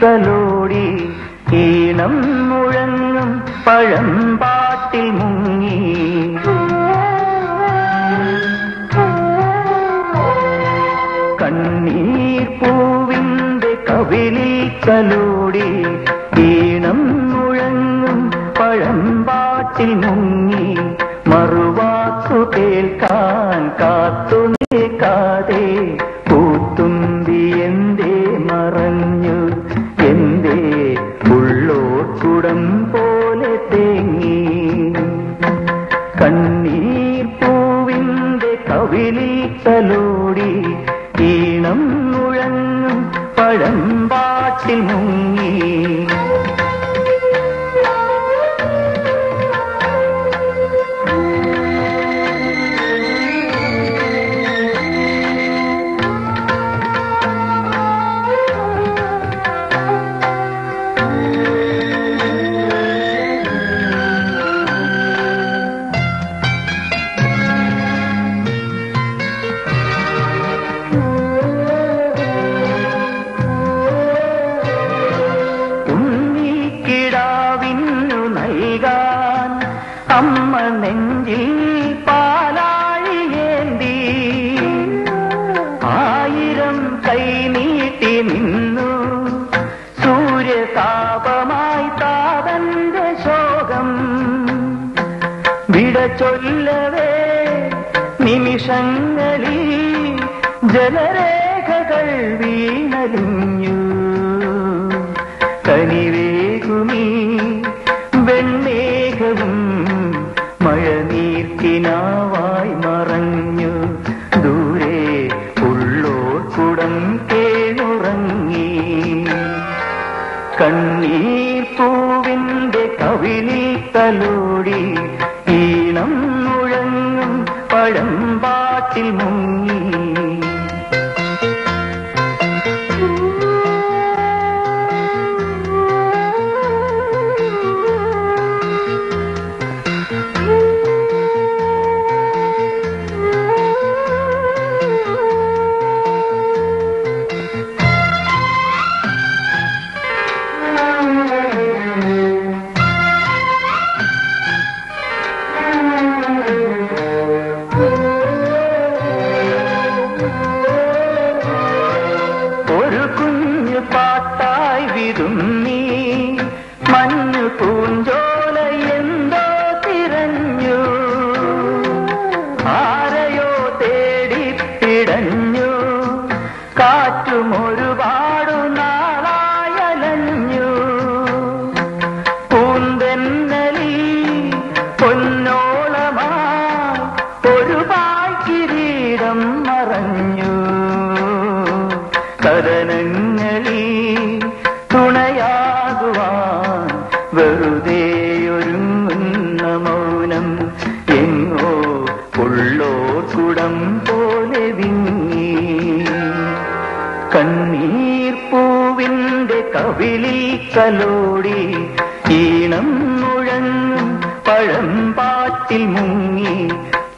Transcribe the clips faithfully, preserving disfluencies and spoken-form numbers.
കലോടി ഈണം മുഴങ്ങും പഴമ്പാട്ടിൽ മുങ്ങി കണ്ണീർ പൂവിൻ്റെ കവിളിൽ കലോടി ഈണം മുഴങ്ങും പഴമ്പാട്ടിൽ മുങ്ങി മറുവാക്കു കേൾക്കാൻ കാത്തു നിൽക്കാതെ പൂത്തുമ്പി എന്തേ മറഞ്ഞു എന്തേ ഉള്ളോർക്കുടം പോലെ തേങ്ങി കണ്ണീർ പൂവിൻ്റെ കവിളിൽ കലോടി ഈണം മുഴങ്ങും പഴമ്പാട്ടിൽ മുങ്ങി അമ്മ നെഞ്ചിൽ പാലാഴിയേന്തി ആയിരം കൈ നീട്ടി നിന്നു സൂര്യതാപമായി താതന്റെ ശോകം വിട ചൊല്ലവേ നിമിഷങ്ങളിൽ ജലരേഖകൾ വീണലിഞ്ഞു കനിവേകുമീ വെണ്ണേകവും മഴനീർക്കിനാവായി മറഞ്ഞു ദൂരെ ഉള്ളോർക്കുടം കേഴുറങ്ങി കണ്ണീർ പൂവിൻ്റെ കവിളിൽ കലോടി ഈണം മുഴങ്ങും പഴമ്പാട്ടിൽ മുങ്ങി മഞ്ഞു പൂഞ്ചോല എന്തോ തിരഞ്ഞു ആരെയോ തേടി പിടഞ്ഞു കാറ്റുമൊരുപാടു നാളായലഞ്ഞു പൂന്തെന്നലി പൊന്നോളമായി ഒരുപാട് കിരീടം മറഞ്ഞു കഥനങ്ങളി തുണയാകുവാൻ വെറുതെയൊരുങ്ങുന്ന മൗനം എങ്ങോ ഉള്ളോർക്കുടം പോലെ വിങ്ങി കണ്ണീർ പൂവിൻ്റെ കവിളിൽ കലോടി ഈണം മുഴങ്ങും പഴമ്പാട്ടിൽ മുങ്ങി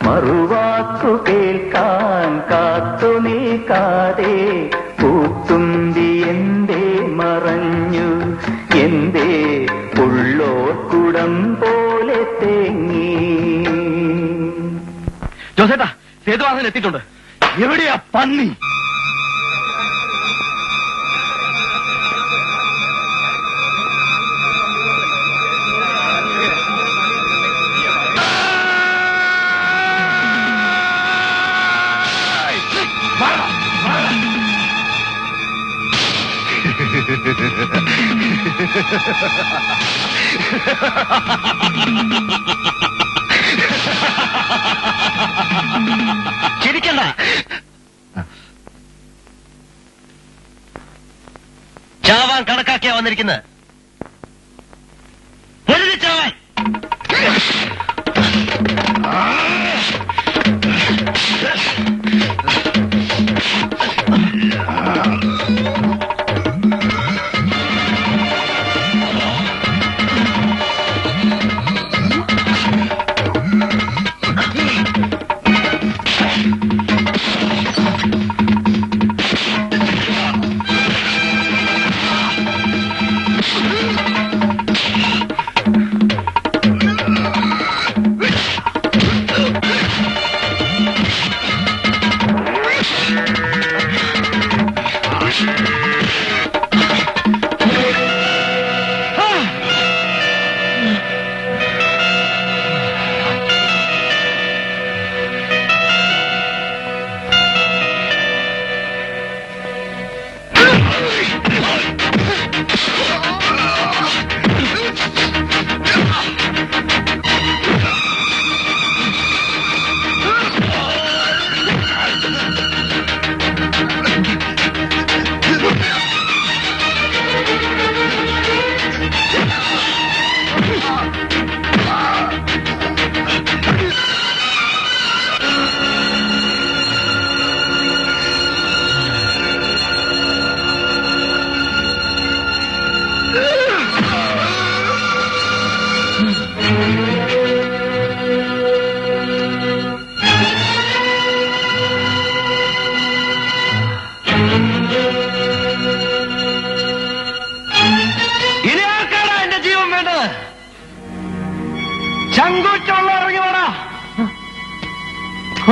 മറുവാക്കു കേൾക്കാൻ കാത്തു നിൽക്കാതെ പൂത്തുമ്പി എന്തേ മറഞ്ഞു എന്തേ ഉള്ളോർക്കുടം പോലെ തേങ്ങി. ജോസേട്ടാ, സേതുവാസൻ എത്തിയിട്ടുണ്ട്. എവിടെയാ പന്നി? ചിരിക്കണ്ട. ചാവാൻ കണക്കാക്കിയാ വന്നിരിക്കുന്നത്. ഒരു ചാവാൻ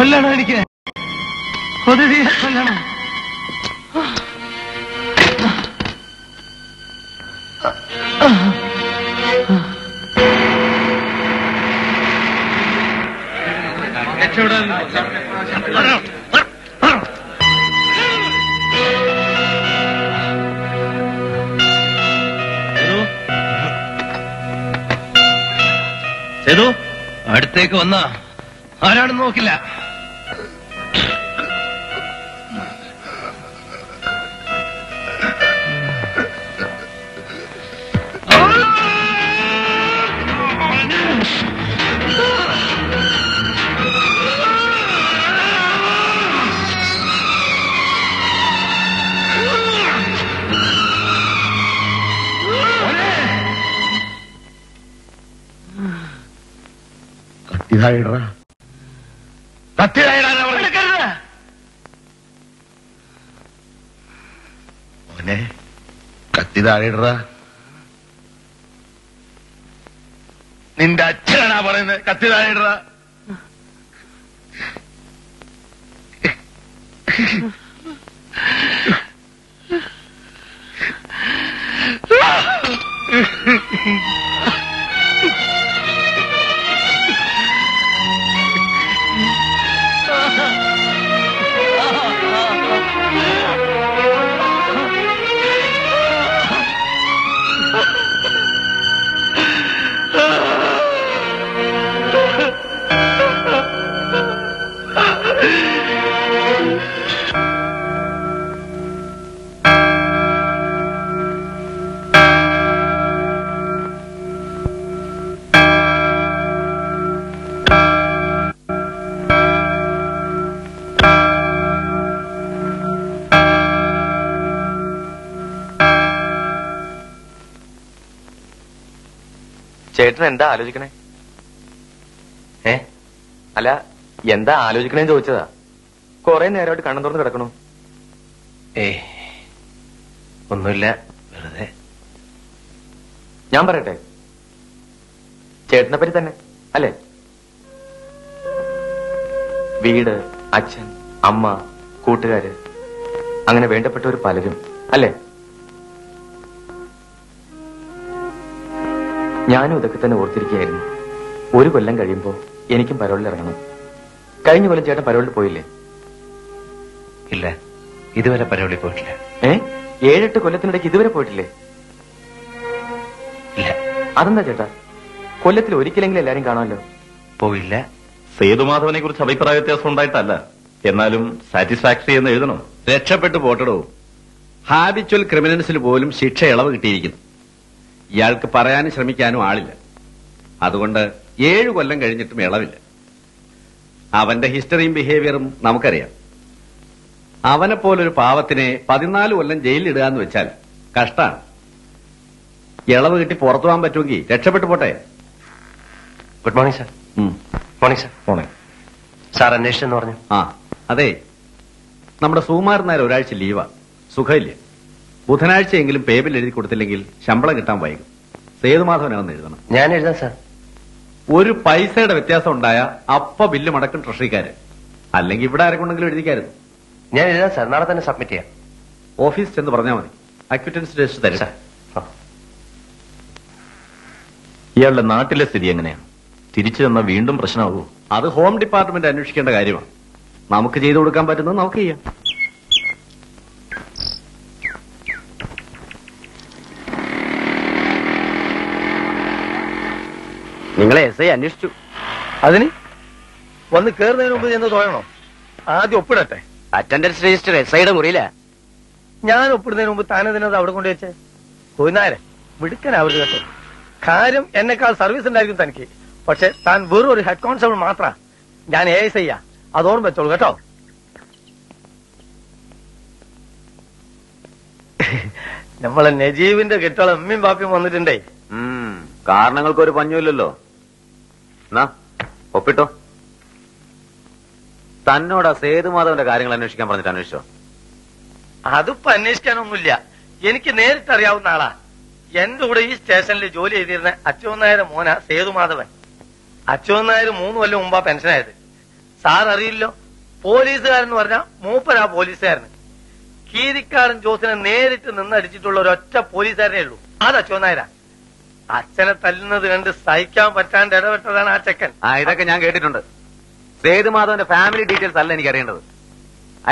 आरा नोक നിന്റെ അച്ഛനാ പറയുന്നത് കത്തി താഴെയിടറ. ചേട്ടൻ എന്താ ആലോചിക്കണേ? ഏ അല്ല, എന്താ ആലോചിക്കണേന്ന് ചോദിച്ചതാ. കൊറേ നേരമായിട്ട് കണ്ണൻ തുറന്ന് കിടക്കണോ? ഏ ഒന്നുമില്ല, വെറുതെ. ഞാൻ പറയട്ടെ, ചേട്ടനെ പറ്റി തന്നെ അല്ലേ? വീട്, അച്ഛൻ, അമ്മ, കൂട്ടുകാര്, അങ്ങനെ വേണ്ടപ്പെട്ടവർ പലരും അല്ലേ? ഞാനും ഇതൊക്കെ തന്നെ ഓർത്തിരിക്കുകയായിരുന്നു. ഒരു കൊല്ലം കഴിയുമ്പോൾ എനിക്കും പരോളിൽ ഇറങ്ങണം. കഴിഞ്ഞ കൊല്ലം ചേട്ടൻ പരോളിൽ പോയില്ലേ? ഇല്ല, ഇതുവരെ പരോളിൽ പോയിട്ടില്ല. ഏ ഏഴെട്ട് കൊല്ലത്തിനിടയ്ക്ക് ഇതുവരെ പോയിട്ടില്ലേ? ഇല്ല. അതെന്താ ചേട്ടാ? കൊല്ലത്തിൽ ഒരിക്കലെങ്കിലും എല്ലാരും കാണാമല്ലോ. പോയില്ല. സേതുമാധവനെ കുറിച്ച് അഭിപ്രായ വ്യത്യാസം ഉണ്ടായിട്ടല്ല, എന്നാലും സാറ്റിസ്ഫാക്ടറി എന്ന് എഴുതണോ? രക്ഷപ്പെട്ടു പോട്ടടോ. ഹാബിച്വൽ ക്രിമിനൽസിൽ പോലും ശിക്ഷ ഇളവ് കിട്ടിയിരിക്കുന്നു. ഇയാൾക്ക് പറയാനും ശ്രമിക്കാനും ആളില്ല. അതുകൊണ്ട് ഏഴു കൊല്ലം കഴിഞ്ഞിട്ടും ഇളവില്ല. അവന്റെ ഹിസ്റ്ററിയും ബിഹേവിയറും നമുക്കറിയാം. അവനെപ്പോലൊരു പാവത്തിനെ പതിനാല് കൊല്ലം ജയിലിലിടുക എന്ന് വെച്ചാൽ കഷ്ടാണ്. ഇളവ് കിട്ടി പുറത്തു പോകാൻ പറ്റുമെങ്കിൽ രക്ഷപ്പെട്ടു പോട്ടെ. Good morning sir. Morning sir. Morning sir. അന്വേഷിച്ചെന്ന് പറഞ്ഞു. ആ അതെ, നമ്മുടെ സുകുമാർ നായർ ഒരാഴ്ച ലീവാ. സുഖമില്ല. ബുധനാഴ്ചയെങ്കിലും പേബിൽ എഴുതി കൊടുത്തില്ലെങ്കിൽ ശമ്പളം കിട്ടാൻ വൈകും. സേതുമാധവനാണെന്ന് എഴുതണം. ഞാൻ എഴുതാം സാർ. ഒരു പൈസയുടെ വ്യത്യാസം ഉണ്ടായ അപ്പ ബില്ല് മടക്കും ട്രഷറിക്കാര്. അല്ലെങ്കിൽ ഇവിടെ ആരെക്കൊണ്ടെങ്കിലും എഴുതിക്കായിരുന്നു. ഞാൻ എഴുതാം സാർ. നാളെ തന്നെ സബ്മിറ്റ് ചെയ്യാം. ഓഫീസ് ചെന്ന് പറഞ്ഞാൽ മതി. അക്വിറ്റൻസ് രജിസ്റ്റർ തരും സാർ. ഇയാളുടെ നാട്ടിലെ സ്ഥിതി എങ്ങനെയാണ്? തിരിച്ചു തന്നാൽ വീണ്ടും പ്രശ്നമാകൂ. അത് ഹോം ഡിപ്പാർട്ട്മെന്റ് അന്വേഷിക്കേണ്ട കാര്യമാണ്. നമുക്ക് ചെയ്തു കൊടുക്കാൻ പറ്റുന്നത് നമുക്ക് ചെയ്യാം. നിങ്ങളെ എസ് ഐ അന്വേഷിച്ചു. അതിന് വന്ന് കേറുന്നതിന് മുമ്പ് എന്ന് തോന്നണോ? ആദ്യം ഒപ്പിടട്ടെ. അറ്റൻഡൻസ് രജിസ്റ്റർ എസ് ഐയുടെ മുറിയില്ല. ഞാൻ ഒപ്പിടുന്നതിന് മുമ്പ് താനെതിനത് അവിടെ കൊണ്ടുവച്ചേ? കൊയ്നാരെ വിടുക്കനാവരുത് കേട്ടോ. കാര്യം എന്നെക്കാൾ സർവീസ് ഉണ്ടായിരിക്കും തനിക്ക്. പക്ഷെ താൻ വെറും ഒരു ഹെഡ് കോൺസ്റ്റബിൾ മാത്ര. ഞാൻ എ എസ് ഐയാ, അതോർമ്മ വെച്ചോളൂ കേട്ടോ. നമ്മളെ നജീബിന്റെ കെട്ടോളം അമ്മയും ബാപ്പിയും വന്നിട്ടുണ്ടേ. കാരണങ്ങൾക്ക് ഒരു പഞ്ഞുമില്ലല്ലോ. എന്നാ ഒപ്പിട്ടോ. തന്നോടാ സേതുമാധവന്റെ കാര്യങ്ങൾ അന്വേഷിക്കാൻ പറഞ്ഞിട്ട് അന്വേഷിച്ചോ? അതിപ്പോ അന്വേഷിക്കാനൊന്നുമില്ല. എനിക്ക് നേരിട്ടറിയാവുന്ന ആളാ. എന്റെ കൂടെ ഈ സ്റ്റേഷനിൽ ജോലി ചെയ്തിരുന്ന അച്യുതൻ നായരുടെ മോനാ സേതുമാധവൻ. അച്യുതൻ നായർ മൂന്ന് കൊല്ലം മുമ്പാ പെൻഷനായത്. സാറിയില്ലോ പോലീസുകാരൻ പറഞ്ഞ മൂപ്പരാ പോലീസുകാരൻ കീരിക്കാരൻ ജോസിനെ നേരിട്ട് നിന്ന് അടിച്ചിട്ടുള്ള ഒരൊറ്റ പോലീസുകാരനേ ഉള്ളൂ അത് അച്ഛൻ നായര അച്ഛനെ തല്ലുന്നത് കണ്ട് സഹിക്കാൻ പറ്റാണ്ട് ഇടപെട്ടതാണ് ആ ചെക്കൻ ആ ഇതൊക്കെ ഞാൻ കേട്ടിട്ടുണ്ട് സേതുമാധവന്റെ ഫാമിലി ഡീറ്റെയിൽസ് അല്ല എനിക്ക് അറിയേണ്ടത്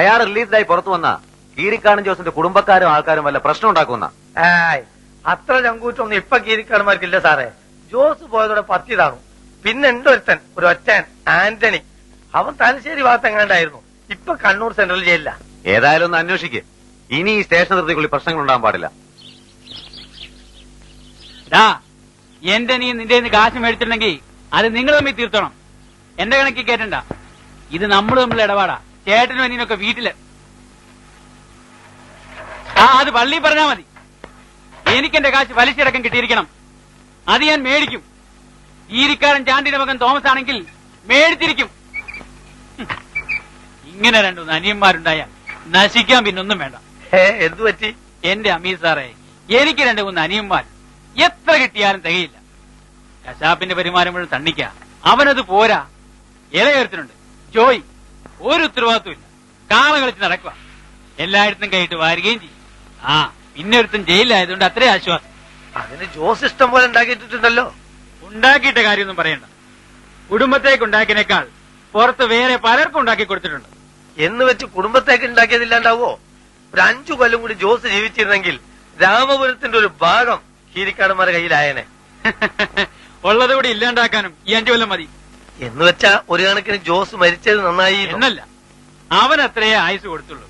അയാൾ റിലീസ്ഡായി പുറത്തു വന്ന കീരിക്കാരൻ ജോസിന്റെ കുടുംബക്കാരും ആൾക്കാരും വല്ല പ്രശ്നം ഉണ്ടാക്കുന്ന അത്ര ചങ്കൂറ്റൊന്നും ഇപ്പൊ കീരിക്കാരന്മാർക്കില്ല സാറേ ജോസ് പോയതോടെ പത്തി താണു പിന്നെ ഉണ്ടൊരുത്തൻ ഒരു ഒറ്റൻ ആന്റണി അവൻ തലശ്ശേരി ഭാഗത്തെങ്ങാണ്ടായിരുന്നു ഇപ്പൊ കണ്ണൂർ സെൻട്രൽ ജയിലില്ല ഏതായാലും ഒന്ന് അന്വേഷിക്ക് ഇനി ഈ സ്റ്റേഷൻ നിർത്തിക്കുള്ളി പ്രശ്നങ്ങൾ ഉണ്ടാകാൻ പാടില്ല എന്റെ നീ നിന്റെ കാശ് മേടിച്ചിട്ടുണ്ടെങ്കിൽ അത് നിങ്ങൾ തമ്മിൽ തീർത്തണം എന്റെ കണക്കിൽ കേട്ടണ്ട ഇത് നമ്മൾ തമ്മിലുള്ള ഇടപാടാ ചേട്ടനും അനിയനൊക്കെ വീട്ടില് ആ അത് പള്ളി പറഞ്ഞാ മതി എനിക്കെന്റെ കാശ് വലിച്ചടക്കം കിട്ടിയിരിക്കണം അത് ഞാൻ മേടിക്കും ഈരിക്കാരൻ ചാണ്ടിന്റെ മകൻ തോമസ് ആണെങ്കിൽ മേടിച്ചിരിക്കും ഇങ്ങനെ രണ്ടു അനിയന്മാരുണ്ടായാൽ നശിക്കാൻ പിന്നൊന്നും വേണ്ട എന്തു പറ്റി എന്റെ അമീർ സാറേ എനിക്ക് രണ്ടു മൂന്ന് അനിയന്മാർ എത്ര കിട്ടിയാലും തികയില്ല കശാപ്പിന്റെ വരുമാനം മുഴുവൻ തണ്ണിക്ക അവനത് പോരാ ഇളയുയർത്തിനുണ്ട് ജോയ് ഒരു ഉത്തരവാദിത്വം ഇല്ല കാള കളിച്ച് നടക്കുക എല്ലായിടത്തും കൈയിട്ട് വാരുകയും ചെയ്യും ആ പിന്നെ ഒരുത്തും ജയിലിലായതുകൊണ്ട് അത്രേ ആശ്വാസം അതിന് ജോസ് ഇഷ്ടം പോലെ ഉണ്ടാക്കിയിട്ടുണ്ടല്ലോ ഉണ്ടാക്കിയിട്ട കാര്യമൊന്നും പറയണ്ട കുടുംബത്തേക്ക് ഉണ്ടാക്കിയതിനേക്കാൾ പുറത്ത് വേറെ പലർക്കും ഉണ്ടാക്കി കൊടുത്തിട്ടുണ്ട് എന്ന് വെച്ച് കുടുംബത്തേക്ക് ഉണ്ടാക്കിയതില്ലാണ്ടാവോ ഒരു അഞ്ചു കൊല്ലം കൂടി ജോസ് ജീവിച്ചിരുന്നെങ്കിൽ രാമപുരത്തിന്റെ ഒരു ഭാഗം കീരിക്കാടന്മാരുടെ കയ്യിലായനെ ഉള്ളത് കൂടി ഇല്ലാണ്ടാക്കാനും ഈ അഞ്ചു കൊല്ലം മതി എന്ന് വെച്ചാ ഒരു കണക്കിന് ജോസ് മരിച്ചത് നന്നായി എന്നല്ല അവൻ അത്രയേ ആയുസ് കൊടുത്തുള്ളൂ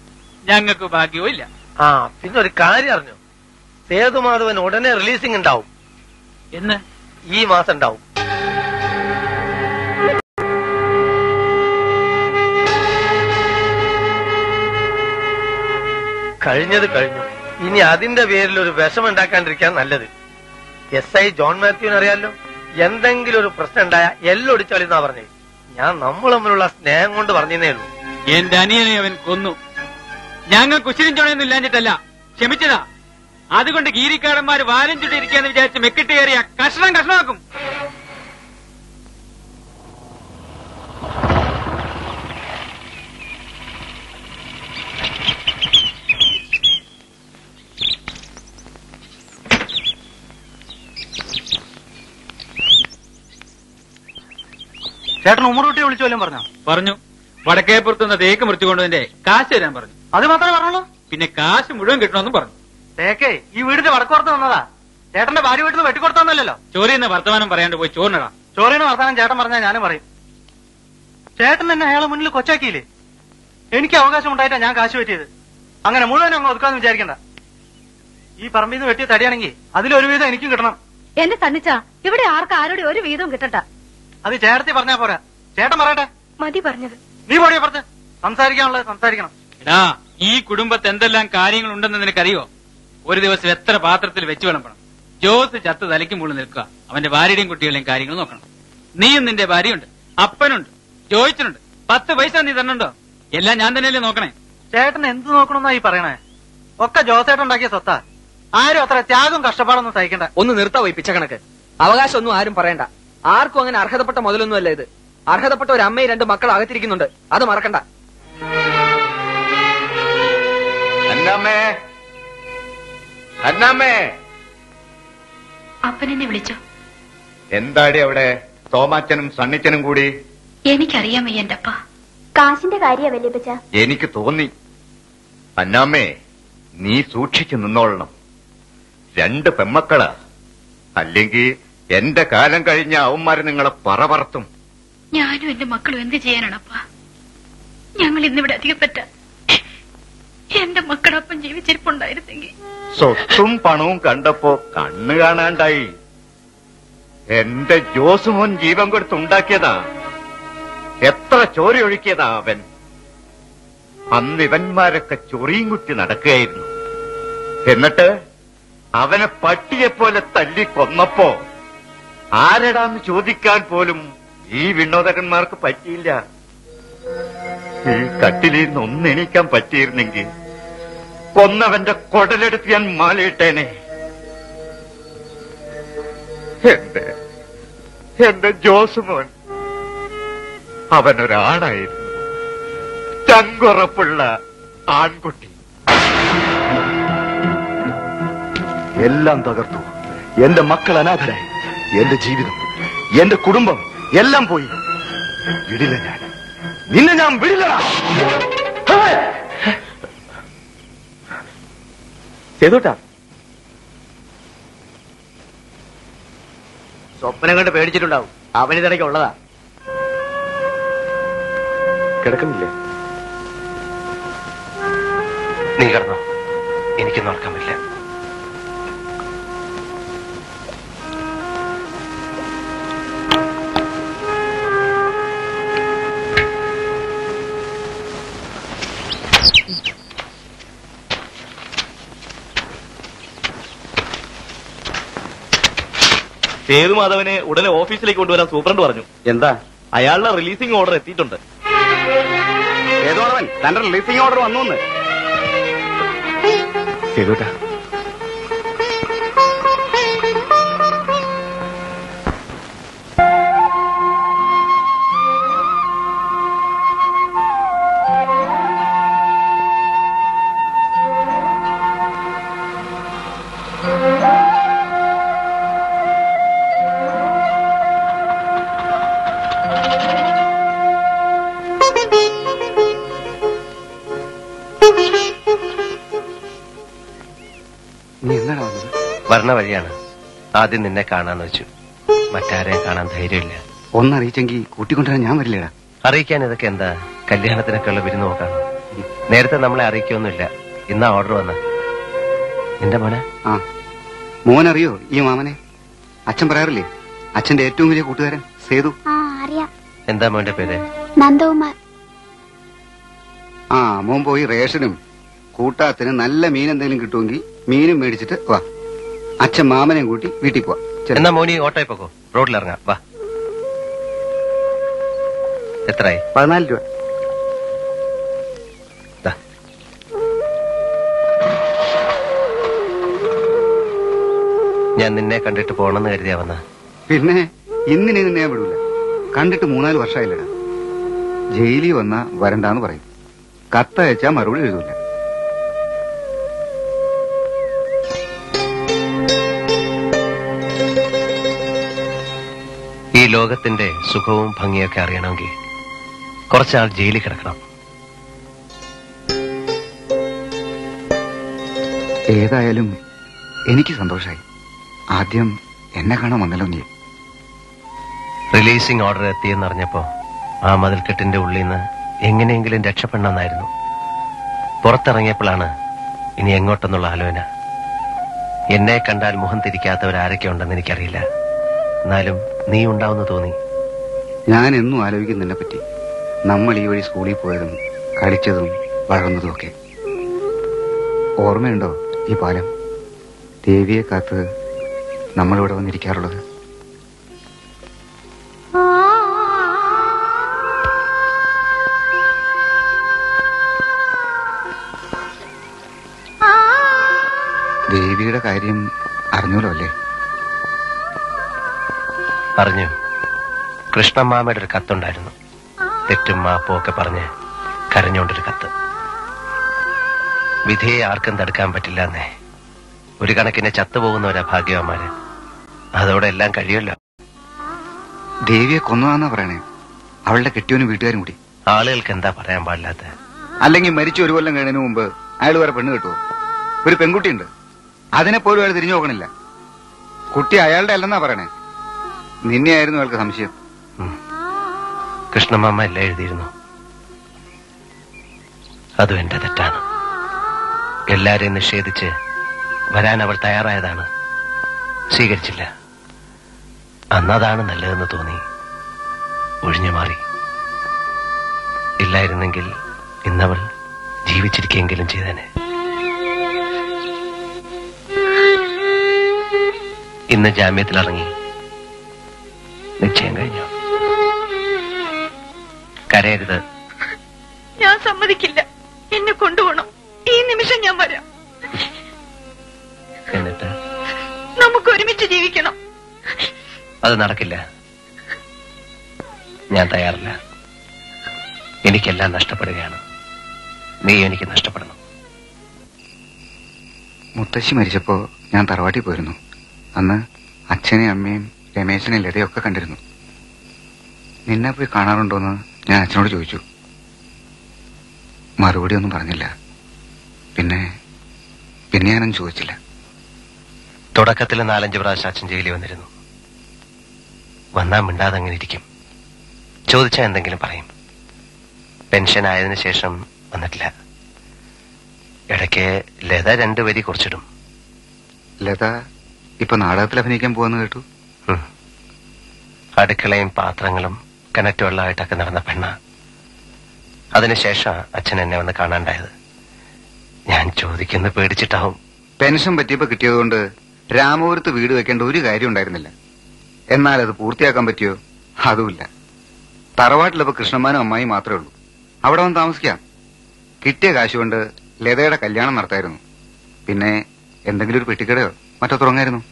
ഞങ്ങൾക്ക് ഭാഗ്യവും ഇല്ല ആ പിന്നെ ഒരു കാര്യം അറിഞ്ഞു സേതുമാധവൻ ഉടനെ റിലീസിംഗ് ഉണ്ടാവും എന്ന് ഈ മാസം ഉണ്ടാവും കഴിഞ്ഞത് കഴിഞ്ഞു ഇനി അതിന്റെ പേരിൽ ഒരു വിഷം ഉണ്ടാക്കാണ്ടിരിക്കാൻ നല്ലത് എസ് ഐ ജോൺ മാത്യുവിന് അറിയാലോ എന്തെങ്കിലും ഒരു പ്രശ്നം ഉണ്ടായ എല്ലൊടിച്ചോളിന്നാ പറഞ്ഞേ ഞാൻ നമ്മൾ തമ്മിലുള്ള സ്നേഹം കൊണ്ട് പറഞ്ഞേ ഉള്ളൂ എന്റെ അനിയനെ അവൻ കൊന്നു ഞങ്ങൾ കുശിനും ചോണയൊന്നും ഇല്ലാഞ്ഞിട്ടല്ല ക്ഷമിച്ചതാ അതുകൊണ്ട് ഗീരിക്കാടന്മാര് വാലും ചുട്ടിരിക്കാന്ന് വിചാരിച്ച് മെക്കിട്ട് കയറിയ കഷ്ണം കഷ്ണമാക്കും ചേട്ടൻ ഉമ്മറുട്ടിയെ വിളിച്ചു വല്ലതും പറഞ്ഞോ പറഞ്ഞു വടക്കേപ്പുറത്ത് നിന്ന് തേക്ക് മുറിച്ചു കൊണ്ടതിന്റെ കാശ് തരാൻ പറഞ്ഞു അത് മാത്രമേ പറഞ്ഞുള്ളൂ പിന്നെ കാശ് മുഴുവൻ കിട്ടണമെന്നും പറഞ്ഞു തേക്കേ ഈ വീടിന്റെ വടക്കുറത്ത് വന്നതാ ചേട്ടന്റെ ഭാര്യ വീട്ടിൽ നിന്ന് വെട്ടിക്കൊടുത്തന്നല്ലോ ചോറിന്ന് വർത്തമാനം പറയാണ്ട് പോയി ചോറിനടാ ചോറിന് വർത്തമാനം ചേട്ടൻ പറഞ്ഞാൽ ഞാനും പറയും ചേട്ടൻ എന്നെ അയാളെ മുന്നിൽ കൊച്ചാക്കിയില്ലേ എനിക്ക് അവകാശം ഉണ്ടായിട്ടാ ഞാൻ കാശ് പറ്റിയത് അങ്ങനെ മുഴുവൻ അങ്ങ് ഒതുക്കാന്ന് വിചാരിക്കണ്ട ഈ പറമ്പിൽ നിന്ന് വെട്ടിയ തടിയാണെങ്കിൽ അതിലൊരു വീതം എനിക്കും കിട്ടണം എന്നെ തന്നിച്ചാ ഇവിടെ ആർക്കും ആരോടെ ഒരു വീതവും കിട്ടണ്ട അത് ചേട്ടത്തി പറഞ്ഞാ പോരാ ചേട്ടൻ പറയട്ടെ മതി പറഞ്ഞത് നീ പോടിയ പുറത്ത് സംസാരിക്കാനുള്ളത് സംസാരിക്കണം എടാ ഈ കുടുംബത്തെ എന്തെല്ലാം കാര്യങ്ങൾ ഉണ്ടെന്ന് നിനക്കറിയോ ഒരു ദിവസം എത്ര പാത്രത്തിൽ വെച്ച് വിളമ്പണം ജോസ് ചത്ത് തലയ്ക്കും മുകളിൽ നിൽക്കുക അവന്റെ ഭാര്യയുടെയും കുട്ടികളുടെയും കാര്യങ്ങൾ നോക്കണം നീയും നിന്റെ ഭാര്യയുണ്ട് അപ്പനുണ്ട് ജോയിച്ചനുണ്ട് പത്ത് പൈസ നീ തന്നുണ്ടോ എല്ലാം ഞാൻ തന്നെയല്ലേ നോക്കണേ ചേട്ടൻ എന്ത് നോക്കണമെന്നാ ഈ പറയണേ ഒക്കെ ജോസേട്ടൻ ഉണ്ടാക്കിയ സ്വത്താ ആരും അത്ര ത്യാഗം കഷ്ടപ്പാടൊന്നും സഹിക്കണ്ട ഒന്ന് നിർത്താ പോയി പിച്ചക്കണക്ക് അവകാശം ഒന്നും ആരും പറയണ്ട ആർക്കും അങ്ങനെ അർഹതപ്പെട്ട മുതലൊന്നും അല്ല ഇത് അർഹതപ്പെട്ട ഒരു അമ്മയും രണ്ട് മക്കളും അകത്തിരിക്കുന്നുണ്ട് അത് മറക്കണ്ട അപ്പനെന്നെ വിളിച്ചോ എന്താടി അവിടെ തോമാച്ചനും സണ്ണിച്ചനും കൂടി എനിക്കറിയാം എന്റെ അപ്പ കാശിന്റെ കാര്യം വല്യപ്പച്ച എനിക്ക് തോന്നി അന്നാമ്മേ നീ സൂക്ഷിച്ചു നിന്നോളണം രണ്ട് പെമ്മക്കളാ അല്ലെങ്കിൽ എന്റെ കാലം കഴിഞ്ഞ അവന്മാര് നിങ്ങളെ പറവറത്തും ഞാനും എന്റെ മക്കളും എന്ത് ചെയ്യാനാണപ്പാ ഞങ്ങൾ ഇന്നിവിടെ അധികപ്പെട്ട എന്റെ മക്കളൊപ്പം ജീവിച്ചിരിപ്പുണ്ടായിരുന്നെങ്കിൽ സ്വത്തും പണവും കണ്ടപ്പോ കണ്ണു കാണാണ്ടായി എന്റെ ജോസുമോൻ ജീവൻ കൊടുത്തുണ്ടാക്കിയതാ എത്ര ചോരയൊഴുക്കിയതാ അവൻ അന്ന് ഇവന്മാരൊക്കെ ചൊറിയും കുത്തി നടക്കുകയായിരുന്നു എന്നിട്ട് അവനെ പട്ടിയെപ്പോലെ തല്ലി കൊന്നപ്പോ ആരടാന്ന് ചോദിക്കാൻ പോലും ഈ വിനോദകന്മാർക്ക് പറ്റിയില്ല ഈ കട്ടിലിരുന്ന് ഒന്നെണീക്കാൻ പറ്റിയിരുന്നെങ്കിൽ കൊന്നവന്റെ കൊടലെടുത്ത് ഞാൻ മാലയിട്ടേനെ എന്റെ എന്റെ ജോസുമോൻ അവനൊരാളായിരുന്നു, ചങ്കുറപ്പുള്ള ആൺകുട്ടി. എല്ലാം തകർത്തു. എന്റെ മക്കൾ അനാഥരായി, എന്റെ ജീവിതം, എന്റെ കുടുംബം എല്ലാം പോയി. വിടില്ല ഞാൻ നിന്നെ, ഞാൻ വിടില്ലടാ. ചെയ്തോട്ടാ, സ്വപ്നം കണ്ട് പേടിച്ചിട്ടുണ്ടാവും. അവനിതിടയ്ക്ക് ഉള്ളതാ. കിടക്കുന്നില്ലേ? നീ കിടന്നോ, എനിക്കൊന്നും ഉറക്കമില്ല. സേതുമാധവനെ ഉടനെ ഓഫീസിലേക്ക് കൊണ്ടുവരാൻ സൂപ്രണ്ട് പറഞ്ഞു. എന്താ? അയാളുടെ റിലീസിംഗ് ഓർഡർ എത്തിയിട്ടുണ്ട്. സേതുമാധവൻ തന്റെ റിലീസിംഗ് ഓർഡർ വന്നു. സേതുട്ടാ, പറഞ്ഞ വഴിയാണ്. ആദ്യം നിന്നെ കാണാന്ന് വെച്ചു. മറ്റാരെയും കാണാൻ ധൈര്യമില്ല. ഒന്നറിയിച്ചെങ്കിൽ കൂട്ടിക്കൊണ്ടുവരാൻ ഞാൻ വരില്ലടാ. അറിയിക്കാൻ ഇതൊക്കെ എന്താ, കല്യാണത്തിനൊക്കെ ഉള്ള വിരുന്ന് നോക്കാണോ? നേരത്തെ നമ്മളെ അറിയിക്കൊന്നുമില്ല. ഇന്നാ ഓർഡർ വന്ന നിന്റെ മോനെ. ആ മോനറിയോ ഈ മാമനെ? അച്ഛൻ പറയാറില്ലേ, അച്ഛന്റെ ഏറ്റവും വലിയ കൂട്ടുകാരൻ സേതു. എന്താ മോന്റെ പേര്? നന്ദകുമാർ. ആ മോൻ പോയി റേഷനും കൂട്ടാത്തിന് നല്ല മീൻ എന്തെങ്കിലും കിട്ടുമെങ്കിൽ മീനും മേടിച്ചിട്ട് വാ. അച്ഛൻ മാമനെയും കൂട്ടി വീട്ടിൽ പോവാ. എന്നാ മോനി ഓട്ടോയിൽ പോക്കോ, റോഡിലിറങ്ങാം. വാ. എത്രയായി? പതിനാല് രൂപ. ഞാൻ നിന്നെ കണ്ടിട്ട് പോണെന്ന് കരുതിയാ വന്ന. പിന്നെ ഇന്നിനെ നിന്നെ വിടൂല. കണ്ടിട്ട് മൂന്നാല് വർഷമായില്ല. ജയിലിൽ വന്നാ വരണ്ടാന്ന് പറയും. കത്തയച്ചാ മറുപടി എഴുതൂല. ഈ ലോകത്തിന്റെ സുഖവും ഭംഗിയൊക്കെ അറിയണമെങ്കിൽ കുറച്ചാൾ ജയിലിൽ കിടക്കണം. ഏതായാലും എനിക്ക് സന്തോഷായി. ആദ്യം എന്നെ കാണാൻ വന്നല്ലോ നീ. റിലീസിംഗ് ഓർഡർ എത്തിയെന്നറിഞ്ഞപ്പോ ആ മതിൽക്കെട്ടിന്റെ ഉള്ളിൽ നിന്ന് എങ്ങനെയെങ്കിലും രക്ഷപ്പെടണമെന്നായിരുന്നു. പുറത്തിറങ്ങിയപ്പോഴാണ് ഇനി എങ്ങോട്ടെന്നുള്ള ആലോചന. എന്നെ കണ്ടാൽ മുഖം തിരിക്കാത്തവരാരൊക്കെ ഉണ്ടെന്ന് എനിക്കറിയില്ല. എന്നാലും നീ ഉണ്ടാവുന്ന തോന്നി. ഞാൻ എന്നും ആലോചിക്കുന്നതിനെ പറ്റി. നമ്മൾ ഈ വഴി സ്കൂളിൽ പോയതും കളിച്ചതും വളർന്നതും ഒക്കെ ഓർമ്മയുണ്ടോ? ഈ പാലം ദേവിയെ കാത്ത് നമ്മളിവിടെ വന്നിരിക്കാറുള്ളത്. ദേവിയുടെ കാര്യം അറിഞ്ഞോലോ അല്ലേ? പറഞ്ഞു. കൃഷ്ണമാമയുടെ ഒരു കത്തുണ്ടായിരുന്നു. തെറ്റും മാപ്പും ഒക്കെ പറഞ്ഞ് കരഞ്ഞോണ്ടൊരു കത്ത്. വിധിയെ ആർക്കും തടുക്കാൻ പറ്റില്ല എന്നേ. ഒരു കണക്കിനെ ചത്തുപോകുന്നവരാ ഭാഗ്യവന്മാര്. അതോടെ എല്ലാം കഴിയുമല്ലോ. ദേവിയെ കൊന്നതാന്നാ പറയണേ. അവളുടെ കെട്ടിയവനും വീട്ടുകാരും കൂടി. ആളുകൾക്ക് എന്താ പറയാൻ പാടില്ലാത്ത? അല്ലെങ്കിൽ മരിച്ചു ഒരു കൊല്ലം കഴിഞ്ഞതിന് മുമ്പ് അയാൾ വേറെ പെണ്ണ് കെട്ടുവോ? ഒരു പെൺകുട്ടിയുണ്ട്, അതിനെപ്പോലും അയാൾ തിരിഞ്ഞു നോക്കണില്ല. കുട്ടി അയാളുടെ അല്ലെന്നാ പറയണേ. നിന്നെയായിരുന്നു അയാൾക്ക് സംശയം. കൃഷ്ണമാമ എല്ലാം എഴുതിയിരുന്നു. അതും എന്റെ തെറ്റാണ്. എല്ലാരെയും നിഷേധിച്ച് വരാൻ അവൾ തയ്യാറായതാണ്. സ്വീകരിച്ചില്ല. അന്നതാണ് നല്ലതെന്ന് തോന്നി ഒഴിഞ്ഞു മാറി. ഇല്ലായിരുന്നെങ്കിൽ ഇന്നവൾ ജീവിച്ചിരിക്കുകയെങ്കിലും ചെയ്തേനെ. ഇന്ന് ജാമ്യത്തിലിറങ്ങി. നിശ്ചയം കഴിഞ്ഞു. കരയരുത്. ഞാൻ സമ്മതിക്കില്ല. എന്നെ കൊണ്ടുപോകണം. ഈ നിമിഷം ഞാൻ വരാം. എന്നിട്ട് നമുക്ക് ഒരുമിച്ച് ജീവിക്കണം. അത് നടക്കില്ല. ഞാൻ തയ്യാറല്ല. എനിക്കെല്ലാം നഷ്ടപ്പെടുകയാണ്. നീ എനിക്ക് നഷ്ടപ്പെടുന്നു. മുത്തശ്ശി മരിച്ചപ്പോൾ ഞാൻ തറവാട്ടിൽ പോയിരുന്നു. അന്ന് അച്ഛനെ അമ്മയും രമേശനെ ലതയൊക്കെ കണ്ടിരുന്നു. നിന്നെ പോയി കാണാറുണ്ടോയെന്ന് ഞാൻ അച്ഛനോട് ചോദിച്ചു. മറുപടി ഒന്നും പറഞ്ഞില്ല. പിന്നെ പിന്നെ ഞാനൊന്നും ചോദിച്ചില്ല. തുടക്കത്തിൽ നാലഞ്ച് പ്രാവശ്യം അച്ഛൻ ജയിലിൽ വന്നിരുന്നു. വന്നാൽ മിണ്ടാതെ അങ്ങനെ ഇരിക്കും. ചോദിച്ചാൽ എന്തെങ്കിലും പറയും. പെൻഷൻ ആയതിനു ശേഷം വന്നിട്ടില്ല. ഇടയ്ക്ക് ലത രണ്ടുപേരി കുറിച്ചിടും. ലത ഇപ്പൊ നാടകത്തിൽ അഭിനയിക്കാൻ പോവാന്ന് കേട്ടു. അടുക്കളയും പാത്രങ്ങളും കിണറ്റുവെള്ളമായിട്ടൊക്കെ നടന്ന പെണ്ണ. അതിനുശേഷം അച്ഛൻ എന്നെ വന്ന് കാണാണ്ടായത്. ഞാൻ ചോദിക്കുന്നത് പേടിച്ചിട്ടാവും. പെൻഷൻ പറ്റിയപ്പോ കിട്ടിയതുകൊണ്ട് രാമപുരത്ത് വീട് വെക്കേണ്ട ഒരു കാര്യം ഉണ്ടായിരുന്നില്ല. എന്നാൽ അത് പൂർത്തിയാക്കാൻ പറ്റിയോ? അതുമില്ല. തറവാട്ടിലപ്പോ കൃഷ്ണന്മാനും അമ്മായി മാത്രമേ ഉള്ളൂ. അവിടെ വന്ന് താമസിക്കാം. കിട്ടിയ കാശുകൊണ്ട് ലതയുടെ കല്യാണം നടത്തായിരുന്നു. പിന്നെ എന്തെങ്കിലും ഒരു പെട്ടിക്കടയോ മറ്റോ തുറങ്ങായിരുന്നു.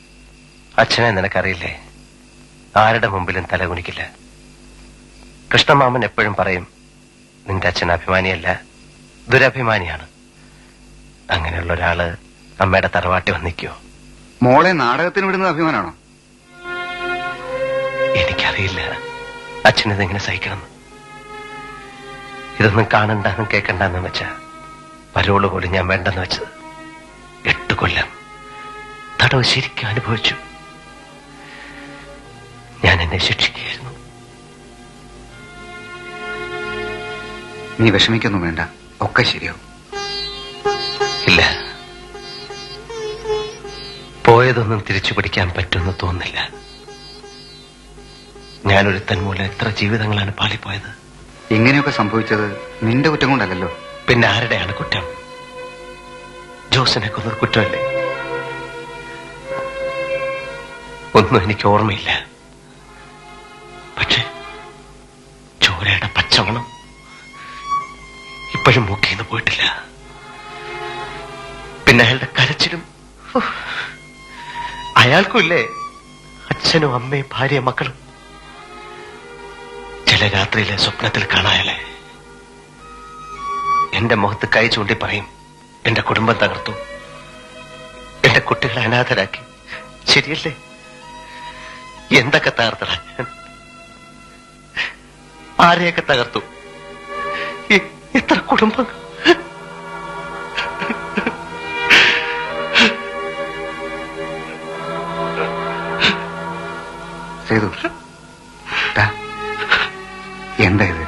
അച്ഛനെ നിനക്കറിയില്ലേ, ആരുടെ മുമ്പിലും തലകുനിക്കില്ല. കൃഷ്ണമാമൻ എപ്പോഴും പറയും, നിന്റെ അച്ഛൻ അഭിമാനിയല്ല, ദുരഭിമാനിയാണ്. അങ്ങനെയുള്ള ഒരാള് അമ്മയുടെ തറവാട്ടി വന്നിക്കോ? മോളെ നാടകത്തിന് വിടുന്നത് അഭിമാനാണോ? എനിക്കറിയില്ല അച്ഛനിതെങ്ങനെ സഹിക്കണം. ഇതൊന്നും കാണണ്ടെന്നും കേൾക്കണ്ടെന്നും വെച്ചാ പരോള് പോലും ഞാൻ വേണ്ടെന്ന് വെച്ചത്. എട്ട് കൊല്ലം തടവ് ശരിക്കും അനുഭവിച്ചു. ഞാൻ എന്നെ ശിക്ഷിക്കുകയായിരുന്നു. നീ വിഷമിക്കൊന്നും വേണ്ട, ഒക്കെ ശരിയാവും. ഇല്ല, പോയതൊന്നും തിരിച്ചു പിടിക്കാൻ പറ്റുമെന്ന് തോന്നുന്നില്ല. ഞാനൊരുത്തൻ മൂലം എത്ര ജീവിതങ്ങളാണ് പാളിപ്പോയത്. ഇങ്ങനെയൊക്കെ സംഭവിച്ചത് നിന്റെ കുറ്റം കൊണ്ടല്ലല്ലോ. പിന്നെ ആരുടെയാണ് കുറ്റം? ജോസിനെ കൊന്നൊരു കുറ്റമല്ലേ? ഒന്നും എനിക്ക് ഓർമ്മയില്ല. പക്ഷെ ചോരയുടെ പച്ചമണം ഇപ്പോഴും മൂക്കിന്ന് പോയിട്ടില്ല. പിന്നെ അയാളുടെ കരച്ചിലും. അയാൾക്കും ഇല്ലേ അച്ഛനും അമ്മയും ഭാര്യയും മക്കളും. ചില രാത്രിയിലെ സ്വപ്നത്തിൽ കാണായാലേ എന്റെ മുഖത്ത് കൈ ചൂണ്ടി പറയും, എന്റെ കുടുംബം തകർത്തു, എന്റെ കുട്ടികളെ അനാഥരാക്കി. ശരിയല്ലേ? എന്തൊക്കെ തകർത്തടാ ഞാൻ, ആരെയൊക്കെ തകർത്തു, എത്ര കുടുംബം. എന്താ ഇത്?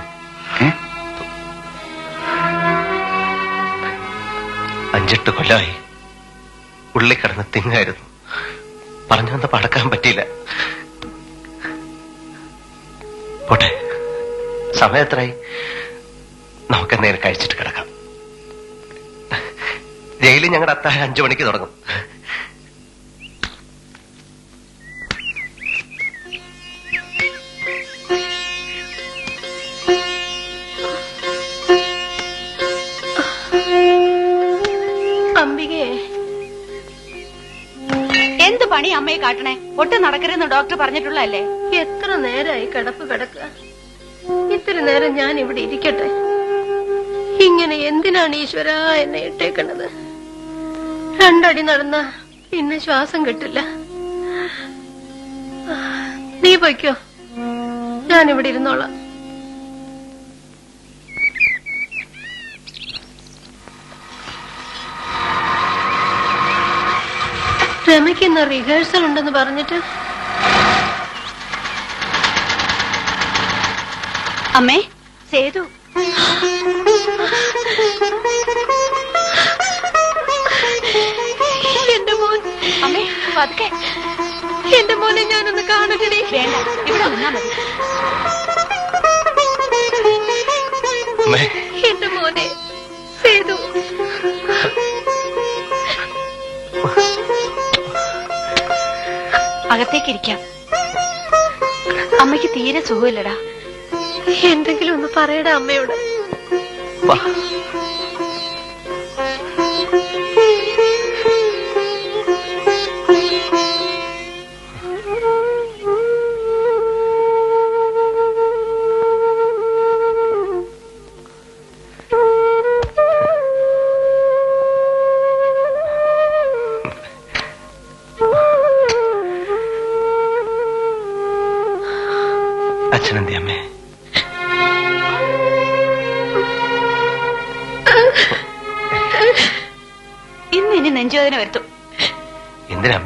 അഞ്ചെട്ട് കൊല്ലമായി ഉള്ളിൽ കിടന്ന് തിങ്ങായിരുന്നു. പറഞ്ഞു വന്നപ്പോ അടക്കാൻ പറ്റിയില്ല. പോട്ടെ, സമയം എത്രയായി? നമുക്ക് എന്തെങ്കിലും കഴിച്ചിട്ട് കിടക്കാം. ജയിലിൽ ഞങ്ങളുടെ അത്താഴ അഞ്ചു മണിക്ക് തുടങ്ങും. എന്ത് പണി അമ്മയെ കാട്ടണേ? ഒട്ടും നടക്കരുതെന്ന് ഡോക്ടർ പറഞ്ഞിട്ടുള്ളതല്ലേ? എത്ര നേരമായി കിടപ്പ് കിടക്കുക. ഇത്തിരി നേരം ഞാൻ ഇവിടെ ഇരിക്കട്ടെ. ഇങ്ങനെ എന്തിനാണ് ഈശ്വര എന്നെ ഇട്ടേക്കണത്? രണ്ടടി നടന്ന പിന്നെ ശ്വാസം കിട്ടില്ല. നീ പോയിക്കോ, ഞാനിവിടെ ഇരുന്നോളാം. രമയ്ക്ക് ഇന്ന് റിഹേഴ്സൽ ഉണ്ടെന്ന് പറഞ്ഞിട്ട്. അമ്മേ, സേതു. എന്റെ മോൻ. അമ്മേ പതുക്കെ. എന്റെ മോനെ ഞാനൊന്ന് കാണട്ടെ. വേണ്ട, ഇവിടെ വന്നാ മതി. എന്റെ മോനെ സേതു. അകത്തേക്കിരിക്കാം. അമ്മയ്ക്ക് തീരെ സുഖമില്ലടാ. എന്തെങ്കിലും ഒന്ന് പറയടാ അമ്മയോട്. നെഞ്ചുവേദന വരുത്തും. എന്തിനാ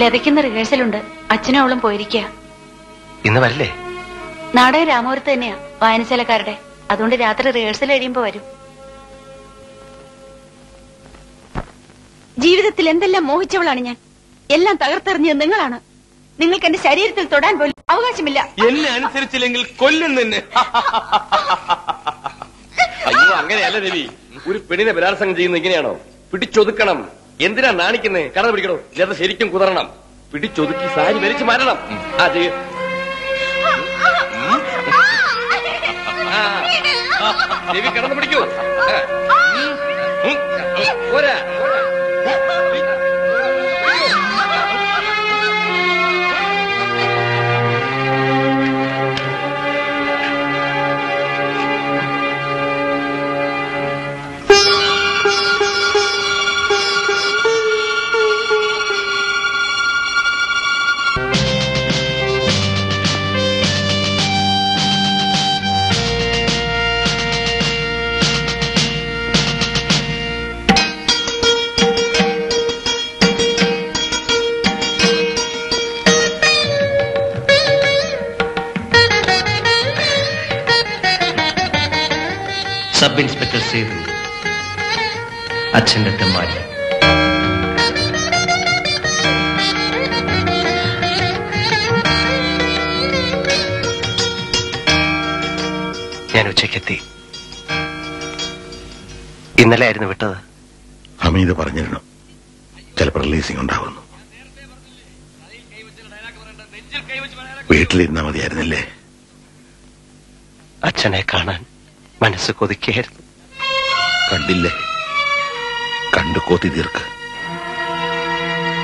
ലതയ്ക്കുന്ന റിഹേഴ്സലുണ്ട്. അച്ഛനും അവളും പോയിരിക്കുക. ഇന്ന് വരില്ലേ? നാടകം രാമപുരത്ത് തന്നെയാ വായനശാലക്കാരുടെ. അതുകൊണ്ട് രാത്രി റിഹേഴ്സൽ കഴിയുമ്പോ വരും. ജീവിതത്തിൽ എന്തെല്ലാം മോഹിച്ചവളാണ് ഞാൻ. എല്ലാം തകർത്തെറിഞ്ഞത് നിങ്ങളാണ്. നിങ്ങൾക്ക് എന്റെ ശരീരത്തിൽ തൊടാൻ പോലും അവകാശമില്ല. എന്നെ അനുസരിച്ചില്ലെങ്കിൽ കൊല്ലും നിന്നെ. അയ്യോ, അങ്ങനെയല്ല രവി. ഒരു പെണ്ണിനെ ബലാത്സംഗം ചെയ്യുന്നത് ഇങ്ങനെയാണോ? പിടിച്ചൊതുക്കണം. എന്തിനാ നാണിക്കുന്നേ? കട പിടിക്കണോ? ലത ശരിക്കും കുതറണം. പിടിച്ചൊതുക്കി സാരി വലിച്ചു മാറ്റണം. അത് രവി കടന്നു പിടിക്കൂ. പോരാ. सब इंस्पेक्टर सेतु अच्छे तेमारी ഞാൻ ഉച്ചയ്ക്കെത്തി. ഇന്നലെ ആയിരുന്നു വിട്ടത്. ഹമീദ് പറഞ്ഞിരുന്നു ചിലപ്പോൾ റിലീസിംഗ് ഉണ്ടാവുന്നു. വീട്ടിലിരുന്നാ മതിയായിരുന്നില്ലേ? അച്ഛനെ കാണാൻ മനസ്സ് കൊതിക്കായിരുന്നു. കണ്ടില്ലേ? കണ്ടു കൊതി തീർക്ക്.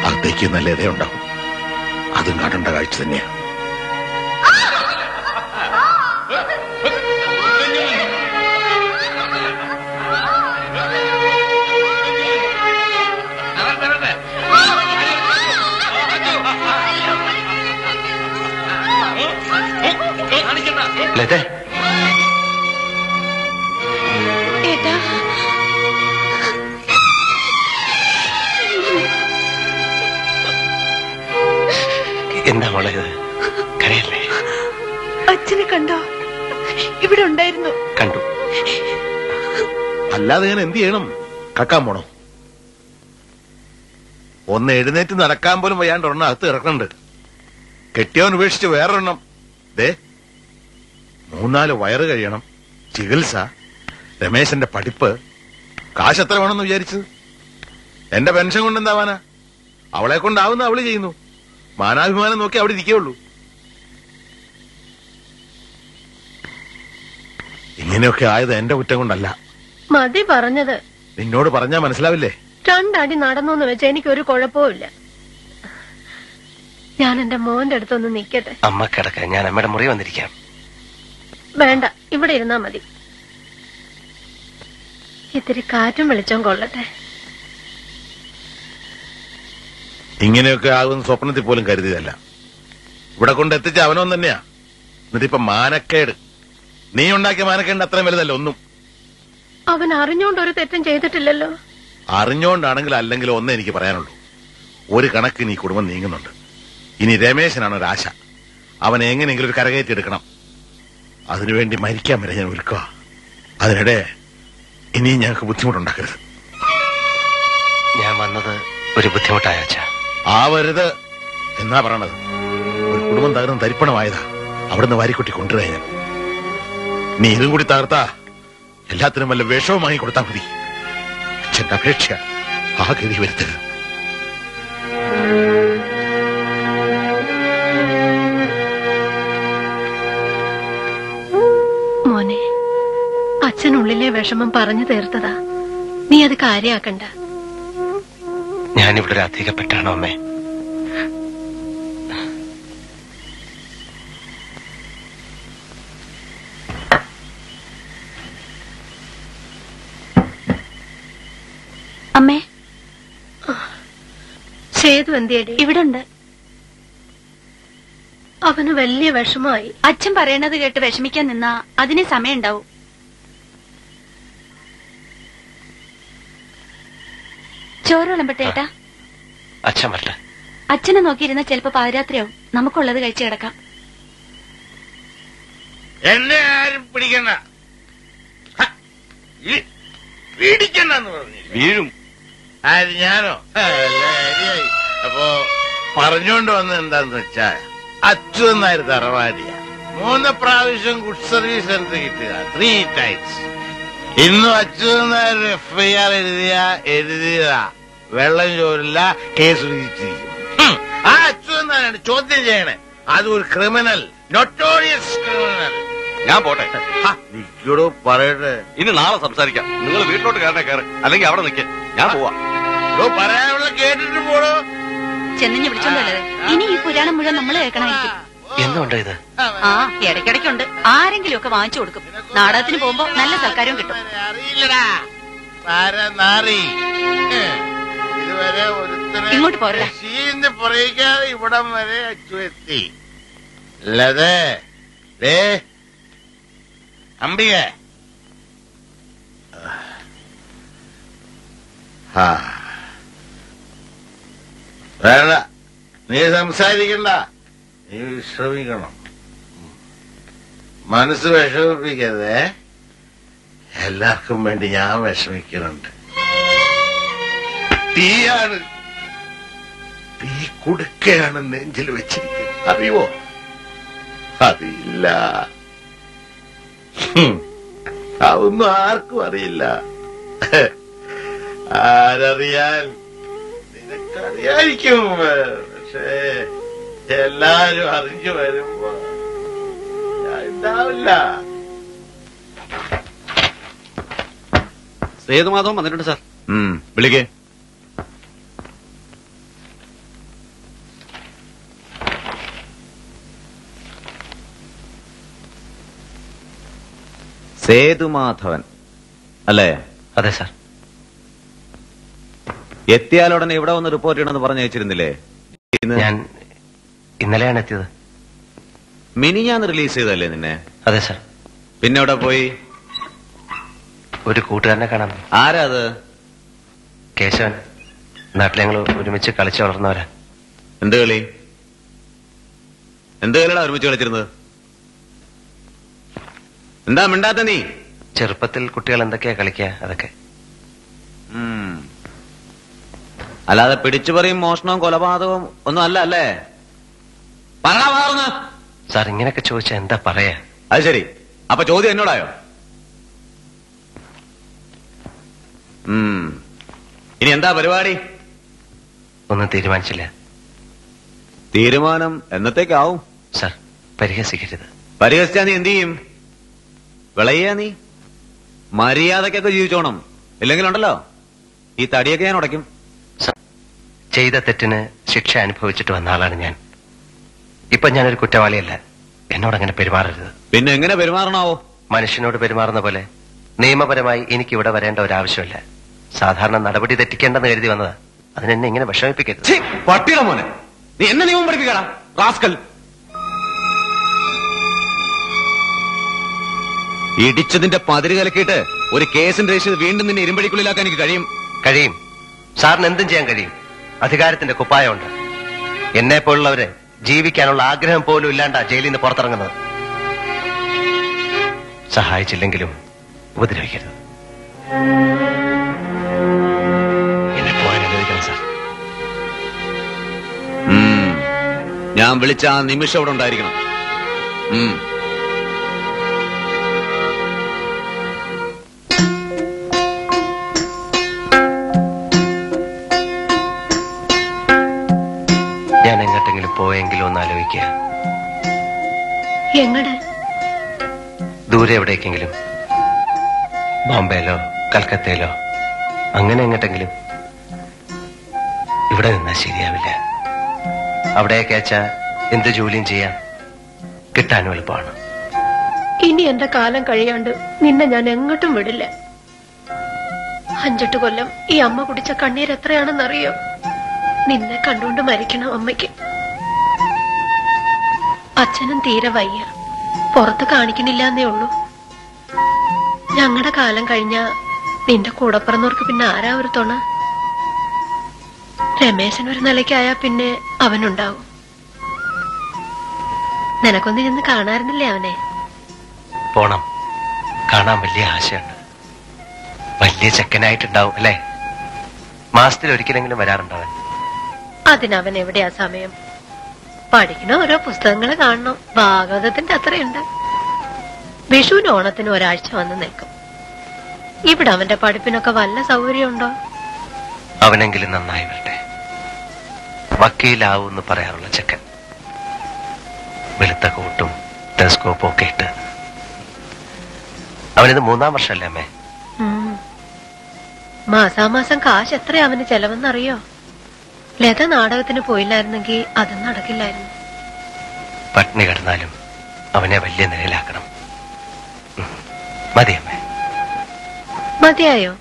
അകത്തേക്ക് നല്ല ഇതയുണ്ടാവും. അതും കാണേണ്ട കാഴ്ച തന്നെയാണ്. ലതേ എന്താ മോളെ ഇത്? കരയല്ലേ. അച്ഛനെ കണ്ടോ? ഇവിടെ ഉണ്ടായിരുന്നു. കണ്ടു. അല്ലാതെ ഞാൻ എന്ത് ചെയ്യണം? കക്കാൻ പോണോ? ഒന്ന് എഴുന്നേറ്റ് നടക്കാൻ പോലും വയ്യാണ്ട് ഒരെണ്ണം അകത്ത് ഇറക്കണുണ്ട്. കെട്ടിയവൻ ഉപേക്ഷിച്ച് വേറൊരെണ്ണം. ദേ മൂന്നാല് വയറ് കഴിയണം. ചികിത്സ, രമേശന്റെ പഠിപ്പ്, കാശെത്ര വേണമെന്ന് വിചാരിച്ചത്. എന്റെ പെൻഷൻ കൊണ്ടെന്താവാനാ? അവളെ കൊണ്ടാവുന്ന അവള് ചെയ്യുന്നു. മാനാഭിമാനം നോക്കി അവിടെ ഇരിക്കേയുള്ളൂ. ഇങ്ങനെയൊക്കെ ആയത് എന്റെ കുറ്റം കൊണ്ടല്ല. മതി പറഞ്ഞത്. നിന്നോട് പറഞ്ഞാ മനസ്സിലാവില്ലേ? രണ്ടടി നടന്നു വെച്ച എനിക്കൊരു കുഴപ്പമില്ല. ഞാൻ എന്റെ മോന്റെ അടുത്തൊന്ന് നിക്കട്ടെ. അമ്മ കിടക്ക. ഞാൻ അമ്മയുടെ മുറി വന്നിരിക്കാം. വേണ്ട, ഇവിടെ ഇരുന്നാ മതി. ഇത്തിരി കാറ്റും വെളിച്ചവും കൊള്ളട്ടെ. ഇങ്ങനെയൊക്കെ ആകുന്ന സ്വപ്നത്തിൽ പോലും കരുതിയതല്ല. ഇവിടെ കൊണ്ടെത്തിച്ച അവനോൻ തന്നെയാ. എന്നിട്ടിപ്പൊ മാനക്കേട്. നീ ഉണ്ടാക്കിയ മാനക്കേട് അത്രയും വലുതല്ല ഒന്നും. അവൻ അറിഞ്ഞോണ്ട് ഒരു തെറ്റും ചെയ്തിട്ടില്ലല്ലോ. അറിഞ്ഞോണ്ടാണെങ്കിൽ അല്ലെങ്കിലും ഒന്നേ എനിക്ക് പറയാനുള്ളൂ. ഒരു കണക്കിന് ഈ കുടുംബം നീങ്ങുന്നുണ്ട്. ഇനി രമേശനാണ് ഒരാശ. അവൻ എങ്ങനെയെങ്കിലും ഒരു കരകയറ്റി എടുക്കണം. അതിനുവേണ്ടി മരിക്കാൻ വരെ ഞാൻ ഒരുക്കുക. അതിനിടെ ഇനിയും ഞങ്ങൾക്ക് ബുദ്ധിമുട്ടുണ്ടാക്കരുത്. ഞാൻ വന്നത് ഒരു ബുദ്ധിമുട്ടായ അച്ഛ. ആവരുത് എന്നാ പറയണത്. ഒരു കുടുംബം തകർന്ന് തരിപ്പണമായതാ. അവിടുന്ന് വാരിക്കുട്ടി കൊണ്ടുവരാൻ ഞാൻ. നീ ഇതും കൂടി തകർത്താ എല്ലാത്തിനും വല്ല വിഷവും വാങ്ങി കൊടുത്താൽ മതി. അച്ഛന്റെ അപേക്ഷ ആ ഗതി വരുത്തരുത്. മോനെ, അച്ഛനുള്ളിലെ വിഷമം പറഞ്ഞു തീർത്തതാ. നീ അത് കാര്യാക്കണ്ട. ഞാനിവിടെ അധികപ്പെട്ടാണോ അമ്മേ? അമ്മേ, സേതു എന്തിയടി? ഇവിടെ ഉണ്ട്. അവന് വലിയ വിഷമമായി. അച്ഛൻ പറയുന്നത് കേട്ട് വിഷമിക്കാൻ നിന്നാ അതിന് സമയമുണ്ടാവും. ചോറ് വിളമ്പട്ടെ ഏട്ടാ. അച്ഛൻ വരട്ടെ. അച്ഛനെ നോക്കിയിരുന്ന ചിലപ്പോ പാതിരാത്രിയാവും. നമുക്കുള്ളത് കഴിച്ചു കിടക്കാം. എന്നെ ആരും പിടിക്കണ്ട. പിടിക്കണ്ടെന്ന് പറഞ്ഞു വീഴും. ആര് ഞാനോ? അപ്പോ പറഞ്ഞോണ്ട് വന്നത് എന്താന്ന് വെച്ചാ അച്ഛനായ തറവാടിയ മൂന്ന് പ്രാവശ്യം ഗുഡ് സർവീസ് എടുത്ത് കിട്ടിയ ത്രീ ടൈംസ്. ഇന്നും അച്ഛനായ എഫ് ഐ ആർ എഴുതിയ എഴുതിയതാ വെള്ളം ചോരില്ല കേസ് വിധിച്ചിരിക്കും. ആ അച്ഛനാണ് ചോദ്യം ചെയ്യണേ. അതൊരു ക്രിമിനൽ, നൊട്ടോറിയസ് ക്രിമിനൽ. ഞാൻ പോട്ടെ. നിൽക്കടോ പറയട്ടെ. ഇനി നാളെ സംസാരിക്കാം. നിങ്ങൾ വീട്ടിലോട്ട് കയറണേ, കയറി. അല്ലെങ്കിൽ അവിടെ നിൽക്കേ. ഞാൻ പോവാ. പറയാനുള്ള കേട്ടിട്ട് പോടോ. ചെന്നിഞ്ഞ് വിളിച്ചോണ്ടല്ലേ ഇനി ഈ പുരാണം മുഴുവൻ നമ്മള് കേൾക്കണമായിരിക്കും. എന്തുണ്ടോ ഇത്? ആ ഇടയ്ക്കിടയ്ക്കുണ്ട്. ആരെങ്കിലും ഒക്കെ വാങ്ങിച്ചു കൊടുക്കും. നാടകത്തിന് പോകുമ്പോ നല്ല സൽക്കാരവും കിട്ടും. ഇങ്ങോട്ട് പോരാ. പറയിക്കാതെ ഇവിടം വരെ അച്ചുവെത്തി. അല്ലാതെ അമ്പിക വേണ്ട, നീ സംസാരിക്കണ്ട. നീ വിശ്രമിക്കണം. മനസ്സ് വിഷമിപ്പിക്കരുതേ. എല്ലാവർക്കും വേണ്ടി ഞാൻ വിഷമിക്കുന്നുണ്ട്. തീയാണ്, തീ കുടുക്കയാണ് നെഞ്ചിൽ വെച്ചിരിക്കുന്നത്. അറിയോ? അറിയില്ല. അതൊന്നും ആർക്കും അറിയില്ല. ആരറിയാൻ? അറിയായിരിക്കും. പക്ഷേ എല്ലാരും അറിഞ്ഞു വരുമ്പോ ഉണ്ടാവില്ല. സേതുമാധവൻ വന്നിട്ടുണ്ട് സാർ. വിളിക്കേ. സേതുമാധവൻ അല്ലേ? അതെ സാർ. എത്തിയാലുടനെ ഇവിടെ വന്ന് റിപ്പോർട്ട് ചെയ്യണമെന്ന് പറഞ്ഞു അയച്ചിരുന്നില്ലേ? ഞാൻ ഇന്നലെയാണ് എത്തിയത്. മിനിഞ്ഞാന്ന് റിലീസ് ചെയ്തല്ലേ നിന്നെ? അതെ സാർ. പിന്നെ അവിടെ പോയി? ഒരു കൂട്ടുകാരനെ കാണാൻ. ആരാ അത്? കേശവൻ. നാട്ടിൽ ഞങ്ങൾ ഒരുമിച്ച് കളിച്ചു വളർന്നവരാ. എന്ത് കളി? എന്ത് കളിയാണ് ഒരുമിച്ച് കളിച്ചിരുന്നത്? എന്താ മിണ്ടാത്ത നീ? ചെറുപ്പത്തിൽ കുട്ടികൾ എന്തൊക്കെയാ കളിക്കുക അതൊക്കെ. അല്ലാതെ പിടിച്ചു പറയും മോഷണവും കൊലപാതകവും ഒന്നും അല്ല അല്ലേ? പറഞ്ഞ സാർ ഇങ്ങനെയൊക്കെ ചോദിച്ചാ എന്താ പറയാ? അത് ശരി. അപ്പൊ ചോദ്യം എന്നോടായോ? ഇനി എന്താ പരിപാടി? ഒന്നും തീരുമാനിച്ചില്ല. തീരുമാനം എന്നത്തേക്കാവും സാർ? പരിഹസിക്കരുത്. പരിഹസിച്ചാ നീ എന്ത് ചെയ്യും? വിളയ്യാ നീ. മര്യാദക്കൊക്കെ ജീവിച്ചോണം. ഇല്ലെങ്കിലുണ്ടല്ലോ ഈ തടിയൊക്കെ ഞാൻ ഉടയ്ക്കും. ചെയ്ത തെറ്റിന് ശിക്ഷ അനുഭവിച്ചിട്ട് വന്ന ആളാണ് ഞാൻ. ഇപ്പൊ ഞാനൊരു കുറ്റവാളിയല്ല. എന്നോടങ്ങനെ പെരുമാറരുത്. പിന്നെ എങ്ങനെ പെരുമാറണാവോ? മനുഷ്യനോട് പെരുമാറുന്ന പോലെ നിയമപരമായി എനിക്ക് ഇവിടെ വരേണ്ട ഒരാവശ്യമില്ല. സാധാരണ നടപടി തെറ്റിക്കേണ്ടെന്ന് കരുതി വന്നതാ. അതിനെന്നെ ഇങ്ങനെ വിഷമിപ്പിക്കരുത്. പട്ടിയുടെ മോനെ, നീ എന്നെ നിയമം പഠിപ്പിക്കടാ റാസ്കൽ. ഇടിച്ചതിന്റെ പതിര് കലക്കിയിട്ട് ഒരു കേസിന്റെ രജിസ്റ്റർ വീണ്ടും നിന്നെ ഇരുമ്പടിക്കുള്ളിലാക്കാൻ എനിക്ക് കഴിയും. കഴിയും സാറിന് എന്തും ചെയ്യാൻ കഴിയും. അധികാരത്തിന്റെ കുപ്പായമുണ്ട്. എന്നെ പോലുള്ളവരെ ജീവിക്കാനുള്ള ആഗ്രഹം പോലും ഇല്ലാണ്ടാ ജയിലിൽ നിന്ന് പുറത്തിറങ്ങുന്നത്. സഹായിച്ചില്ലെങ്കിലും ഉപദ്രവിക്കരുത്. എന്നെ പോകാൻ അനുവദിക്കണം സാർ. ഞാൻ വിളിച്ച ആ നിമിഷം അവിടെ ഉണ്ടായിരിക്കണം. ഞാൻ എങ്ങോട്ടെങ്കിലും പോയെങ്കിലും ഒന്ന് ആലോചിക്കുക. എങ്ങടെ? ദൂരെ എവിടേക്കെങ്കിലും. ബോംബെയിലോ കൽക്കത്തയിലോ അങ്ങനെ എങ്ങോട്ടെങ്കിലും. ഇവിടെ നിന്നാ ശരിയാവില്ല. അവിടെയൊക്കെ അച്ഛാ എന്ത് ജോലിയും ചെയ്യാം, കിട്ടാനും എളുപ്പമാണ്. ഇനി എന്റെ കാലം കഴിയാണ്ട് നിന്നെ ഞാൻ എങ്ങോട്ടും വിടില്ല. അഞ്ചെട്ട് കൊല്ലം ഈ അമ്മ കുടിച്ച കണ്ണീർ എത്രയാണെന്നറിയോ? നിന്നെ കണ്ടുകൊണ്ട് മരിക്കണം അമ്മയ്ക്ക്. അച്ഛനും തീരെ വയ്യ, പുറത്ത് കാണിക്കുന്നില്ല എന്നേ ഉള്ളൂ. ഞങ്ങളുടെ കാലം കഴിഞ്ഞ നിന്റെ കൂടെ പിറന്നവർക്ക് പിന്നെ ആരാ ഒരു തുണ? രമേശൻ ഒരു നിലയ്ക്കായാ പിന്നെ അവനുണ്ടാവും. നിനക്കൊന്നും ഇന്ന് കാണാറുന്നില്ലേ അവനെ? പോണം, കാണാൻ വലിയ ആശയാണ്. വലിയ ചെക്കനായിട്ടുണ്ടാവും അല്ലേ? മാസത്തിൽ ഒരിക്കലെങ്കിലും വരാറുണ്ടാവൻ. അതിനവൻ എവിടെയാ സമയം? പഠിക്കണ ഓരോ പുസ്തകങ്ങൾ കാണണം. ഭാഗവതത്തിന്റെ അത്രയുണ്ട്. വിഷുവിന് ഓണത്തിന് ഒരാഴ്ച വന്ന് നിൽക്കും. ഇവിടെ അവന്റെ പഠിപ്പിനൊക്കെ വല്ല സൗകര്യമുണ്ടോ? അവനെങ്കിലും നന്നായി വരട്ടെ. വക്കീലാവൂന്ന് പറയാറുള്ള ചെക്കൻ, വെളുത്ത കോട്ടും ടെലസ്കോപ്പും ഒക്കെ ഇട്ട്. അവനിത് മൂന്നാം വർഷമല്ലേ അമ്മേ? മാസാമാസം കാശ് എത്ര അവന് ചെലവെന്നറിയോ? ലത നാടകത്തിന് പോയില്ലായിരുന്നെങ്കിൽ അതും നടക്കില്ലായിരുന്നു. പട്ടിണി കിടന്നാലും അവനെ വലിയ നിലയിലാക്കണം. മതിയമ്മേ. മതിയായോ?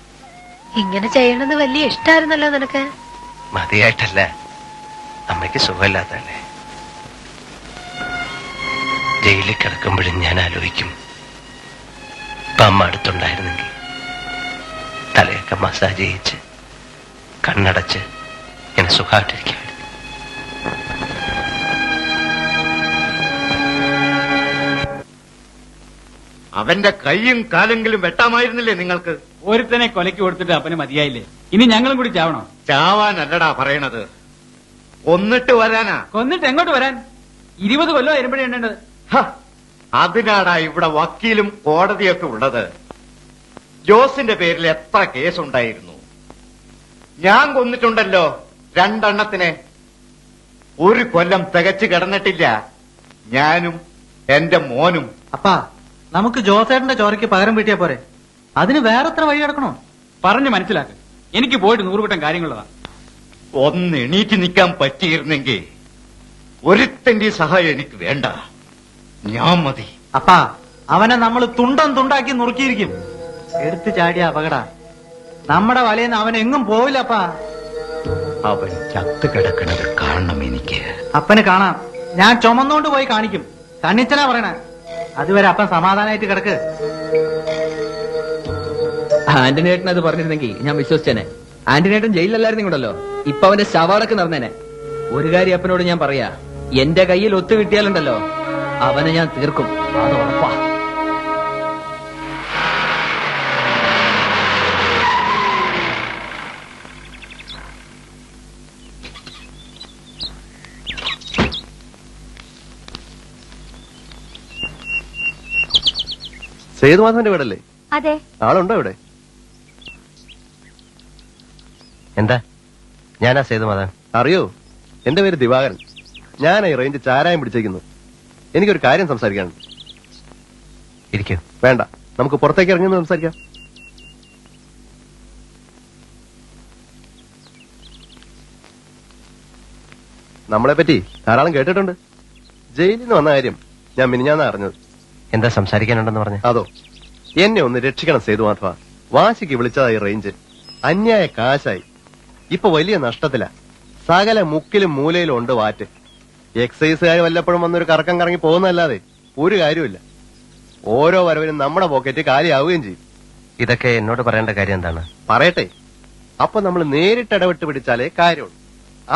ഇങ്ങനെ ചെയ്യണമെന്ന് വലിയ ഇഷ്ടായിരുന്നല്ലോ നിനക്ക്. മതിയായിട്ടല്ല, അമ്മയ്ക്ക് സുഖമില്ലാത്തല്ലേ. ജയിലിൽ കിടക്കുമ്പോഴും ഞാൻ ആലോചിക്കും, ഇപ്പൊ അമ്മ അടുത്തുണ്ടായിരുന്നെങ്കിൽ തലയൊക്കെ മസാജ് ചെയ്യിച്ച് കണ്ണടച്ച് ഇങ്ങനെ സുഖമായിട്ടിരിക്കും. അവന്റെ കൈയും കാലെങ്കിലും വെട്ടാമായിരുന്നില്ലേ നിങ്ങൾക്ക്? ഒരുത്തനെ കൊലയ്ക്ക് കൊടുത്തിട്ട് അവന് മതിയായില്ലേ? ഇനി ഞങ്ങളും കൂടി ചാവണോ? ചാവാനല്ലടാ പറയണത്, കൊന്നിട്ട് വരാനാ. കൊന്നിട്ട് എങ്ങോട്ട് വരാൻ? ഇരുപത് കൊല്ലം വരുമ്പോഴേ ഉണ്ടേണ്ടത്. അതിനാടാ ഇവിടെ വക്കീലും കോടതിയൊക്കെ ഉള്ളത്. ജോസിന്റെ പേരിൽ എത്ര കേസുണ്ടായിരുന്നു. ഞാൻ കൊന്നിട്ടുണ്ടല്ലോ രണ്ടെണ്ണത്തിനെ. ഒരു കൊല്ലം തികച്ചു കിടന്നിട്ടില്ല ഞാനും എന്റെ മോനും. അപ്പാ, നമുക്ക് ജോസേട്ടന്റെ ചോരയ്ക്ക് പകരം വീട്ടിയാ പോരെ? അതിന് വേറെ എത്ര വഴി കിടക്കണോ? പറഞ്ഞു മനസ്സിലാക്ക്. എനിക്ക് പോയിട്ട് നൂറുകൂട്ടം കാര്യങ്ങളുള്ളതാ. ഒന്ന് എണീറ്റ് നിൽക്കാൻ പറ്റിയിരുന്നെങ്കിൽ ഒരുത്തന്റെ സഹായം എനിക്ക് വേണ്ട, ഞാൻ മതി. അപ്പാ, അവനെ നമ്മൾ തുണ്ടം തുണ്ടാക്കി നുറുക്കിയിരിക്കും. എടുത്തു ചാടിയ അപകട നമ്മുടെ വലയിൽ നിന്ന് അവൻ എങ്ങും പോവില്ലപ്പാ. അവൻ ചത്ത് കിടക്കണത് കാണണം എനിക്ക്. അപ്പന് കാണാം, ഞാൻ ചുമന്നോണ്ട് പോയി കാണിക്കും. തന്നിച്ചനാ പറയണേ. അതുവരെ അപ്പൻ സമാധാനമായിട്ട് കിടക്ക്. ആന്റണിയേട്ടൻ അത് പറഞ്ഞിരുന്നെങ്കിൽ ഞാൻ വിശ്വസിച്ചേനെ. ആന്റണിയേട്ടൻ ജയിലിലല്ലായിരുന്നു ഇങ്ങോട്ടല്ലോ, ഇപ്പൊ അവന്റെ ശവാടക്ക് നടന്നേനെ. ഒരു കാര്യം അപ്പനോട് ഞാൻ പറയാ, എന്റെ കയ്യിൽ ഒത്തു കിട്ടിയാലുണ്ടല്ലോ അവനെ ഞാൻ തീർക്കും, അത് ഉറപ്പാ. സേതുമാധവന്റെ വീടല്ലേ? അതെ. ആളുണ്ടോ ഇവിടെ? എന്താ, ഞാനാ സേതുമാധവൻ. അറിയോ, എന്റെ പേര് ദിവാകരൻ. ഞാനായി റേഞ്ച് ചാരായം പിടിച്ചേക്കുന്നു. എനിക്കൊരു കാര്യം സംസാരിക്കാനുണ്ട്. ഇരിക്കും. വേണ്ട, നമുക്ക് പുറത്തേക്ക് ഇറങ്ങുന്ന സംസാരിക്കാം. നമ്മളെ പറ്റി ധാരാളം കേട്ടിട്ടുണ്ട്. ജയിലിൽ നിന്ന് വന്ന കാര്യം ഞാൻ മിനിഞ്ഞാന്നാ അറിഞ്ഞത്. എന്താ സംസാരിക്കാനുണ്ടെന്ന് പറഞ്ഞു? അതോ, എന്നെ ഒന്ന് രക്ഷിക്കണം സേതുമാധവ. വാശിക്ക് വിളിച്ചതായി റേഞ്ച്. അന്യായ കാശായി. ഇപ്പൊ വലിയ നഷ്ടത്തില. സകല മുക്കിലും മൂലയിലും ഉണ്ട് വാറ്റ്. എക്സൈസുകാർ വല്ലപ്പോഴും വന്നൊരു കറക്കം കറങ്ങി പോകുന്നതല്ലാതെ ഒരു കാര്യമില്ല. ഓരോ വരവിനും നമ്മുടെ പോക്കറ്റ് കാലിയാവുകയും ചെയ്യും. ഇതൊക്കെ എന്നോട് പറയേണ്ട കാര്യം എന്താണ്? പറയട്ടെ. അപ്പൊ നമ്മൾ നേരിട്ട് ഇടപെട്ട് പിടിച്ചാലേ കാര്യമുള്ളൂ.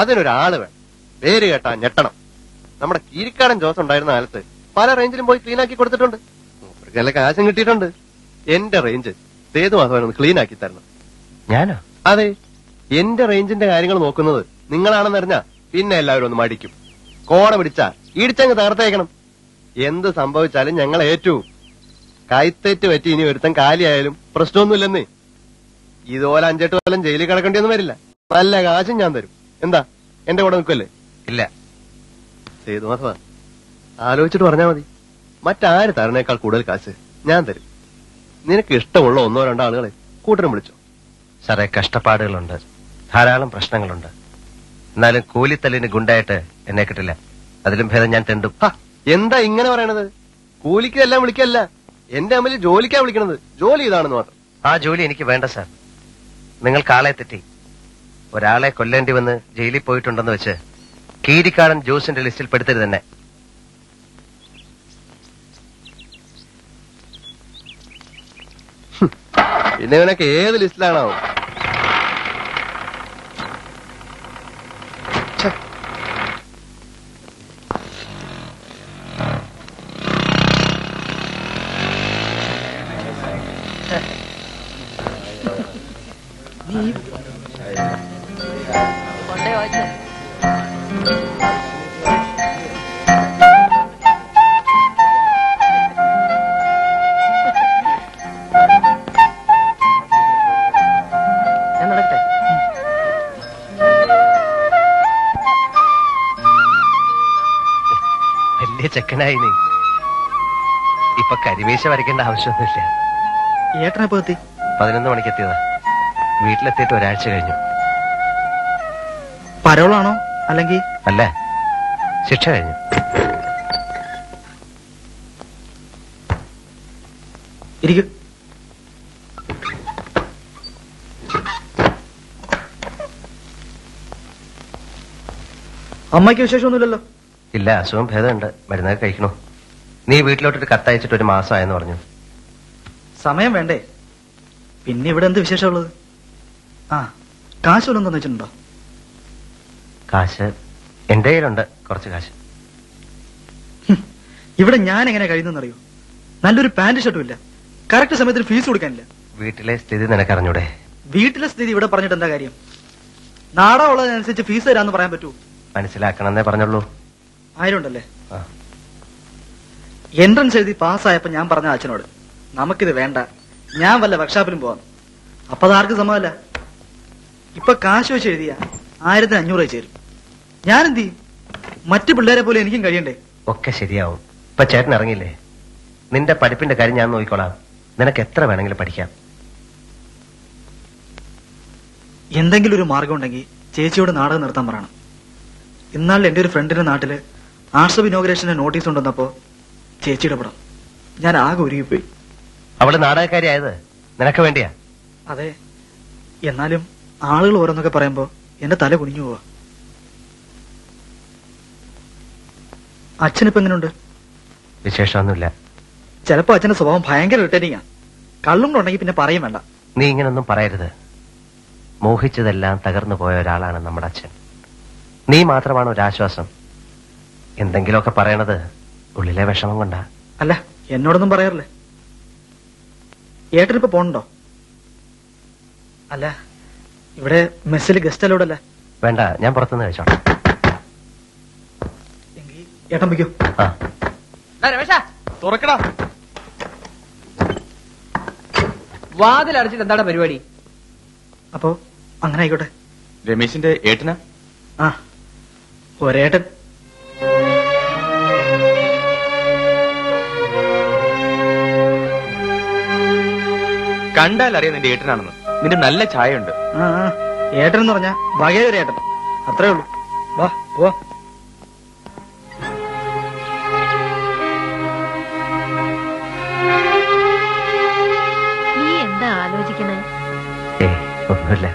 അതിനൊരാള് വേണം. പേര് കേട്ടാ ഞെട്ടണം. നമ്മുടെ കീരിക്കാടൻ ജോസ് ഉണ്ടായിരുന്ന കാലത്ത് പല റേഞ്ചിലും പോയി ക്ലീൻ ആക്കി കൊടുത്തിട്ടുണ്ട്. നല്ല കാശും കിട്ടിയിട്ടുണ്ട്. എന്റെ റേഞ്ച് സേതുമാധവനൊന്ന് ക്ലീൻ ആക്കി തരണം. ഞാനോ? അതെ. എന്റെ റേഞ്ചിന്റെ കാര്യങ്ങൾ നോക്കുന്നത് നിങ്ങളാണെന്നറിഞ്ഞാ പിന്നെ എല്ലാവരും ഒന്ന് മടിക്കും. കോട പിടിച്ചാൽ ഇടിച്ചങ്ങ് തകർത്തേക്കണം. എന്ത് സംഭവിച്ചാലും ഞങ്ങൾ ഏറ്റു. കൈത്തേറ്റ് പറ്റി ഇനി ഒരുത്തൻ കാലിയായാലും പ്രശ്നമൊന്നുമില്ലെന്നേ. ഇതുപോലെ അഞ്ചെട്ട് കൊല്ലം ജയിലിൽ കിടക്കേണ്ടിയൊന്നും വരില്ല. നല്ല കാശും ഞാൻ തരും. എന്താ, എന്റെ കൂടെ നിൽക്കല്ലേ? ഇല്ല സേതുമാധവ, ആലോചിച്ചിട്ട് പറഞ്ഞാൽ മതി. മറ്റാര് തരണേക്കാൾ കൂടുതൽ കാശ് ഞാൻ തരും. നിനക്ക് ഇഷ്ടമുള്ള ഒന്നോ രണ്ടോ ആളുകളെ കൂട്ടരും വിളിച്ചോ. സാറേ, കഷ്ടപ്പാടുകളുണ്ട്, ധാരാളം പ്രശ്നങ്ങളുണ്ട്. എന്നാലും കൂലിത്തല്ലിന് ഗുണ്ടായിട്ട് എന്നെ കിട്ടില്ല. അതിലും ഭേദം ഞാൻ തെണ്ടും. എന്താ ഇങ്ങനെ പറയണത്? കൂലിക്ക് എല്ലാം വിളിക്കല്ല, എന്റെ അമ്മയിൽ ജോലിക്കാ വിളിക്കണത്. ജോലി ഇതാണെന്ന് മാത്രം. ആ ജോലി എനിക്ക് വേണ്ട സാർ. നിങ്ങൾക്ക് ആളെ തെറ്റി. ഒരാളെ കൊല്ലേണ്ടി വന്ന് ജയിലിൽ പോയിട്ടുണ്ടെന്ന് വെച്ച് കീരിക്കാടൻ ജോസിന്റെ ലിസ്റ്റിൽ പെടുത്തരുത് തന്നെ. ഇന്നിവനൊക്കെ ഏത് ലിസ്റ്റിലാണാവും. കരിമീശ വരയ്ക്കേണ്ട ആവശ്യമൊന്നുമില്ല. ഏട്ടനെ പോത്തി പതിനൊന്ന് മണിക്ക് എത്തിയതാ. വീട്ടിലെത്തിയിട്ട് ഒരാഴ്ച കഴിഞ്ഞു. പരോളാണോ? അല്ലെങ്കിൽ അല്ല, ശിക്ഷ കഴിഞ്ഞു. ഇരിക്കും. അമ്മയ്ക്ക് വിശേഷമൊന്നുമില്ലല്ലോ? ഇല്ല, അസുഖം ഭേദമുണ്ട്. മരുന്നൊക്കെ കഴിക്കണോ? നീ വീട്ടിലോട്ട് കത്തയച്ചിട്ട് ഒരു മാസമായെന്ന് പറഞ്ഞു. സമയം വേണ്ടേ? പിന്നെ ഇവിടെ എന്ത് വിശേഷമുള്ളത്? ആ, കാശ് വല്ലതും തന്നു വെച്ചിട്ടുണ്ടോ? കാശ് എന്റെ കയ്യിലുണ്ട്, കുറച്ച് കാശ്. ഇവിടെ ഞാൻ എങ്ങനെ കഴിയുന്നറിയോ? നല്ലൊരു പാന്റ് ഷർട്ടും ഇല്ല, കറക്റ്റ് സമയത്തിന് ഫീസ് കൊടുക്കാനില്ല. വീട്ടിലെ സ്ഥിതി നിനക്കറിഞ്ഞൂടെ? വീട്ടിലെ സ്ഥിതി ഇവിടെ പറഞ്ഞിട്ട് എന്താ കാര്യം? നാടാ ഉള്ളതിനനുസരിച്ച് ഫീസ് തരാന്ന് പറയാൻ പറ്റുമോ? മനസ്സിലാക്കണമെന്നേ പറഞ്ഞുള്ളൂ. ആയിരം ഉണ്ടല്ലേ? എൻട്രൻസ് എഴുതി പാസ്സായപ്പോ ഞാൻ പറഞ്ഞ അച്ഛനോട്, നമുക്കിത് വേണ്ട, ഞാൻ വല്ല വർക്ക്ഷോപ്പിലും പോവാന്ന്. അപ്പൊ അതാർക്കും സമ്മതമല്ല. ഇപ്പൊ കാശ് വെച്ച് എഴുതിയ ആയിരത്തിന് അഞ്ഞൂറ് വെച്ച് തരും. ഞാനെന്ത് ചെയ്യും? മറ്റു പിള്ളേരെ പോലെ എനിക്കും കഴിയണ്ടേ? ഒക്കെ ശരിയാവും. ഇപ്പൊ ചേട്ടൻ ഇറങ്ങില്ലേ? നിന്റെ പഠിപ്പിന്റെ കാര്യം ഞാൻ നോക്കിക്കോളാം. നിനക്ക് എത്ര വേണമെങ്കിലും പഠിക്കാം. എന്തെങ്കിലും ഒരു മാർഗം ഉണ്ടെങ്കിൽ ചേച്ചിയോട് നാടകം നിർത്താൻ പറയണം. ഇന്നാളിൽ എന്റെ ഒരു ഫ്രണ്ടിന്റെ നാട്ടില് ആർട്സ് ഇനോഗ്രേഷന്റെ നോട്ടീസ് കൊണ്ടുവന്നപ്പോ ചേച്ചിയുടെ പടം ഞാൻ ആകെ ഒരുങ്ങിപ്പോയി. അവള് നാടകക്കാരി ആയത് നിനക്ക് വേണ്ടിയാ? അതെ, എന്നാലും ആളുകൾ ഓരോന്നൊക്കെ പറയുമ്പോ എന്റെ തല കുനിഞ്ഞു പോവാ. അച്ഛനിപ്പോ എങ്ങനെയുണ്ട്? വിശേഷമൊന്നുമില്ല. ചിലപ്പോ അച്ഛന്റെ സ്വഭാവം ഭയങ്കര റിട്ടേണിംഗ് ആണ്. കള്ളുണ്ടെങ്കിൽ പിന്നെ പറയും വേണ്ട. നീ ഇങ്ങനൊന്നും പറയരുത്. മോഹിച്ചതെല്ലാം തകർന്നു പോയ ഒരാളാണ് നമ്മുടെ അച്ഛൻ. നീ മാത്രമാണ് ഒരാശ്വാസം. എന്തെങ്കിലുമൊക്കെ പറയണത് ഉള്ളിലെ വിഷമം കൊണ്ടാ. അല്ല, എന്നോടൊന്നും പറയാറില്ലേ? ഏട്ടനിപ്പോ പോണുണ്ടോ? അല്ല, ഇവിടെ മെസ്സിൽ ഗസ്റ്റ് അല്ലോടല്ലേ? വേണ്ട, ഞാൻ പുറത്തുനിന്ന് കഴിച്ചോളാം. ഏട്ടൻ വയ്ക്കോ. രമേശാ, തുറക്കടാ. വാതിലടച്ചിട്ട് എന്താണ് പരിപാടി? അപ്പോ അങ്ങനെ ആയിക്കോട്ടെ. രമേശിന്റെ ഏട്ടനാ? ആ, ഒരേട്ടൻ. കണ്ടാൽ അറിയാം നിന്റെ ഏട്ടനാണെന്ന്. നിന്റെ നല്ല ചായയുണ്ട്. ഏട്ടൻ എന്ന് പറഞ്ഞാ വകയൊരു ഏട്ടൻ, അത്രേ ഉള്ളൂ. വാ പോ. നീ എന്താ ആലോചിക്കണേ? ഒന്നുമില്ല,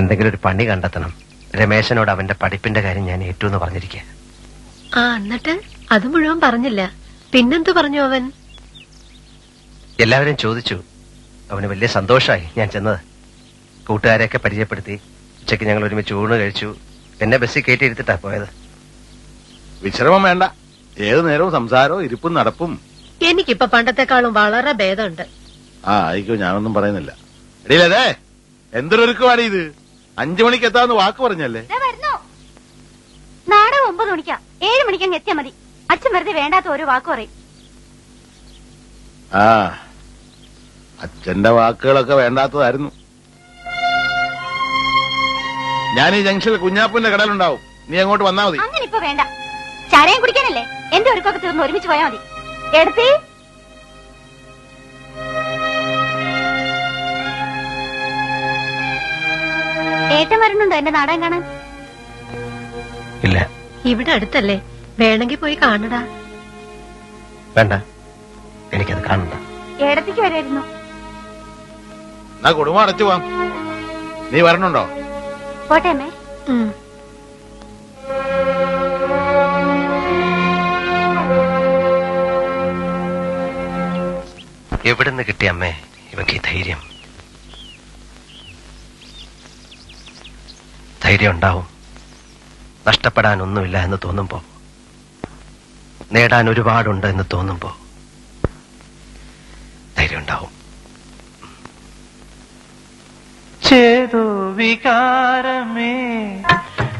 എന്തെങ്കിലും ഒരു പണി കണ്ടെത്തണം. രമേശനോട് അവന്റെ പഠിപ്പിന്റെ കാര്യം ഞാൻ ഏറ്റവും പറഞ്ഞിരിക്കുക. ആ, എന്നിട്ട് അത് മുഴുവൻ പറഞ്ഞില്ല. പിന്നെന്ത് പറഞ്ഞു അവൻ? എല്ലാവരും ചോദിച്ചു. അവന് വലിയ സന്തോഷമായി ഞാൻ ചെന്നത്. കൂട്ടുകാരെയൊക്കെ പരിചയപ്പെടുത്തി. ഉച്ചയ്ക്ക് ഞങ്ങൾ ഒരുമിച്ച് ഊണ് കഴിച്ചു. എന്നെ ബസ്സിൽ കയറ്റി ഇരുത്തിട്ടാ പോയത്. വിശ്രമം വേണ്ട, ഏത് നേരവും സംസാരവും ഇരിപ്പും നടപ്പും. എനിക്കിപ്പോ പണ്ടത്തെക്കാളും വളരെ ഭേദമുണ്ട്. ആ ആയിക്കോ, ഞാനൊന്നും പറയുന്നില്ല. എടീലേ, എന്തൊരുക്കുവാണ് ഇത്? അഞ്ചു മണിക്ക് എത്താന്ന് വാക്ക് പറഞ്ഞല്ലേ? നാളെ ഒമ്പത് മണിക്കാ, ഏഴ് മണിക്കങ്ങ് എത്തിയാ മതി. അച്ഛൻ വെറുതെ വേണ്ടാത്ത ഒരു വാക്ക് പറയും. ആ, അച്ഛന്റെ വാക്കുകളൊക്കെ വേണ്ടാത്തതായിരുന്നു. ഞാൻ ഈ ജംഗ്ഷനിൽ കുഞ്ഞാപ്പൂന്റെ കടലുണ്ടാവും, നീ അങ്ങോട്ട് വന്നാ മതി. അങ്ങനെ ഇപ്പൊ വേണ്ട, ചാരയും കുടിക്കാനല്ലേ. എന്റെ ഒരുക്കൊക്കെ തീർന്ന് ഒരുമിച്ച് പോയാ മതി. എടുത്തി ഏട്ടൻ വരുന്നുണ്ടോ എന്റെ നാടകം കാണാൻ? ഇല്ല, ഇവിടെ അടുത്തല്ലേ, വേണമെങ്കിൽ പോയി കാണടാ. വേണ്ട, എനിക്കത് കാണണ്ട. ഏടത്തേക്ക് വരായിരുന്നു. എന്നാ കുടുംബം അടച്ചു പോവാം. നീ വരണുണ്ടോ? പോട്ടെ. എവിടുന്ന് കിട്ടിയ അമ്മേ ఇవకి ధైర్యం ധൈര്യം ഉണ്ടാവും. നഷ്ടപ്പെടാനൊന്നുമില്ല എന്ന് തോന്നുമ്പോൾ, നേടാൻ ഒരുപാടുണ്ട് എന്ന് തോന്നുമ്പോൾ ധൈര്യം ഉണ്ടാവും. ചേതോ വികാരമേ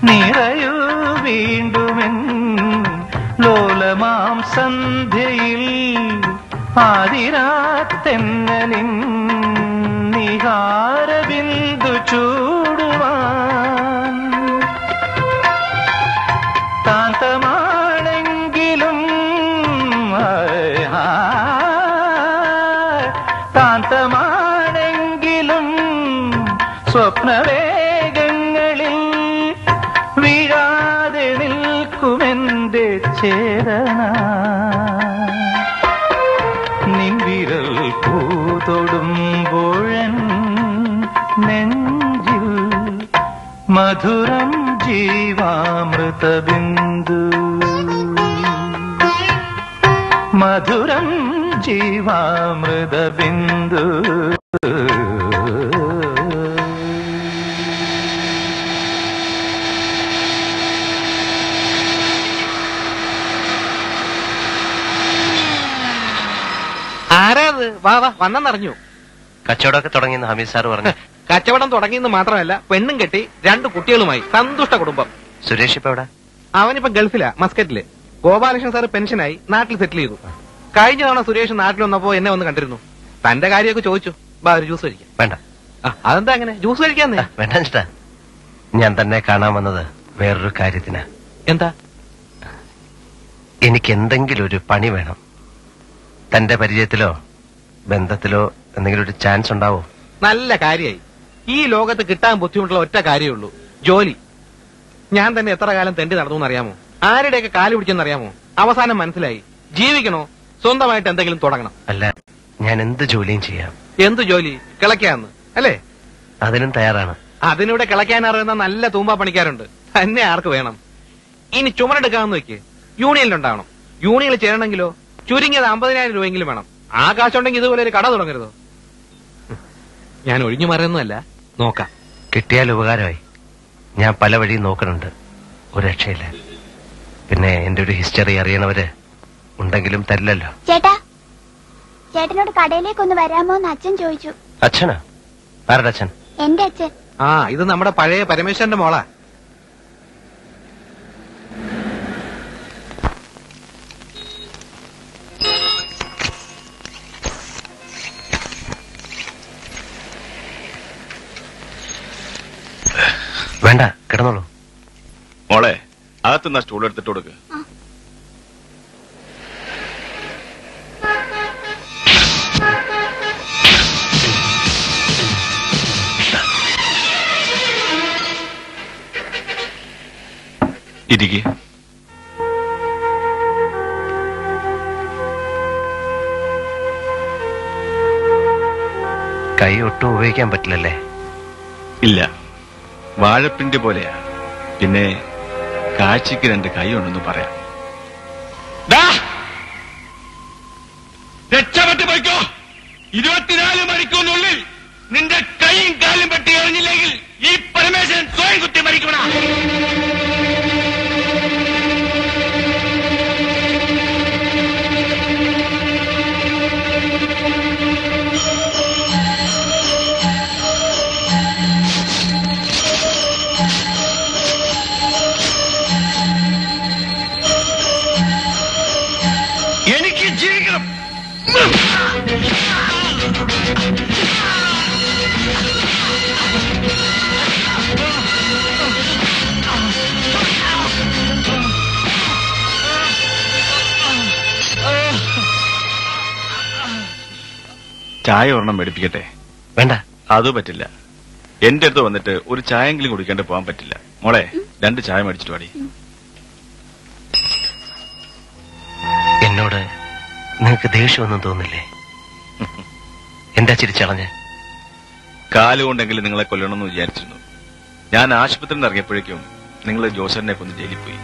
നിറയൂ വീണ്ടുമെൻ ലോലമാം സന്ധ്യയിൽ ആദിരാത്തെന്നലിൻ നിഹാരബിന്ദു ചൂടുവാൻ താന്തമാണെങ്കിലും താന്തമാണെങ്കിലും സ്വപ്നവേഗങ്ങളിൽ വീഴാതെ നിൽക്കുമെൻ്റെ ചേതന മധുരം ജീവാമൃത ബിന്ദു മധുരം ജീവാമൃത ബിന്ദു ആരാത്? വാ വാ വന്നറിഞ്ഞു. കച്ചവടമൊക്കെ തുടങ്ങിയെന്ന് ഹമീദ് സാർ പറഞ്ഞു. കച്ചവടം തുടങ്ങിയെന്ന് മാത്രമല്ല, പെണ്ണും കെട്ടി രണ്ട് കുട്ടികളുമായി സന്തുഷ്ട കുടുംബം. സുരേഷ് ഇപ്പൊ എവിടെ? അവനിപ്പോ ഗൾഫിലാ, മസ്കറ്റില്. ഗോപാലകൃഷ്ണൻ സാറ് പെൻഷനായി നാട്ടിൽ സെറ്റിൽ ചെയ്തു. കഴിഞ്ഞ തവണ സുരേഷ് നാട്ടിൽ വന്നപ്പോ എന്നെ വന്ന് കണ്ടിരുന്നു. തന്റെ കാര്യമൊക്കെ ചോദിച്ചു. ബാ ഒരു ജ്യൂസ് കഴിക്കാം. വേണ്ട. അതെന്താ അങ്ങനെ ജ്യൂസ് കഴിക്കാന്ന്? വേണ്ട, ഞാൻ തന്നെ കാണാൻ വന്നത് വേറൊരു കാര്യത്തിനാ. എന്താ? എനിക്ക് എന്തെങ്കിലും ഒരു പണി വേണം. തന്റെ പരിചയത്തിലോ ബന്ധത്തിലോ എന്തെങ്കിലും ഒരു ചാൻസ് ഉണ്ടാവോ? നല്ല കാര്യമായി. ഈ ലോകത്ത് കിട്ടാൻ ബുദ്ധിമുട്ടുള്ള ഒറ്റ കാര്യമേ ഉള്ളൂ, ജോലി. ഞാൻ തന്നെ എത്ര കാലം തെണ്ടി നടന്നു അറിയാമോ? ആരുടെയൊക്കെ കാല് പിടിച്ചെന്നറിയാമോ? അവസാനം മനസ്സിലായി, ജീവിക്കണോ സ്വന്തമായിട്ട് എന്തെങ്കിലും തുടങ്ങണം. അല്ല, ഞാൻ എന്ത് ജോലിയും ചെയ്യാം. എന്ത് ജോലി? കിളയ്ക്കാന്ന് അല്ലേ? അതിനും തയ്യാറാണ്. അതിനിവിടെ കിളയ്ക്കാൻ അറിയുന്ന നല്ല തൂമ്പാ പണിക്കാരുണ്ട്. തന്നെ ആർക്ക് വേണം? ഇനി ചുമരെടുക്കാമെന്ന് വെക്ക്, യൂണിയനിലുണ്ടാവണം. യൂണിയനിൽ ചേരണമെങ്കിലോ ചുരുങ്ങിയത് അമ്പതിനായിരം രൂപയെങ്കിലും വേണം. ആ കാശുണ്ടെങ്കിൽ ഇതുപോലെ ഒരു കട തുടങ്ങരുതോ? ഞാൻ ഒഴിഞ്ഞു മാറിയൊന്നുമല്ല, നോക്കാം. കിട്ടിയാൽ ഉപകാരമായി. ഞാൻ പല വഴിയും നോക്കുന്നുണ്ട്, ഒരു രക്ഷയില്ല. പിന്നെ എന്റെ ഒരു ഹിസ്റ്ററി അറിയണവര് ഉണ്ടെങ്കിലും തരില്ലല്ലോ. ചേട്ടാ, ചേട്ടനോട് കടയിലേക്കൊന്ന് വരാമോ എന്ന് അച്ഛൻ ചോദിച്ചു. അച്ഛനാ? ആരുടെ അച്ഛൻ? എന്റെ അച്ഛൻ. ആ, ഇത് നമ്മുടെ പഴയ പരമേശ്വരന്റെ മോളാ. വേണ്ട, കിടന്നോളൂ മോളെ. അകത്തുനിന്ന് സ്റ്റൂൾ എടുത്തിട്ട് കൊടുക്ക്. ഇരിക്ക്. കൈ ഒട്ടും ഉപയോഗിക്കാൻ പറ്റില്ലല്ലേ? ഇല്ല, വാഴപ്പിണ്ടി പോലെയാ. പിന്നെ കാഴ്ചക്ക് രണ്ട് കൈ ഉണ്ടെന്ന് പറയാം. രക്ഷപ്പെട്ട് പോയിക്കോ. ഇരുപത്തിനാല് മണിക്കൂറിനുള്ളിൽ നിന്റെ കൈയും കാലും വെട്ടി എറിഞ്ഞില്ലെങ്കിൽ ഈ പരമേശ്വരൻ സ്വയം കുത്തി മരിക്കണം. ചായ ഒരെണ്ണം മേടിപ്പിക്കട്ടെ? വേണ്ട, അത് പറ്റില്ല. എന്റെ അടുത്ത് വന്നിട്ട് ഒരു ചായെങ്കിലും കുടിക്കാണ്ട് പോകാൻ പറ്റില്ല മോളെ. രണ്ട് ചായ മേടിച്ചിട്ട് പാടി. എന്നോട് നിനക്ക് ദേഷ്യമൊന്നും തോന്നില്ലേ? എന്താ ചിരിച്ചളഞ്ഞ്? കാലുകൊണ്ടെങ്കിലും നിങ്ങളെ കൊല്ലണമെന്ന് വിചാരിച്ചിരുന്നു. ഞാൻ ആശുപത്രിയിൽ നിന്ന് ഇറങ്ങിയപ്പോഴേക്കും നിങ്ങൾ ജോസറിനെ കൊന്ന് ജയിലിൽ പോയി.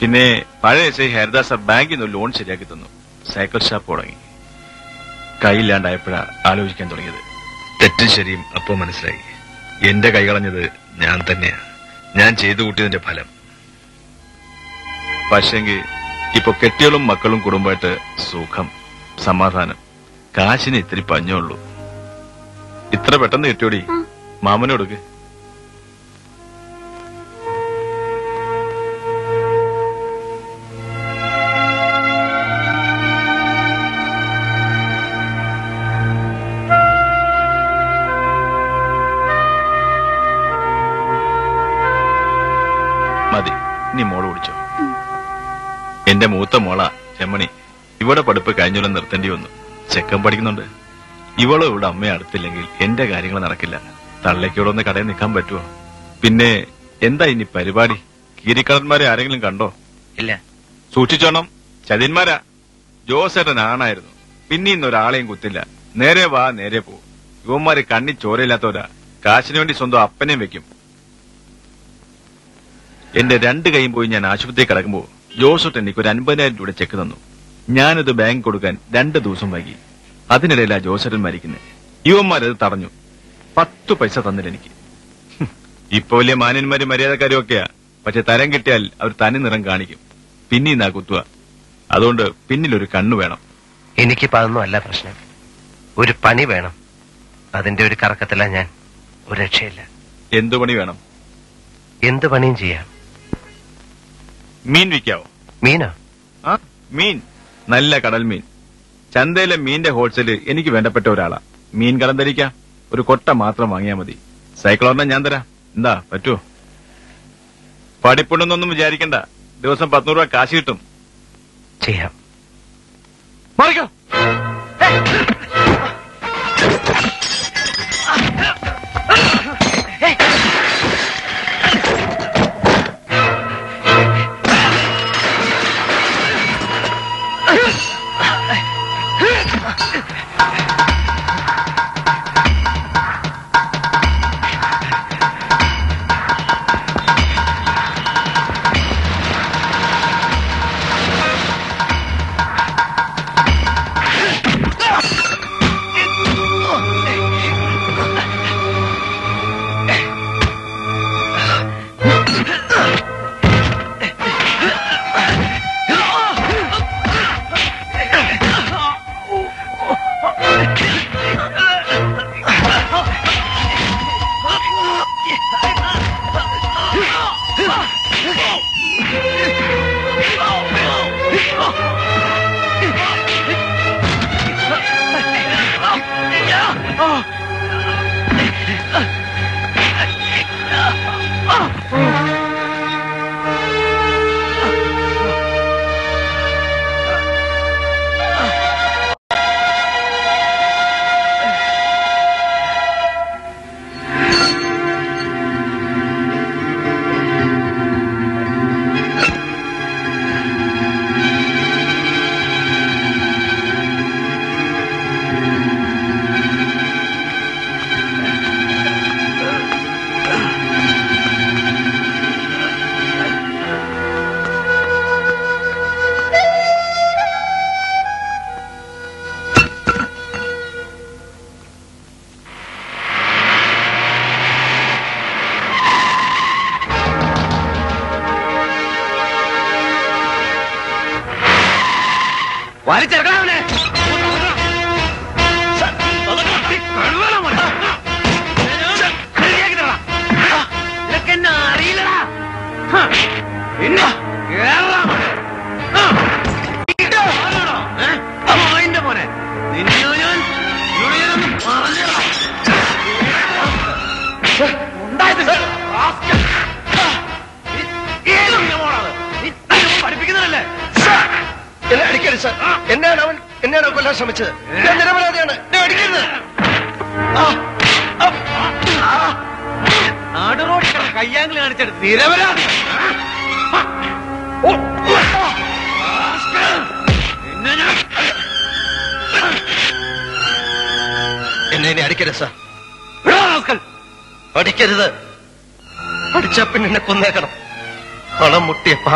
പിന്നെ പഴയ എസ് ഐ ഹരിദാസ് ബാങ്കിൽ നിന്ന് ലോൺ ശരിയാക്കി തന്നു. സൈക്കിൾ ഷാപ്പ് തുടങ്ങി. കൈയില്ലാണ്ടായപ്പോഴാ ആലോചിക്കാൻ തുടങ്ങിയത്. തെറ്റും ശരിയും അപ്പോൾ മനസ്സിലായി. എന്റെ കൈ കളഞ്ഞത് ഞാൻ തന്നെയാ, ഞാൻ ചെയ്തു കൂട്ടിയതിന്റെ ഫലം. പക്ഷെങ്കിൽ ഇപ്പൊ കെട്ടിയോളും മക്കളും കുടുംബമായിട്ട് സുഖം, സമാധാനം. കാശിന് ഇത്തിരി പഞ്ഞുള്ളൂ. ഇത്ര പെട്ടെന്ന് കിട്ടിയോടി, മാമന് കൊടുക്ക്. മതി, നീ മോള് കുടിച്ചോ. എന്റെ മൂത്ത മോള ചെമ്മണി ഇവിടെ പഠിപ്പ് കഴിഞ്ഞോളം നിർത്തേണ്ടി വന്നു. ചെക്കൻ പഠിക്കുന്നുണ്ട്. ഇവളോ ഇവിടെ അമ്മയെ അടുത്തില്ലെങ്കിൽ എന്റെ കാര്യങ്ങൾ നടക്കില്ല. തള്ളയ്ക്കൂടെ ഒന്ന് കടയിൽ നിൽക്കാൻ പറ്റുമോ? പിന്നെ എന്താ ഇനി പരിപാടി? കീരിക്കടന്മാരെ ആരെങ്കിലും കണ്ടോ? ഇല്ല. സൂക്ഷിച്ചോണം, ചതിന്മാരാ. ജോസേട്ടൻ ആണായിരുന്നു, പിന്നെ ഇന്നൊരാളെയും കുത്തില്ല. നേരെ വാ, നേരെ പോ. യുവന്മാര് കണ്ണി ചോരയില്ലാത്തവരാ. കാശിനു വേണ്ടി സ്വന്തം അപ്പനെയും വെക്കും. എന്റെ രണ്ട് കൈയും പോയി ഞാൻ ആശുപത്രിയിൽ കിടക്കുമ്പോ ജോസേട്ടൻ എനിക്ക് ഒരു അൻപതിനായിരം രൂപ ചെക്ക് തന്നു. ഞാനത് ബാങ്ക് കൊടുക്കാൻ രണ്ട് ദിവസം വൈകി. അതിനിടയിലാ ജോസേട്ടൻ മരിക്കുന്നത്. യുവന്മാരത് തടഞ്ഞു. പത്തു പൈസ തന്നില്ല എനിക്ക്. ഇപ്പൊ വലിയ മാന്യന്മാരും മര്യാദക്കാരും ഒക്കെയാ. പക്ഷെ തരം കിട്ടിയാൽ അവർ തനി നിറം കാണിക്കും. പിന്നീന്നാ കുത്തുക. അതുകൊണ്ട് പിന്നിലൊരു കണ്ണു വേണം. എനിക്കിപ്പോ അതൊന്നും അല്ല പ്രശ്നം. ഒരു പണി വേണം. അതിന്റെ ഒരു കറക്കത്തിലാ ഞാൻ. ഒരു രക്ഷയില്ല. എന്തു പണി വേണം? എന്ത് പണിയും ചെയ്യാം. മീൻ വിൽക്കാവോ? മീനോ? ആ, മീൻ. നല്ല കടൽ മീൻ. ചന്തയിലെ മീന്റെ ഹോൾസെയിൽ എനിക്ക് വേണ്ടപ്പെട്ട ഒരാളാ. മീൻ കടം ധരിക്കാം. ഒരു കൊട്ട മാത്രം വാങ്ങിയാൽ മതി. സൈക്കിളോറിനെ ഞാൻ തരാം. എന്താ, പറ്റുമോ? പഠിപ്പുണ്ടെന്നൊന്നും വിചാരിക്കണ്ട. ദിവസം പത്തുനൂറ് രൂപ കാശ് കിട്ടും. ചെയ്യാം. മാറിക്കോ.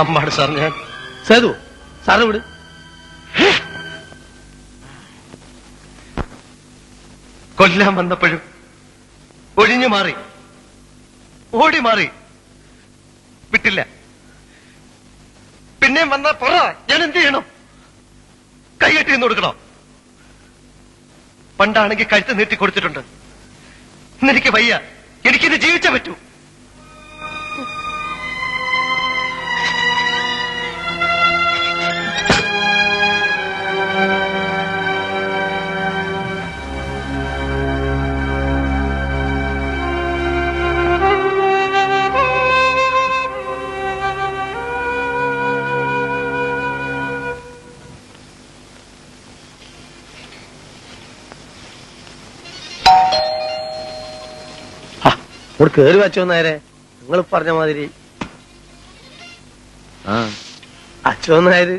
പാമ്പാട് സാർ. ഞാൻ സേതു സാറ് വിട്. കൊല്ലാൻ വന്നപ്പോഴും ഒഴിഞ്ഞു മാറി ഓടി മാറി വിട്ടില്ല. പിന്നെയും വന്നാൽ പറ ഞാൻ എന്ത് ചെയ്യണം? കൈകെട്ടി നിന്ന് കൊടുക്കണോ? പണ്ടാണെങ്കിൽ കഴുത്ത് നീട്ടി കൊടുത്തിട്ടുണ്ട്. ഇന്നെനിക്ക് വയ്യ, എനിക്കിത് ജീവിച്ചേ പറ്റൂ. ഇവിടെ കേറി വച്ചോ നേരെ നിങ്ങൾ പറഞ്ഞ മാതിരി. അച്ഛനായത്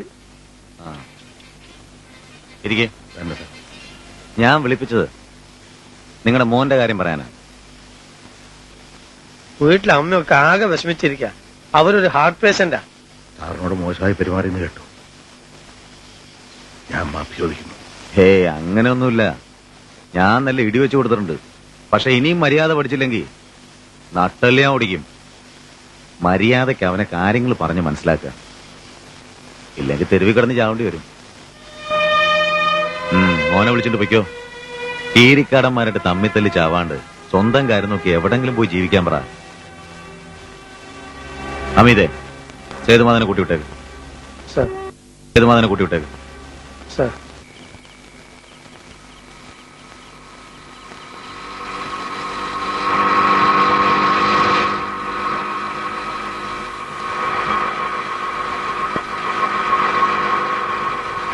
ഞാൻ വിളിപ്പിച്ചത് നിങ്ങളുടെ മോന്റെ കാര്യം പറയാനാ. വീട്ടിലെ അമ്മയൊക്കെ ആകെ വിഷമിച്ചിരിക്ക. അവരൊരു ഹാർട്ട് പേഷ്യന്റാ. സാറിനോട് മോശമായി പെരുമാറിയെന്ന് കേട്ടു. ഞാൻ മാപ്പ് ചോദിക്കുന്നു. ഹേ, അങ്ങനെയൊന്നുമില്ല. ഞാൻ നല്ല ഇടിവെച്ചു കൊടുത്തിട്ടുണ്ട്. പക്ഷെ ഇനിയും മര്യാദ പഠിച്ചില്ലെങ്കിൽ നട്ടല്ല ഓടിക്കും. മര്യാദയ്ക്ക് അവനെ കാര്യങ്ങൾ പറഞ്ഞ് മനസ്സിലാക്കുക. ഇല്ലെങ്കിൽ തെരുവിൽ കിടന്ന് ചാവേണ്ടി വരും. മോനെ വിളിച്ചിട്ട് പൊയ്ക്കോ. തീരിക്കാടന്മാരുടെ തമ്മിൽ തല്ലി ചാവാണ്ട് സ്വന്തം കാര്യം നോക്കി എവിടെങ്കിലും പോയി ജീവിക്കാൻ പറ. അമിതേ, സേതുമാധവനെ കൂട്ടി വിട്ടേക്ക്. സേതുമാധവനെ കൂട്ടി വിട്ടേക്ക്.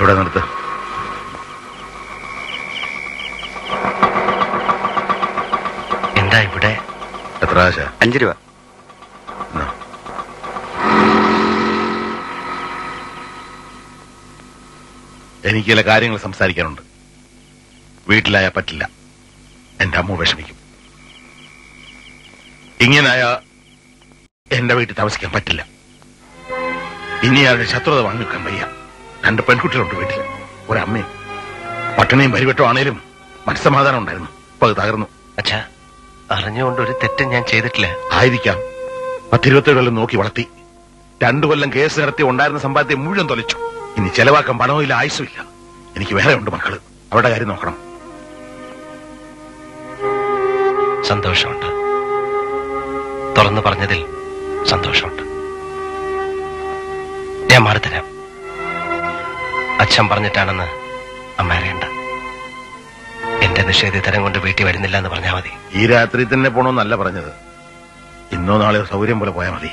ഇവിടെ നിർത്ത. എന്താ ഇവിടെ എത്ര ആശ? അഞ്ച് രൂപ. എനിക്ക് ചില കാര്യങ്ങൾ സംസാരിക്കാനുണ്ട്. വീട്ടിലായാൽ പറ്റില്ല. എന്റെ അമ്മ വിഷമിക്കും. ഇങ്ങനായ എന്റെ വീട്ടിൽ താമസിക്കാൻ പറ്റില്ല. ഇനി അവരുടെ ശത്രുത വാങ്ങിക്കാൻ വയ്യ. രണ്ട് പെൺകുട്ടികളുണ്ട് വീട്ടിൽ, ഒരമ്മയും. പട്ടണയും പരിവട്ടം ആണേലും മനസ്സമാധാനം ഉണ്ടായിരുന്നു. അപ്പൊ അത് തകർന്നു. അച്ഛാ, അറിഞ്ഞുകൊണ്ട് ഒരു തെറ്റും ഞാൻ ചെയ്തിട്ടില്ല. ആയിരിക്കാം. പത്തിരുപത്തേഴ് കൊല്ലം നോക്കി വളർത്തി. രണ്ടു കൊല്ലം കേസ് നടത്തി ഉണ്ടായിരുന്ന സമ്പാദ്യത്തെ മുഴുവൻ തൊലച്ചു. ഇനി ചെലവാക്കാൻ പണവും ഇല്ല, ആയുസും ഇല്ല. എനിക്ക് വേറെ ഉണ്ട് മക്കള്. അവരുടെ കാര്യം നോക്കണം. സന്തോഷമുണ്ട്. തുറന്നു പറഞ്ഞതിൽ സന്തോഷമുണ്ട്. ഞാൻ മാറിത്തരാം. അച്ഛൻ പറഞ്ഞിട്ടാണെന്ന് അമ്മ അറിയണ്ട. എന്റെ നിഷേധിതരം കൊണ്ട് വീട്ടിൽ വരുന്നില്ല എന്ന് പറഞ്ഞാൽ മതി. ഈ രാത്രി തന്നെ പോണോന്നല്ല പറഞ്ഞത്. ഇന്നോ നാളെയോ സൗകര്യം പോലെ പോയാൽ മതി.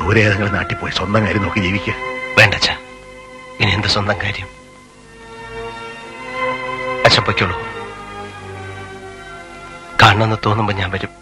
ദൂരെ ഏതെങ്കിലും നാട്ടിൽ പോയി സ്വന്തം കാര്യം നോക്കി ജീവിക്കുക. വേണ്ട അച്ഛാ, ഇനി എന്ത് സ്വന്തം കാര്യം? അച്ഛൻ പൊയ്ക്കുള്ളൂ. കാണണമെന്ന് തോന്നുമ്പോ ഞാൻ വരും.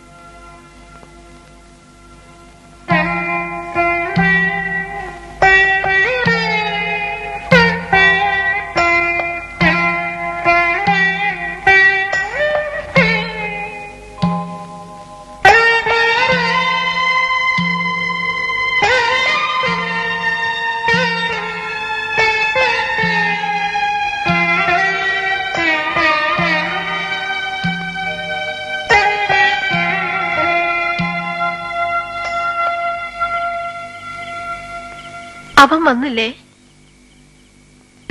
അവൻ വന്നില്ലേ?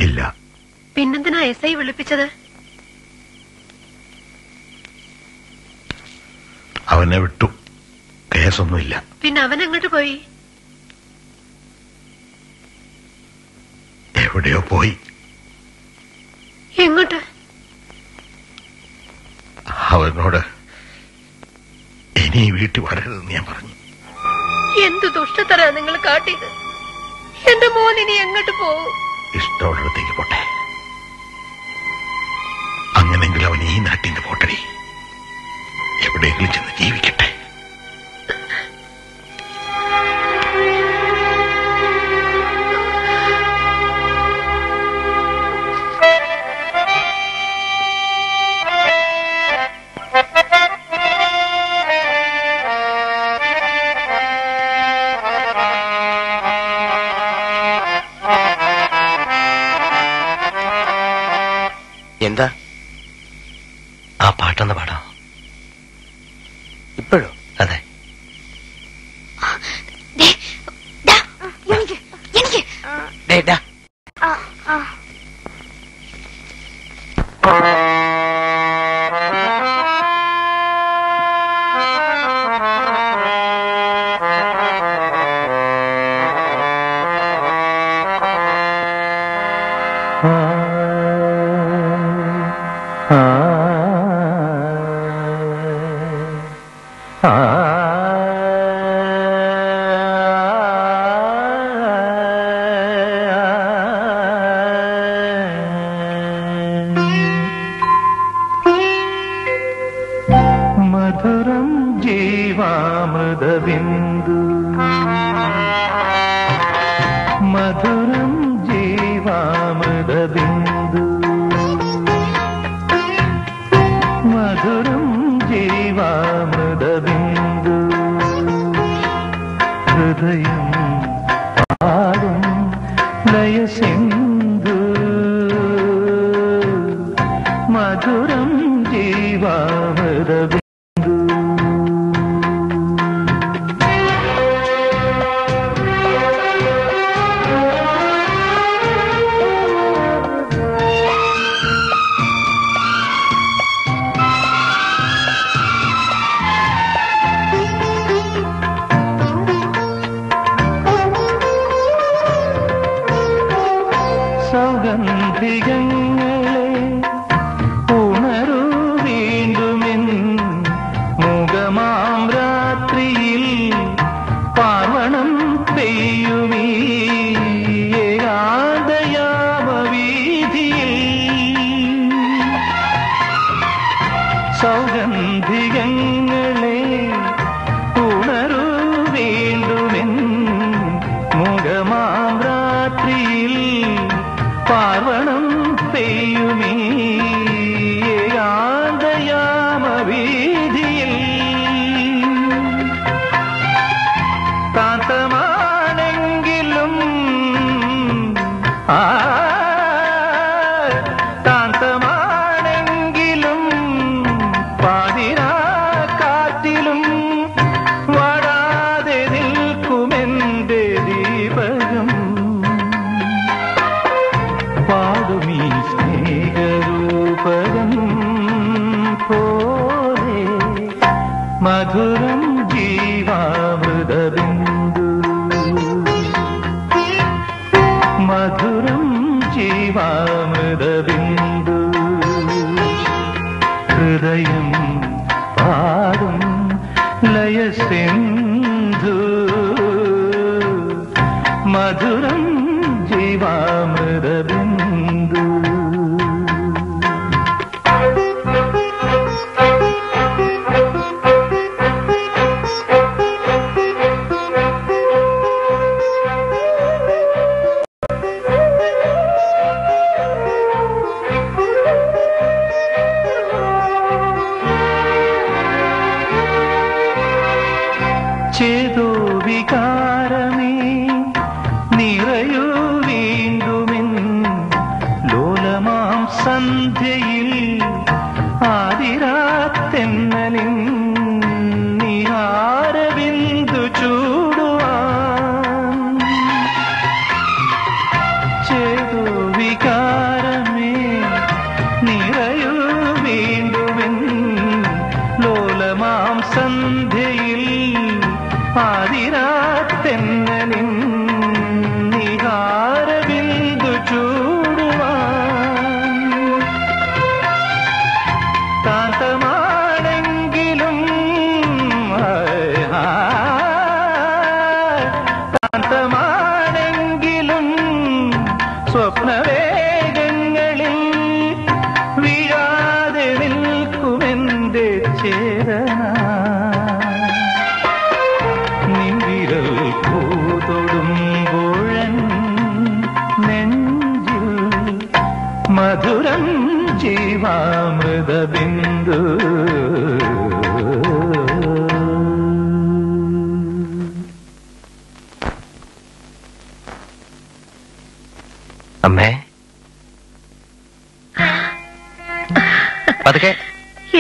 ഇല്ല. പിന്നെന്തിനാ എസ് ഐ വിളിപ്പിച്ചത്? അവനെ വിട്ടു. കേസൊന്നുമില്ല. പിന്നെ അവൻ എങ്ങോട്ട് പോയി? എവിടെയോ പോയി. എങ്ങോട്ട്? അവനോട് ഇനി വീട്ടിൽ വരരുതെന്ന് ഞാൻ പറഞ്ഞു. എന്ത് ദുഷ്ടതരാ നിങ്ങൾ കാട്ടിയത്? എന്റെ മോൻ ഇനി എങ്ങോട്ട് പോകും? ഇഷ്ടമുള്ളിടത്തേക്ക് പോട്ടെ. അങ്ങനെങ്കിലും അവൻ ഈ നാട്ടിന്റെ പോട്ടടി. എവിടെയെങ്കിലും ചെന്ന് ജീവിക്കട്ടെ. ഇഷ്ടമുള്ള പാടാ ഇപ്പോഴും. അതെ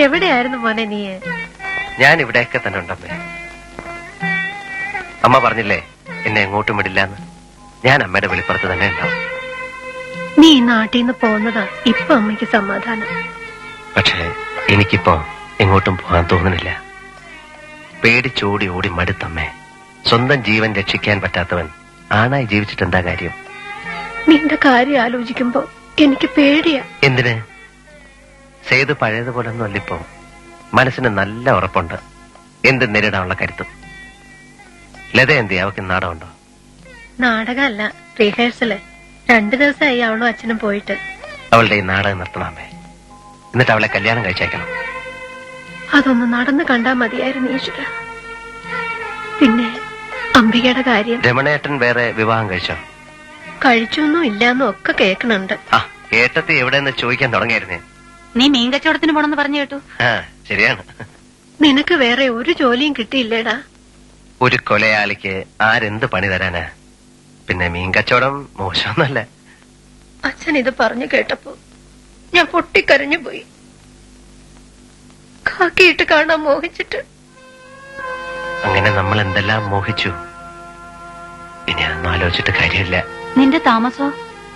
मोने नी यावे अम्म पर या नी नाटी अम्म की समाधान पक्षे एनिकोटूल पेड़ोड़ी ओडि मड़मे स्वंत जीवन रक्षा पचावन आणाई जीवचा क्यों നിന്റെ കാര്യം ആലോചിക്കുമ്പോൾ എനിക്ക് പേടിയാ. എന്തിനെ? സേതു പഴയതുപോലെയൊന്നുമല്ല ഇപ്പോൾ. മനസ്സിന് നല്ല ഉറപ്പുണ്ട്. എന്ത് നേരിടാനുള്ള കരുത്തും. ലത എന്തി അവക്ക് നാടകമുണ്ടോ? നാടകമല്ല, റിഹേഴ്സൽ. രണ്ട് ദിവസമായി അവളും അച്ഛനും പോയിട്ട്. അവളുടെ ഈ നാടകം നിർത്തണമേ. എന്നിട്ട് അവളെ കല്യാണം കഴിച്ചേക്കണം. അതൊന്ന് നടന്നു കണ്ടാൽ മതിയായിരുന്നു ഈശ്വരാ. പിന്നെ അംബികയുടെ കാര്യം. രമണേട്ടൻ വേറെ വിവാഹം കഴിച്ചോ? मोहिचिट നിന്റെ താമസോ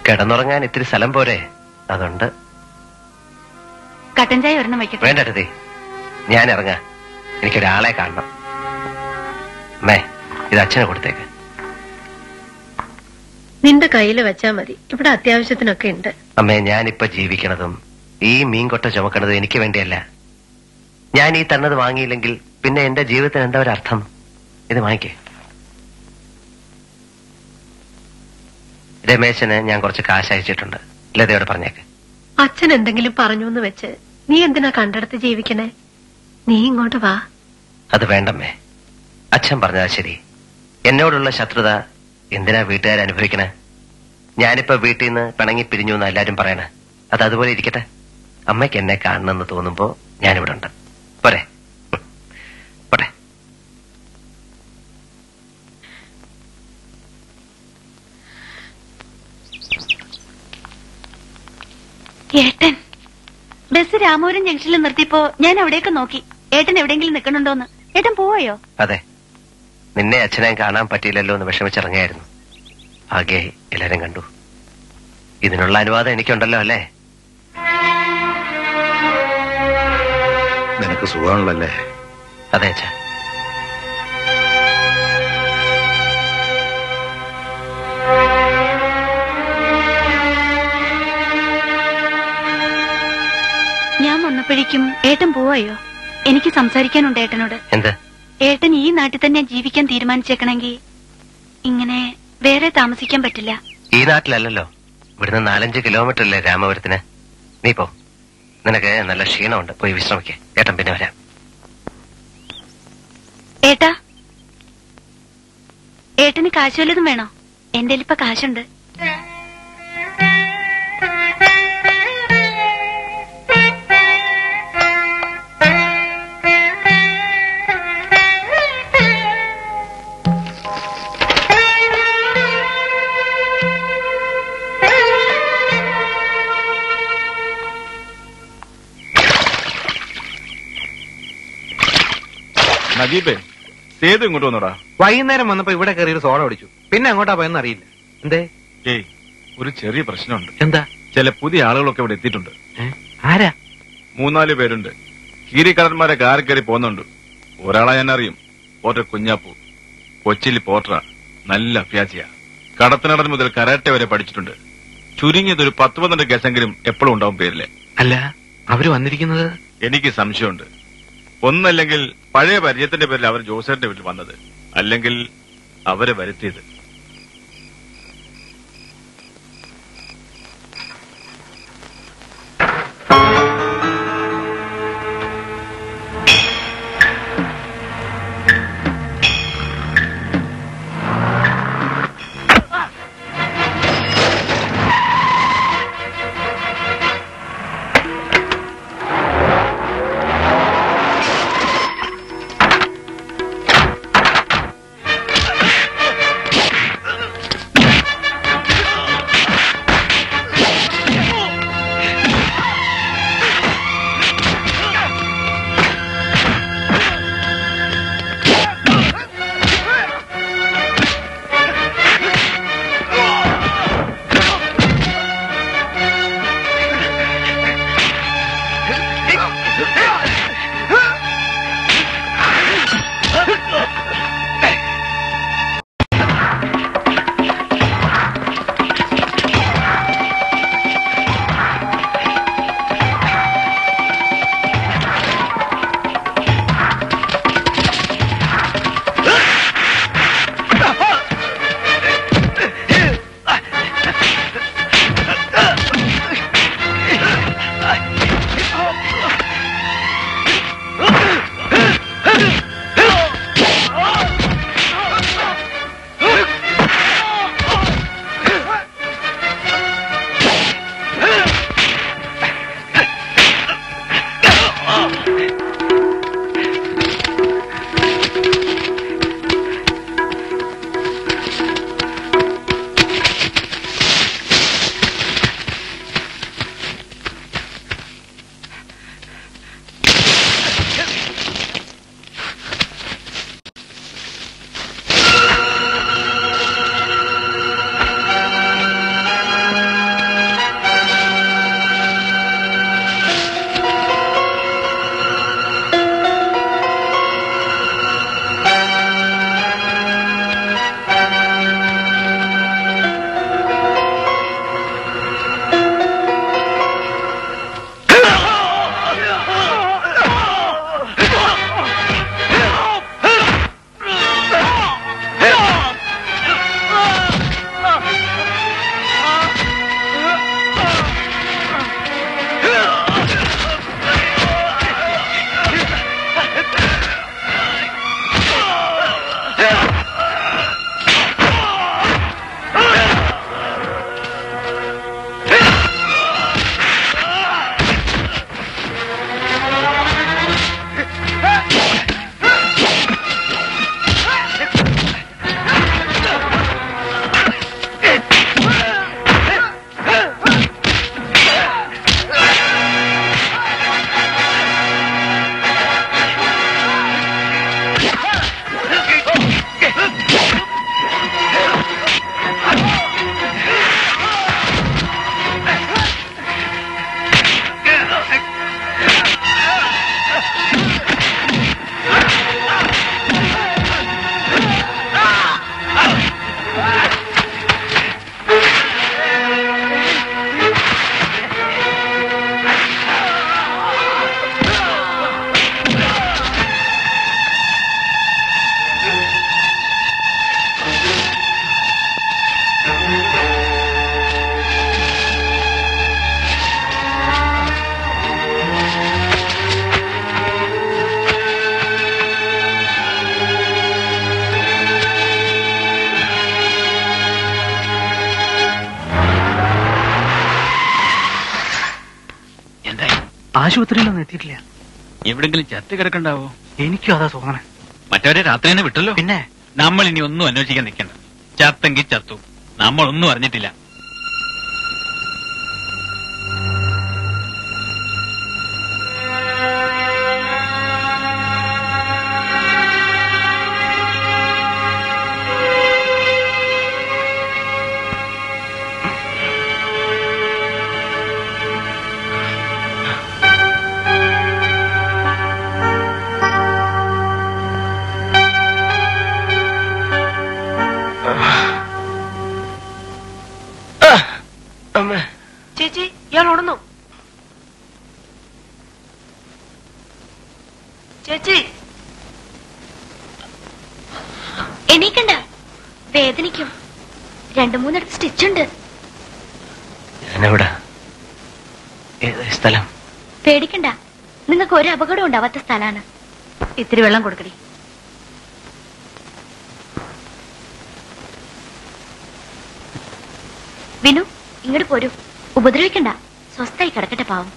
കിടന്നുറങ്ങാൻ ഇത്തിരി സ്ഥലം പോരെ അതുണ്ട് കട്ടൻ ചായ ഒരെണ്ണം വെക്കട്ടെ വേണ്ടടേ ഞാൻ ഇറങ്ങാ എനിക്ക് ഒരാളെ കാണണം മേ ഇത് അച്ഛനെ കൊടുത്തേക്ക് നിന്റെ കയ്യിൽ വെച്ചാ മതി ഇവിടെ അത്യാവശ്യത്തിനൊക്കെ ഉണ്ട് അമ്മേ ഞാൻ ഇപ്പോ ജീവിക്കുന്നതും ഈ മീൻകൊട്ട ചുമക്കുന്നതും എനിക്ക് വേണ്ടിയല്ല ഞാൻ ഈ തന്നത് വാങ്ങിയില്ലെങ്കിൽ പിന്നെ എൻ്റെ ജീവിതത്തിന് എന്താ ഒരു അർത്ഥം ഇത് വാങ്ങിക്കേ रमेश ने या कुछ काश अयचिट्टुंड लतयोड പറഞ്ഞേക്ക് അച്ഛൻ എന്തെങ്കിലും പറഞ്ഞു എന്ന് വെച്ച് നീ എന്തിനാ കണ്ടടത്ത് ജീവിക്കണേ നീ ഇങ്ങോട്ട് വാ അത് വേണ്ടമേ അച്ഛൻ പറഞ്ഞാ ശരി എന്നോടുള്ള ശത്രുത എന്തിനാ വീട്ടുകാർ അനുഭവിക്കണേ ഞാൻ ഇപ്പോ വീട്ടിൽ നിന്ന് പിണങ്ങി പിരിഞ്ഞു എന്ന് എല്ലാരും പറയണേ അത് അതുപോലെ ഇരിക്കട്ടെ അമ്മയ്ക്ക് എന്നെ കാണണമെന്ന് തോന്നുമ്പോൾ ഞാൻ ഇവിടെ ഉണ്ട് പോരെ ഏട്ടൻ ബസ് രാമപുരം ജംഗ്ഷനിൽ നിർത്തിയപ്പോ ഞാൻ അവിടെയൊക്കെ നോക്കി ഏട്ടൻ എവിടെയെങ്കിലും നിൽക്കണുണ്ടോന്ന് ഏട്ടൻ പോയോ അതെ നിന്നെ അച്ഛനെ കാണാൻ പറ്റിയില്ലല്ലോ എന്ന് വിഷമിച്ചിറങ്ങിയായിരുന്നു ആകെ എല്ലാരും കണ്ടു ഇതിനുള്ള അനുവാദം എനിക്കുണ്ടല്ലോ അല്ലേ നിനക്ക് സുഖമാണല്ലേ അതെ അച്ഛാ ഏട്ടൻ പോവായോ എനിക്ക് സംസാരിക്കാനുണ്ട് ഏട്ടനോട് എന്താ ഏട്ടൻ ഈ നാട്ടിൽ തന്നെ ജീവിക്കാൻ തീരുമാനിച്ചേക്കണമെങ്കിൽ ഇങ്ങനെ വേറെ താമസിക്കാൻ പറ്റില്ല ഈ നാട്ടിലല്ലോ ഇവിടുന്ന് നാലഞ്ച് കിലോമീറ്റർ അല്ലേ രാമപുരത്തിന് നീ പോ നിനക്ക് നല്ല ക്ഷീണമുണ്ട് പോയി വിശ്രമിക്കേ ഏട്ടൻ പിന്നെ വരാം ഏട്ടാ ഏട്ടന് കാശ് വല്ലതും വേണോ എന്റെ ഇപ്പൊ കാശുണ്ട് വൈകുന്നേരം വന്നപ്പോ ഇവിടെ കയറി സോഡ അടിച്ചു പിന്നെ അങ്ങോട്ടാ പോയെന്ന് അറിയില്ല എന്തേ ഏയ് ഒരു ചെറിയ പ്രശ്നമുണ്ട് എന്താ ചില പുതിയ ആളുകളൊക്കെ ഇവിടെ എത്തിയിട്ടുണ്ട് ആരാ മൂന്നാല് പേരുണ്ട് കീരിക്കടന്മാരെ കാറി കയറി പോകുന്നുണ്ട് ഒരാളെ ഞാൻ അറിയും പോറ്റ കുഞ്ഞാപ്പൂ കൊച്ചിയിൽ പോട്ട നല്ല അഭ്യാസിയാ കടത്തനടൻ മുതൽ കരാട്ടെ വരെ പഠിച്ചിട്ടുണ്ട് ചുരുങ്ങിയത് ഒരു പത്ത് പന്ത്രണ്ട് ഗസെങ്കിലും എപ്പോഴും ഉണ്ടാവും പേരില്ലേ അല്ല അവര് വന്നിരിക്കുന്നത് എനിക്ക് സംശയമുണ്ട് ഒന്നല്ലെങ്കിൽ പഴയ പരിചയത്തിന്റെ പേരിൽ അവർ ജോസേന്റെ വീട്ടിൽ വന്നത് അല്ലെങ്കിൽ അവരെ വരുത്തിയത് ആശുപത്രിയിലൊന്നും ചത്ത് കിടക്കണ്ടാവോ? എനിക്കും അതാ തോന്നണേ. മറ്റവരെ രാത്രി തന്നെ വിട്ടല്ലോ. പിന്നെ നമ്മൾ ഇനി ഒന്നും അന്വേഷിക്കാൻ നിൽക്കണ്ട. ചത്തെങ്കിൽ ചത്തു, നമ്മളൊന്നും അറിഞ്ഞിട്ടില്ല. ചേച്ചി, ഇയാൾ ഉണർന്നു. ചേച്ചി എണീക്കണ്ട, വേദനിക്കും. രണ്ടു മൂന്നിടത്ത് സ്റ്റിച്ചുണ്ട്. പേടിക്കണ്ട, നിങ്ങൾക്ക് ഒരു അപകടം ഉണ്ടാവാത്ത സ്ഥലമാണ്. ഇത്തിരി വെള്ളം കൊടുക്കടി. വിനു, ഇങ്ങോട്ട് പോരൂ, ഉപദ്രവിക്കണ്ട. സ്വസ്ഥായി കിടക്കട്ടെ പാവം.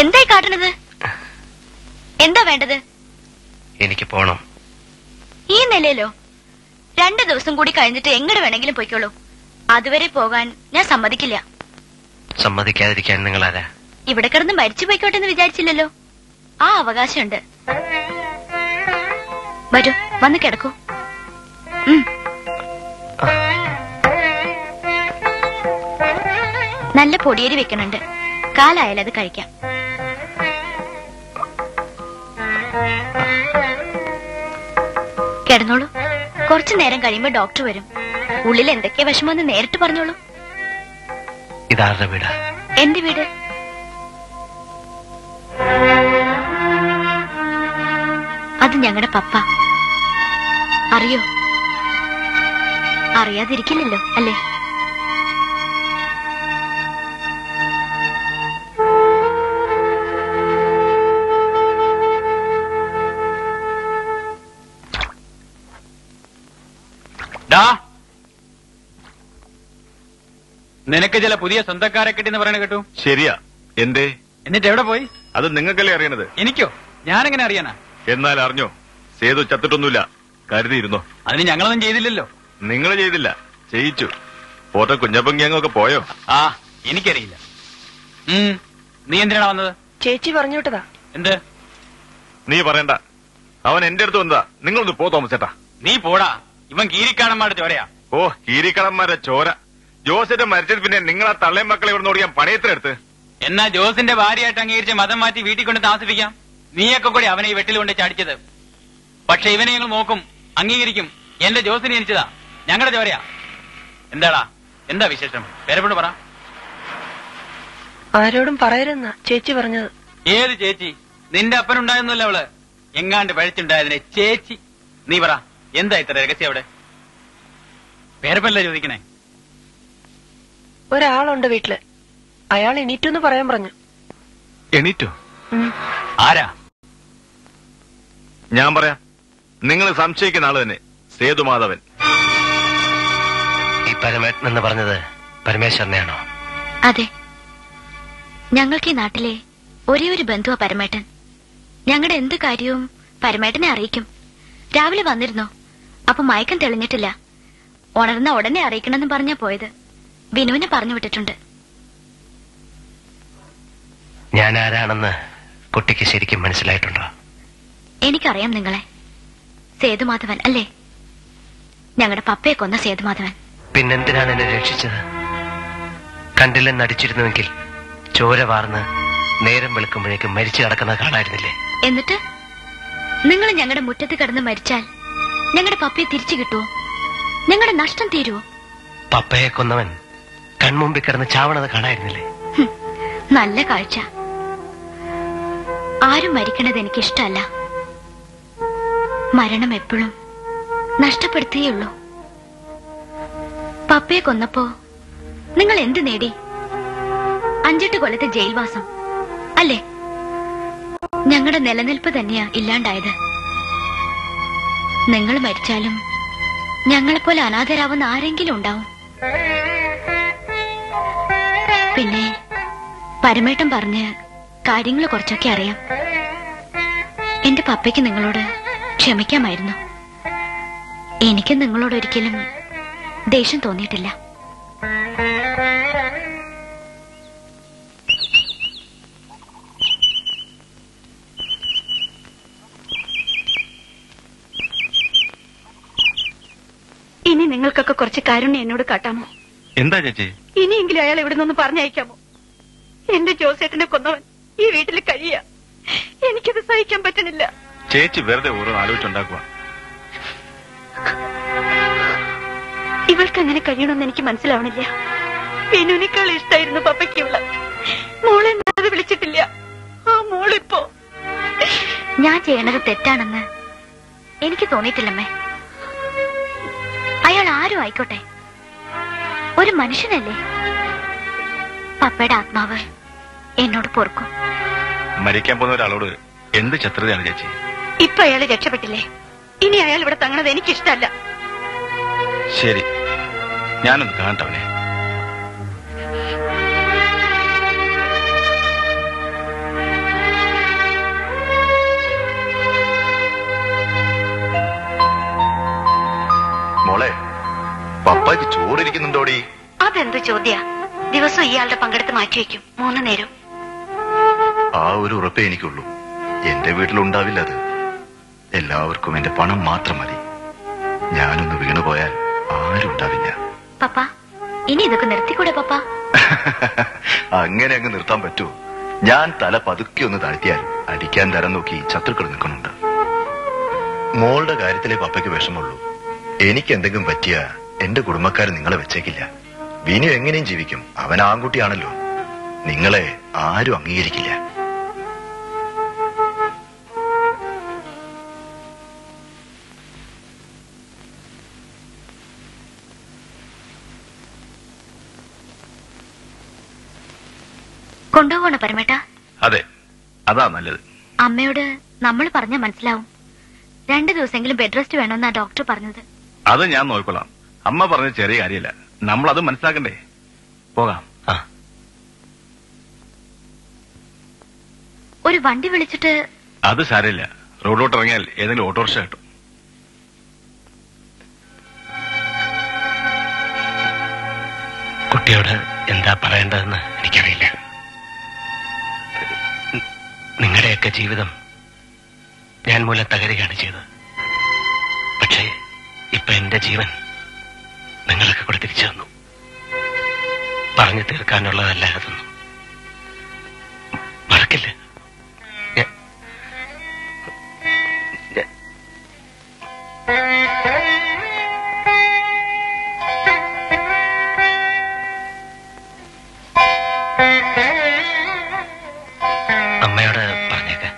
എന്തായി കാട്ടണത്? എന്താ വേണ്ടത്? എനിക്ക് പോണം. ഈ നിലയിലോ? രണ്ടു ദിവസം കൂടി കഴിഞ്ഞിട്ട് എങ്ങോട്ട് വേണമെങ്കിലും പോയിക്കോളൂ. അതുവരെ പോകാൻ ഞാൻ സമ്മതിക്കില്ല. സമ്മതിക്കാതിരിക്കാൻ നിങ്ങൾ ആരാ? ഇവിടെ കിടന്ന് മരിച്ചു പോയിക്കോട്ടെ എന്ന് വിചാരിച്ചില്ലല്ലോ, ആ അവകാശമുണ്ട്. വരൂ, വന്ന് കിടക്കൂ. നല്ല പൊടിയേരി വെക്കണുണ്ട്, കാലായാലും അത് കഴിക്കാം. കിടന്നോളൂ. കുറച്ചു നേരം കഴിയുമ്പോ ഡോക്ടർ വരും. ഉള്ളിൽ എന്തൊക്കെയാ വിഷമമെന്ന് നേരിട്ട് പറഞ്ഞോളൂ. ഇതാരുടെ വീടാ? എന്റെ വീട്. അത് ഞങ്ങളുടെ പപ്പ. അറിയോ? അറിയാതിരിക്കില്ലല്ലോ അല്ലേ? നിനക്ക് ചില പുതിയ സ്വന്തക്കാരെ കിട്ടിയെന്ന് പറയണ കേട്ടു. ശരിയാ. എന്തേ? എന്നിട്ട് എവിടെ പോയി? അത് നിങ്ങൾക്കല്ലേ അറിയണത്. എനിക്കോ? ഞാനെങ്ങനെ അറിയാനാ? എന്നാൽ അറിഞ്ഞോ, സേതു ചത്തിട്ടൊന്നുമില്ല. കരുതിയിരുന്നോ? അതിന് ഞങ്ങളൊന്നും ചെയ്തില്ലല്ലോ. നിങ്ങൾ ചെയ്തില്ല, ചെയ്യിച്ചു. പോട്ടെ, കുഞ്ഞപ്പങ്കിയങ്ങൊക്കെ പോയോ? ആ, എനിക്കറിയില്ല. നീ എന്തിനാണ് വന്നത്? ചേച്ചി പറഞ്ഞു വിട്ടതാ. എന്ത്? നീ പറയണ്ട, അവൻ എന്റെ അടുത്ത് വന്നതാ. നിങ്ങളൊന്ന് പോ തോമസേട്ടാ. നീ പോടാ, ഇവൻ കീരിക്കാടന്മാരുടെ ചോരയാ. ഓ, കീരിക്കാടന്മാരുടെ ചോര. ജോസിന്റെ മരിച്ചത് പിന്നെ നിങ്ങളാ തള്ളേ മക്കളെ ഇവിടെ ഓടിയാൻ പണയത്തിനെടുത്ത്. എന്നാ ജോസിന്റെ ഭാര്യയായിട്ട് അംഗീകരിച്ച് മതം മാറ്റി വീട്ടിൽ കൊണ്ട് താമസിപ്പിക്കാം. നീയൊക്കെ കൂടി അവനെ ഈ വെട്ടിൽ കൊണ്ട് ചാടിച്ചത്. പക്ഷെ ഇവനെ ഞങ്ങൾ നോക്കും, അംഗീകരിക്കും. എന്റെ ജോസിനെ എനിച്ചതാ, ഞങ്ങളുടെ ചോരയാ. എന്താടാ, എന്താ വിശേഷം? പേരെപ്പോഴും പറ. ആരോടും പറയരുന്ന ചേച്ചി പറഞ്ഞത്. ഏത് ചേച്ചി? നിന്റെ അപ്പനുണ്ടായിരുന്നല്ലോ അവള്. എങ്ങാണ്ട് പഴിച്ചുണ്ടായതിനെ ചേച്ചി. നീ പറ, എന്താ ഇത്ര രഹസ്യം അവിടെ? പേരെപ്പല്ല ചോദിക്കണേ. ഒരാളുണ്ട് വീട്ടില്, അയാൾ എണീറ്റെന്ന് പറയാൻ പറഞ്ഞു. എണീറ്റോ? ആരാ? ഞാൻ പറയാം. നിങ്ങൾ സംശയിക്കുന്ന ആള് തന്നെ, സേതുമാധവൻ. ഈ പരമേട്ടൻ എന്ന് പറഞ്ഞത് പരമേശ്വരനെയാണോ? അതെ. ഞങ്ങൾക്ക് ഈ നാട്ടിലെ ഒരേ ഒരു ബന്ധുവാ പരമേട്ടൻ. ഞങ്ങളുടെ എന്ത് കാര്യവും പരമേട്ടനെ അറിയിക്കും. രാവിലെ വന്നിരുന്നോ? അപ്പൊ മയക്കം തെളിഞ്ഞിട്ടില്ല. ഉണർന്ന ഉടനെ അറിയിക്കണമെന്ന് പറഞ്ഞാ പോയത്. വിനുവിനെ പറഞ്ഞു വിട്ടിട്ടുണ്ട്. ഞാൻ ആരാണെന്ന് കുട്ടിക്ക് ശരിക്കും മനസ്സിലായിട്ടുണ്ടോ? എനിക്കറിയാം നിങ്ങളെ. സേതുമാധവൻ അല്ലേ? ഞങ്ങളുടെ പപ്പയെ കൊന്ന സേതുമാധവൻ. പിന്നെന്തിനാണ് എന്നെ രക്ഷിച്ചത്? കണ്ടില്ലെന്ന് അടിച്ചിരുന്നുവെങ്കിൽ ചോര വാർന്ന് നേരം വെളുക്കുമ്പോഴേക്കും മരിച്ചു കിടക്കുന്നത് കാണായിരുന്നില്ലേ? എന്നിട്ട് നിങ്ങൾ ഞങ്ങളുടെ മുറ്റത്ത് കിടന്ന് മരിച്ചാൽ ഞങ്ങളുടെ പപ്പയെ തിരിച്ചു കിട്ടുമോ? ഞങ്ങളുടെ നഷ്ടം തീരുമോ? പപ്പയെ കൊന്നവൻ കൺമുമ്പിൽ കിടന്ന് ചാവണത് കാണായിരുന്നില്ലേ? നല്ല കാഴ്ച. ആരും മരിക്കണത് എനിക്കിഷ്ടമല്ല. മരണം എപ്പോഴും നഷ്ടപ്പെടുത്തുകയുള്ളൂ. പപ്പയെ കൊന്നപ്പോ നിങ്ങൾ എന്ത് നേടി? അഞ്ചെട്ട് കൊല്ലത്തെ ജയിൽവാസം അല്ലേ? ഞങ്ങളുടെ നിലനിൽപ്പ് തന്നെയാ ഇല്ലാണ്ടായത്. നിങ്ങൾ മരിച്ചാലും ഞങ്ങളെപ്പോലെ അനാഥരാവുന്ന ആരെങ്കിലും ഉണ്ടാവും. പിന്നെ പരമേട്ടൻ പറഞ്ഞ് കാര്യങ്ങൾ കുറച്ചൊക്കെ അറിയാം. എന്റെ പപ്പയ്ക്ക് നിങ്ങളോട് ക്ഷമിക്കാമായിരുന്നു. എനിക്ക് നിങ്ങളോടൊരിക്കലും ദേഷ്യം തോന്നിയിട്ടില്ല. ഇനി നിങ്ങൾക്കൊക്കെ കുറച്ച് കാരുണ്യം എന്നോട് കാട്ടാമോ? എന്താ ചേച്ചി? ഇനിയെങ്കിലും അയാൾ ഇവിടെ നിന്ന് പറഞ്ഞയക്കാമോ? എന്റെ ജോസേട്ടനെ കൊന്നവൻ ഈ വീട്ടിൽ കഴിയാ. എനിക്കത് സഹിക്കാൻ പറ്റുന്നില്ല. ചേച്ചി വെറുതെ ഓരോ ആലോചിച്ചുണ്ടാക്കുക. ഇവൾക്ക് അങ്ങനെ കഴിയണമെന്ന് എനിക്ക് മനസ്സിലാവണില്ല. വിനുവിനേക്കാൾ ഇഷ്ടമായിരുന്നു പപ്പയ്ക്കുള്ള. മോളെ അത് വിളിച്ചിട്ടില്ല. ആ മോളിപ്പോ ഞാൻ ചെയ്യണത് തെറ്റാണെന്ന് എനിക്ക് തോന്നിയിട്ടില്ലമ്മേ. അയാൾ ആരും ആയിക്കോട്ടെ, ഒരു മനുഷ്യനല്ലേ? പപ്പയുടെ ആത്മാവ് എന്നോട് പൊറുക്കും. മരിക്കാൻ പോകുന്ന ഒരാളോട് എന്ത് ശത്രുതയാണ് ചേച്ചി? ഇപ്പൊ അയാൾ രക്ഷപ്പെട്ടില്ലേ? ഇനി അയാൾ ഇവിടെ തങ്ങണത് എനിക്കിഷ്ടല്ല. ശരി, ഞാനൊന്ന് കാണട്ടവനെ. മോളെ, പപ്പായ്ക്ക് ചോറിരിക്കുന്നുണ്ടോടി? അതെന്ത് ചോദ്യ? ദിവസം ഇയാളുടെ പങ്കെടുത്ത് മാറ്റിവെക്കും, മൂന്ന് നേരം. ആ ഒരു ഉറപ്പേ എനിക്കുള്ളൂ. എന്റെ വീട്ടിലുണ്ടാവില്ല അത്. എല്ലാവർക്കും എന്റെ പണം മാത്രം മതി. ഞാനൊന്ന് വീണുപോയാൽ ആരും ഉണ്ടാവില്ല. പപ്പ, ഇനി ഇതൊക്കെ നിർത്തിക്കൂടെ പപ്പ? അങ്ങനെ അങ്ങ് നിർത്താൻ പറ്റുമോ? ഞാൻ തല പതുക്കി ഒന്ന് താഴ്ത്തിയാൽ അടിക്കാൻ തരം നോക്കി ശത്രുക്കൾ നിൽക്കുന്നുണ്ട്. മോളുടെ കാര്യത്തിലെ പപ്പയ്ക്ക് വിഷമമുള്ളൂ. എനിക്ക് എന്തെങ്കിലും പറ്റിയ എന്റെ കുടുംബക്കാർ നിങ്ങളെ വെച്ചേക്കില്ല. വിനു എങ്ങനെയും ജീവിക്കും, അവൻ ആൺകുട്ടിയാണല്ലോ. നിങ്ങളെ ആരും അംഗീകരിക്കില്ല. കൊണ്ടുപോകണോ പരമേട്ട? അതെ, അതാ നല്ലത്. അമ്മയോട് നമ്മൾ പറഞ്ഞാൽ മനസ്സിലാവും. രണ്ടു ദിവസമെങ്കിലും ബെഡ് റെസ്റ്റ് വേണമെന്നാ ഡോക്ടർ പറഞ്ഞത്. അത് ഞാൻ നോക്കിക്കൊള്ളാം. അമ്മ പറഞ്ഞ ചെറിയ കാര്യമില്ല, നമ്മൾ അത് മനസ്സിലാക്കണ്ടേ? പോകാം. ഒരു വണ്ടി വിളിച്ചിട്ട്. അത് സാരമില്ല, റോഡിലോട്ട് ഇറങ്ങിയാൽ ഏതെങ്കിലും ഓട്ടോറിക്ഷ കിട്ടും. കുട്ടിയോട് എന്താ പറയേണ്ടതെന്ന് എനിക്കറിയില്ല. നിങ്ങളുടെയൊക്കെ ജീവിതം ഞാൻ മൂലം തകരുകയാണ് ചെയ്തത്. പക്ഷേ ഇപ്പൊ എന്റെ ജീവൻ നിങ്ങളൊക്കെ കൂടെ തിരിച്ചു തന്നു. പറഞ്ഞു തീർക്കാനുള്ളതല്ല അതൊന്നും. മറക്കില്ല. അമ്മയോട് പറഞ്ഞേക്കാം.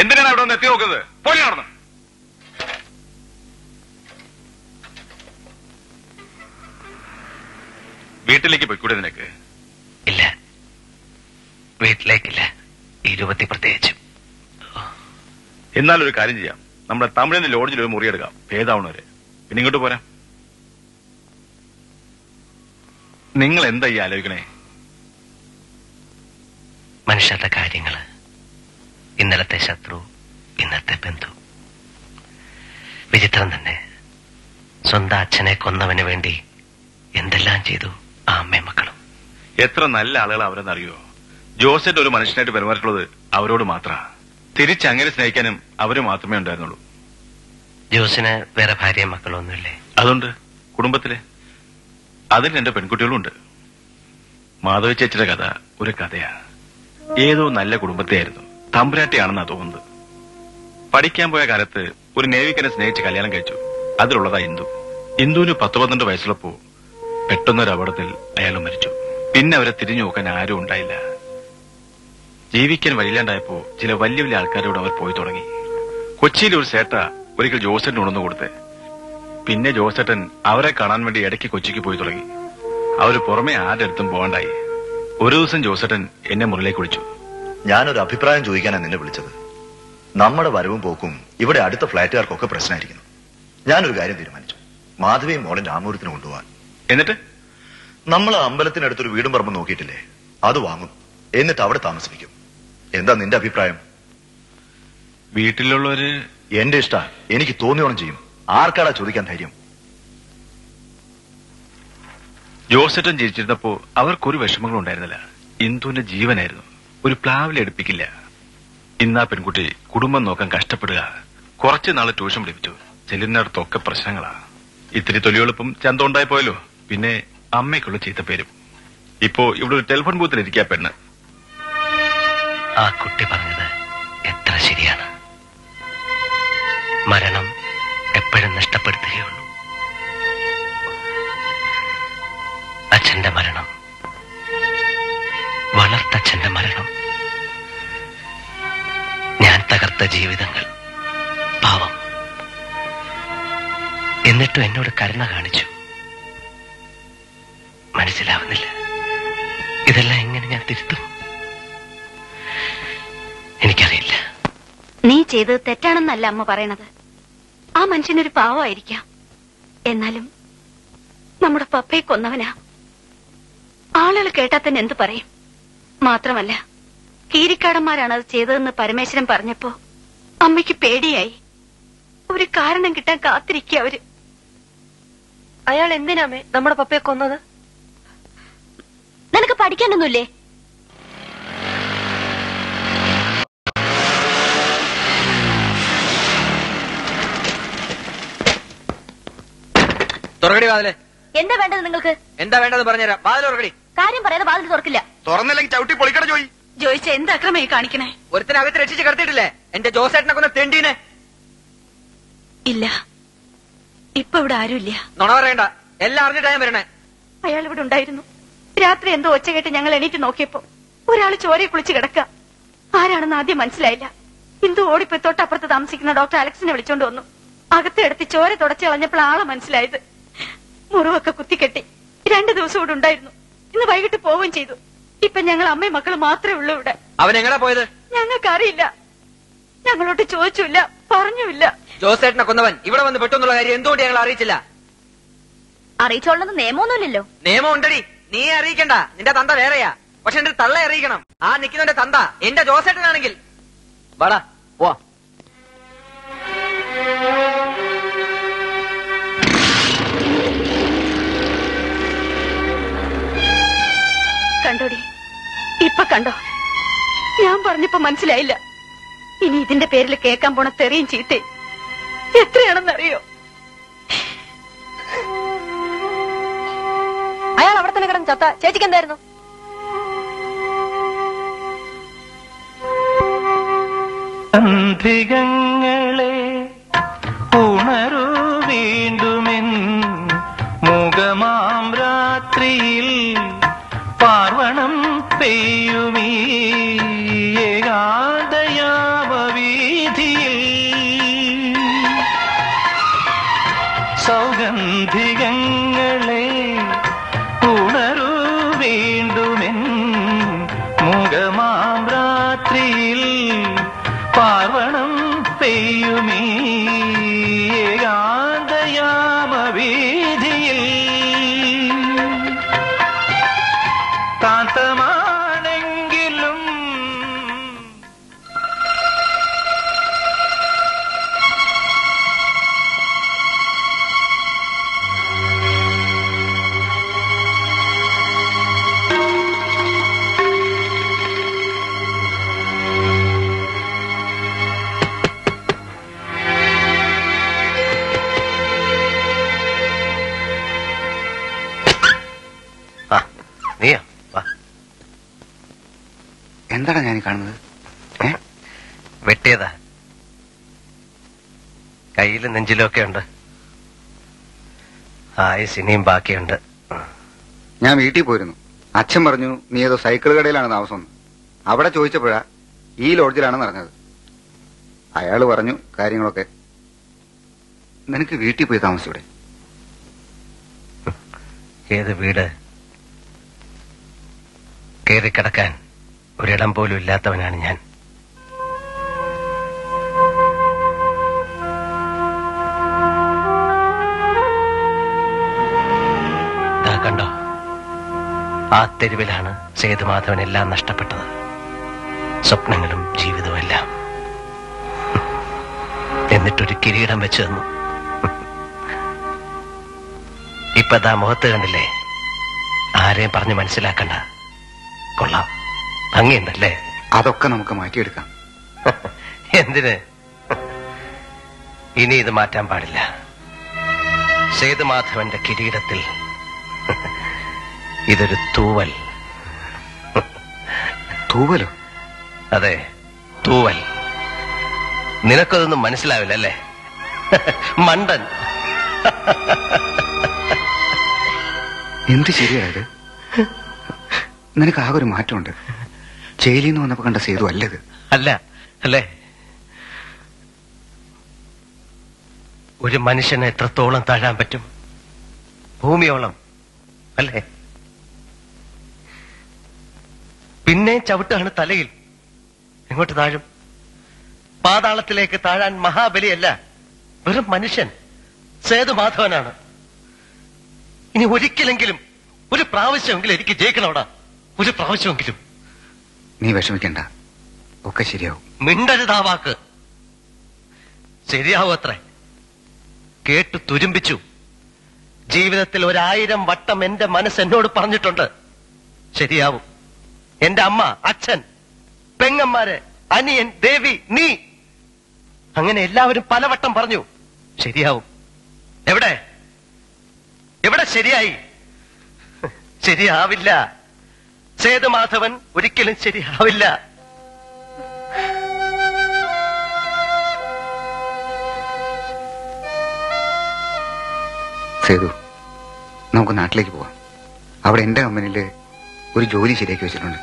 എന്തിനാണ് അവിടെ ഒന്ന് എത്തി നോക്കുന്നത്? പോലെ നടന്നു. വീട്ടിലേക്ക് പോയിക്കൂടെ നിനക്ക്? ഇല്ല, വീട്ടിലേക്കില്ല, ഈ രൂപത്തിൽ പ്രത്യേകിച്ചും. എന്നാലൊരു കാര്യം ചെയ്യാം, നമ്മുടെ തമിഴിന്റെ ലോഡ്ജിൽ ഒരു മുറിയെടുക്കാം. ഭേദാവണവര് പിന്നെ ഇങ്ങോട്ട് പോരാ. നിങ്ങൾ എന്താ ഈ ആലോചിക്കണേ? മനുഷ്യരുടെ കാര്യങ്ങള്, ഇന്നലത്തെ ശത്രു, ഇന്നത്തെ ബന്ധു. വിചിത്രം തന്നെ, സ്വന്തം അച്ഛനെ കൊന്നവന് വേണ്ടി എന്തെല്ലാം ചെയ്തു ആ അമ്മയും മക്കളും. എത്ര നല്ല ആളുകൾ അവരെന്നറിയോ? ജോസഫ് ഒരു മനുഷ്യനായിട്ട് പെരുമാറിയിട്ടുള്ളത് അവരോട് മാത്രമാണ്. തിരിച്ചങ്ങനെ സ്നേഹിക്കാനും അവര് മാത്രമേ ഉണ്ടായിരുന്നുള്ളൂ. ജോസിന് വേറെ ഭാര്യ മക്കളൊന്നുമില്ലേ? അതുണ്ട്, കുടുംബത്തിലെ. അതിൽ രണ്ട് പെൺകുട്ടികളും ഉണ്ട്. മാധവ ചേച്ചിയുടെ കഥ ഒരു കഥയാണ്. ഏതോ നല്ല കുടുംബത്തെയായിരുന്നു. തമ്പുരാട്ടിയാണെന്നാ തോന്നുന്നത്. പഠിക്കാൻ പോയ കാലത്ത് ഒരു നേവിക്കനെ സ്നേഹിച്ച് കല്യാണം കഴിച്ചു. അതിലുള്ളതാ ഇന്ദു. ഇന്ദുവിന് പത്ത് പന്ത്രണ്ട് വയസ്സിലപ്പോ പെട്ടെന്നൊരു അപകടത്തിൽ അയാൾ മരിച്ചു. പിന്നെ അവരെ തിരിഞ്ഞു നോക്കാൻ ആരും ഉണ്ടായില്ല. ജീവിക്കാൻ വഴിയില്ലാണ്ടായപ്പോ ചില വലിയ വലിയ ആൾക്കാരോട് അവർ പോയി തുടങ്ങി. കൊച്ചിയിലെ ഒരു ചേട്ട ഒരിക്കൽ ജോസേട്ടൻ ഉണർന്നു കൊടുത്ത്. പിന്നെ ജോസേട്ടൻ അവരെ കാണാൻ വേണ്ടി ഇടയ്ക്ക് കൊച്ചിക്ക് പോയി തുടങ്ങി. അവർ പുറമെ ആരെടുത്തും പോകണ്ടായി. ഒരു ദിവസം ജോസേട്ടൻ എന്നെ മുറിലേക്ക് വിളിച്ചു. ഞാനൊരു അഭിപ്രായം ചോദിക്കാനാണ് നിന്നെ വിളിച്ചത്. നമ്മുടെ വരവും പോക്കും ഇവിടെ അടുത്ത ഫ്ളാറ്റുകാർക്കൊക്കെ പ്രശ്നമായിരിക്കുന്നു. ഞാനൊരു കാര്യം തീരുമാനിച്ചു. മാധവിയും മോളെ രാമപുരത്തിന് കൊണ്ടുപോകാൻ. എന്നിട്ട് നമ്മൾ അമ്പലത്തിനടുത്തൊരു വീടും പറമ്പ് നോക്കിയിട്ടില്ലേ, അത് വാങ്ങും. എന്നിട്ട് അവിടെ താമസിപ്പിക്കും. എന്താ നിന്റെ അഭിപ്രായം? വീട്ടിലുള്ളവര് എന്റെ ഇഷ്ട, എനിക്ക് തോന്നിയോണം ചെയ്യും. ആർക്കാടാ ചോദിക്കാൻ ധൈര്യം? ജോസേട്ടൻ ജീവിച്ചിരുന്നപ്പോ അവർക്കൊരു വിഷമങ്ങളും ഉണ്ടായിരുന്നില്ല. ഇന്ദുവിന്റെ ജീവനായിരുന്നു. ഒരു പ്ലാവിലെടുപ്പിക്കില്ല. ഇന്നാ പെൺകുട്ടി കുടുംബം നോക്കാൻ കഷ്ടപ്പെടുക. കുറച്ചു നാള് ട്യൂഷൻ പഠിപ്പിച്ചു. ചെല്ലിനടുത്തൊക്കെ പ്രശ്നങ്ങളാ. ഇത്തിരി തൊലിയെളുപ്പം ചന്തം ഉണ്ടായി പോയല്ലോ. പിന്നെ അമ്മയ്ക്കുള്ള ചീത്തപ്പേരും. ഇപ്പോ ഇവിടെ ഒരു ടെലിഫോൺ ബൂത്തിലിരിക്കാ പെണ്ണ്. ആ കുട്ടി പറഞ്ഞത് എത്ര ശരിയാണ്. മരണം എപ്പോഴും നഷ്ടപ്പെടുത്തുകയുള്ളൂ. അച്ഛന്റെ മരണം, വളർത്തച്ഛന്റെ മരണം, ഞാൻ തകർത്ത ജീവിതങ്ങൾ. പാവം. എന്നിട്ടും എന്നോട് കരുണ കാണിച്ചു. മനസ്സിലാവുന്നില്ല, ഇതെല്ലാം എങ്ങനെ ഞാൻ തിരുത്തും? എനിക്കറിയില്ല. നീ ചെയ്തത് തെറ്റാണെന്നല്ല അമ്മ പറയണത്. ആ മനുഷ്യനൊരു പാവമായിരിക്കാം. എന്നാലും നമ്മുടെ പപ്പയെ കൊന്നവനാ. ആളുകൾ കേട്ടാൽ തന്നെ എന്ത് പറയും? മാത്രമല്ല കീരിക്കാടന്മാരാണ് അത് ചെയ്തതെന്ന് പരമേശ്വരൻ പറഞ്ഞപ്പോ അമ്മയ്ക്ക് പേടിയായി. ഒരു കാരണം കിട്ടാൻ കാത്തിരിക്കുക അവര്. അയാൾ എന്തിനാമേ നമ്മുടെ പപ്പയെ കൊന്നത്? നിനക്ക് പഠിക്കാനൊന്നുമില്ലേ? തുറക്കടി വാതിലെ. എന്താ വേണ്ടത് നിങ്ങൾക്ക്? എന്താ വേണ്ടത് പറഞ്ഞുതരാം. വാതിൽ തുറക്കടി. കാര്യം പറയാതെ വാതിൽ തുറക്കില്ല. തുറന്നില്ലെങ്കിൽ ചവിട്ടി പൊളിക്കട. ജോയി ജോയിച്ച എന്താ അക്രമമായി കാണിക്കണേ? ഒരുത്തിനെ അകത്ത് രക്ഷിച്ച് കിടത്തിയിട്ടില്ലേ എന്റെ ജോസേട്ടനെ കൊന്ന തെണ്ടീനെ? ഇല്ല, ഇപ്പൊ ഇവിടെ ആരുമില്ല. നുണ പറയണ്ട, എല്ലാം അറിഞ്ഞിട്ടാ വരണേ. അയാൾ ഇവിടെ ഉണ്ടായിരുന്നു. രാത്രി എന്തോ ഒച്ച കേട്ട് ഞങ്ങൾ എണീറ്റ് നോക്കിയപ്പോ ഒരാൾ ചോരയെ കുളിച്ച് കിടക്കാം. ആരാണെന്ന് ആദ്യം മനസ്സിലായില്ല. ഇന്ദു ഓടിപ്പോയി തൊട്ടപ്പുറത്ത് താമസിക്കുന്ന ഡോക്ടർ അലക്സിനെ വിളിച്ചോണ്ട് വന്നു. അകത്തെടുത്ത് ചോര തുടച്ചു കളഞ്ഞപ്പോൾ ആളെ മനസ്സിലായത്. മുറിവൊക്കെ കുത്തിക്കെട്ടി. രണ്ടു ദിവസം ഇവിടെ ഉണ്ടായിരുന്നു. ഇന്ന് വൈകിട്ട് പോവുകയും ചെയ്തു. ഇപ്പൊ ഞങ്ങൾ അമ്മയും മക്കളും മാത്രമേ ഉള്ളൂ ഇവിടെ. അവനെങ്ങനെ പോയത് ഞങ്ങൾക്കറിയില്ല. ഞങ്ങളോട്ട് ചോദിച്ചില്ല, പറഞ്ഞില്ല. ജോസേട്ടനെ കൊന്നവൻ ഇവിടെ വന്ന് പെട്ടെന്നുള്ള കാര്യം എന്തുകൊണ്ട് ഞങ്ങൾ അറിയിച്ചില്ല? അറിയിച്ചോളന്ന് നിയമമൊന്നുമില്ലല്ലോ. നിയമം ഉണ്ടടി, നീ അറിയിക്കണ്ട. നിന്റെ തന്ത വേറെയാ. പക്ഷെ എന്റെ തള്ള അറിയിക്കണം. ആ നിൽക്കുന്നവന്റെ തന്ത എന്റെ ജോസേട്ടനാണെങ്കിൽ. വാടാ പോവാ. കണ്ടോടി, ഇപ്പൊ കണ്ടോ? ഞാൻ പറഞ്ഞപ്പോ മനസ്സിലായില്ല. ഇനി ഇതിന്റെ പേരിൽ കേൾക്കാൻ പോണ തെറിയും ചീത്തേ എത്രയാണെന്നറിയോ? അയാൾ അവിടെ തന്നെ കിടന്ന് ചത്ത. ചേച്ചിക്ക് എന്തായിരുന്നു? അന്തികങ്ങളെ ഉണരൂ വീണ്ടുമെന്ന് മുഖമാം രാത്രിയിൽ പാർവണം പെയ്യുമീ ഏകാന്തയാവീതിയിൽ. സൗഗന്ധികങ്ങളെ ഉണരൂ വീണ്ടുമെന്ന് മുഖമാം രാത്രിയിൽ പാർവണം പെയ്യുമീ ഏകാന്തയാവീതിയിൽ. വെട്ടിയതാ, കയ്യിലും നെഞ്ചിലും ഒക്കെ ഉണ്ട്. ആയുസ് ഇനിയും ബാക്കിയുണ്ട്. ഞാൻ വീട്ടിൽ പോയിരുന്നു. അച്ഛൻ പറഞ്ഞു നീ ഏതോ സൈക്കിൾ കടയിലാണ് താമസം. അവിടെ ചോദിച്ചപ്പോഴാ ഈ ലോഡ്ജിലാണെന്ന് പറഞ്ഞത്. അയാള് പറഞ്ഞു കാര്യങ്ങളൊക്കെ. നിനക്ക് വീട്ടിൽ പോയി താമസിച്ചൂടെ? ഏത് വീട്? കയറിക്കിടക്കാൻ ഒരിടം പോലും ഇല്ലാത്തവനാണ് ഞാൻ. ദാ കണ്ടോ, ആ തെരുവിലാണ് സേതുമാധവൻ എല്ലാം നഷ്ടപ്പെട്ടത്, സ്വപ്നങ്ങളും ജീവിതവും എല്ലാം. എന്നിട്ടൊരു കിരീടം വെച്ച് തന്നു. ഇപ്പൊ ദാ മുഖത്ത് കണ്ടില്ലേ? ആരെയും പറഞ്ഞ് മനസ്സിലാക്കണ്ട. കൊള്ളാം, ഭംഗിയുണ്ടല്ലേ? അതൊക്കെ നമുക്ക് മാറ്റിയെടുക്കാം. എന്തിന്? ഇനി ഇത് മാറ്റാൻ പാടില്ല. സേതുമാധവന്റെ കിരീടത്തിൽ ഇതൊരു തൂവൽ. തൂവലോ? അതെ, തൂവൽ. നിനക്കതൊന്നും മനസ്സിലാവില്ല അല്ലേ, മണ്ടൻ? എന്ത് ശരിയായത്? നിനക്ക് ആകെ ഒരു മാറ്റമുണ്ട്. ജയിലിൽ നിന്ന് വന്നപ്പോ കണ്ട സേതു അല്ലത്. അല്ല അല്ലേ? ഒരു മനുഷ്യനെ എത്രത്തോളം താഴാൻ പറ്റും? ഭൂമിയോളം അല്ലേ? പിന്നെ ചവിട്ടാണ് തലയിൽ, എങ്ങോട്ട് താഴും? പാതാളത്തിലേക്ക് താഴാൻ മഹാബലിയല്ല, വെറും മനുഷ്യൻ സേതുമാധവനാണ്. ഇനി ഒരിക്കലെങ്കിലും, ഒരു പ്രാവശ്യമെങ്കിലും എനിക്ക് ജയിക്കണോടാ, ഒരു പ്രാവശ്യമെങ്കിലും. നീ വിഷമിക്കണ്ട, ഒക്കെ ശരിയാവും. മിണ്ടരുതാ വാക്ക്. ശരിയാവും അത്രേ. കേട്ടു തുരുമ്പിച്ചു. ജീവിതത്തിൽ ഒരായിരം വട്ടം എന്റെ മനസ്സ് എന്നോട് പറഞ്ഞിട്ടുണ്ട് ശരിയാവും. എന്റെ അമ്മ, അച്ഛൻ, പെങ്ങന്മാര്, അനിയൻ, ദേവി, നീ, അങ്ങനെ എല്ലാവരും പലവട്ടം പറഞ്ഞു ശരിയാവും. എവിടെ എവിടെ ശരിയായി? ശരിയാവില്ല സേതുമാധവൻ, ഒരിക്കലും ശരിയാവില്ല. സേതു, നമുക്ക് നാട്ടിലേക്ക് പോവാം. അവിടെ എന്റെ കമ്പനിയില് ഒരു ജോലി ശരിയാക്കി വെച്ചിട്ടുണ്ട്.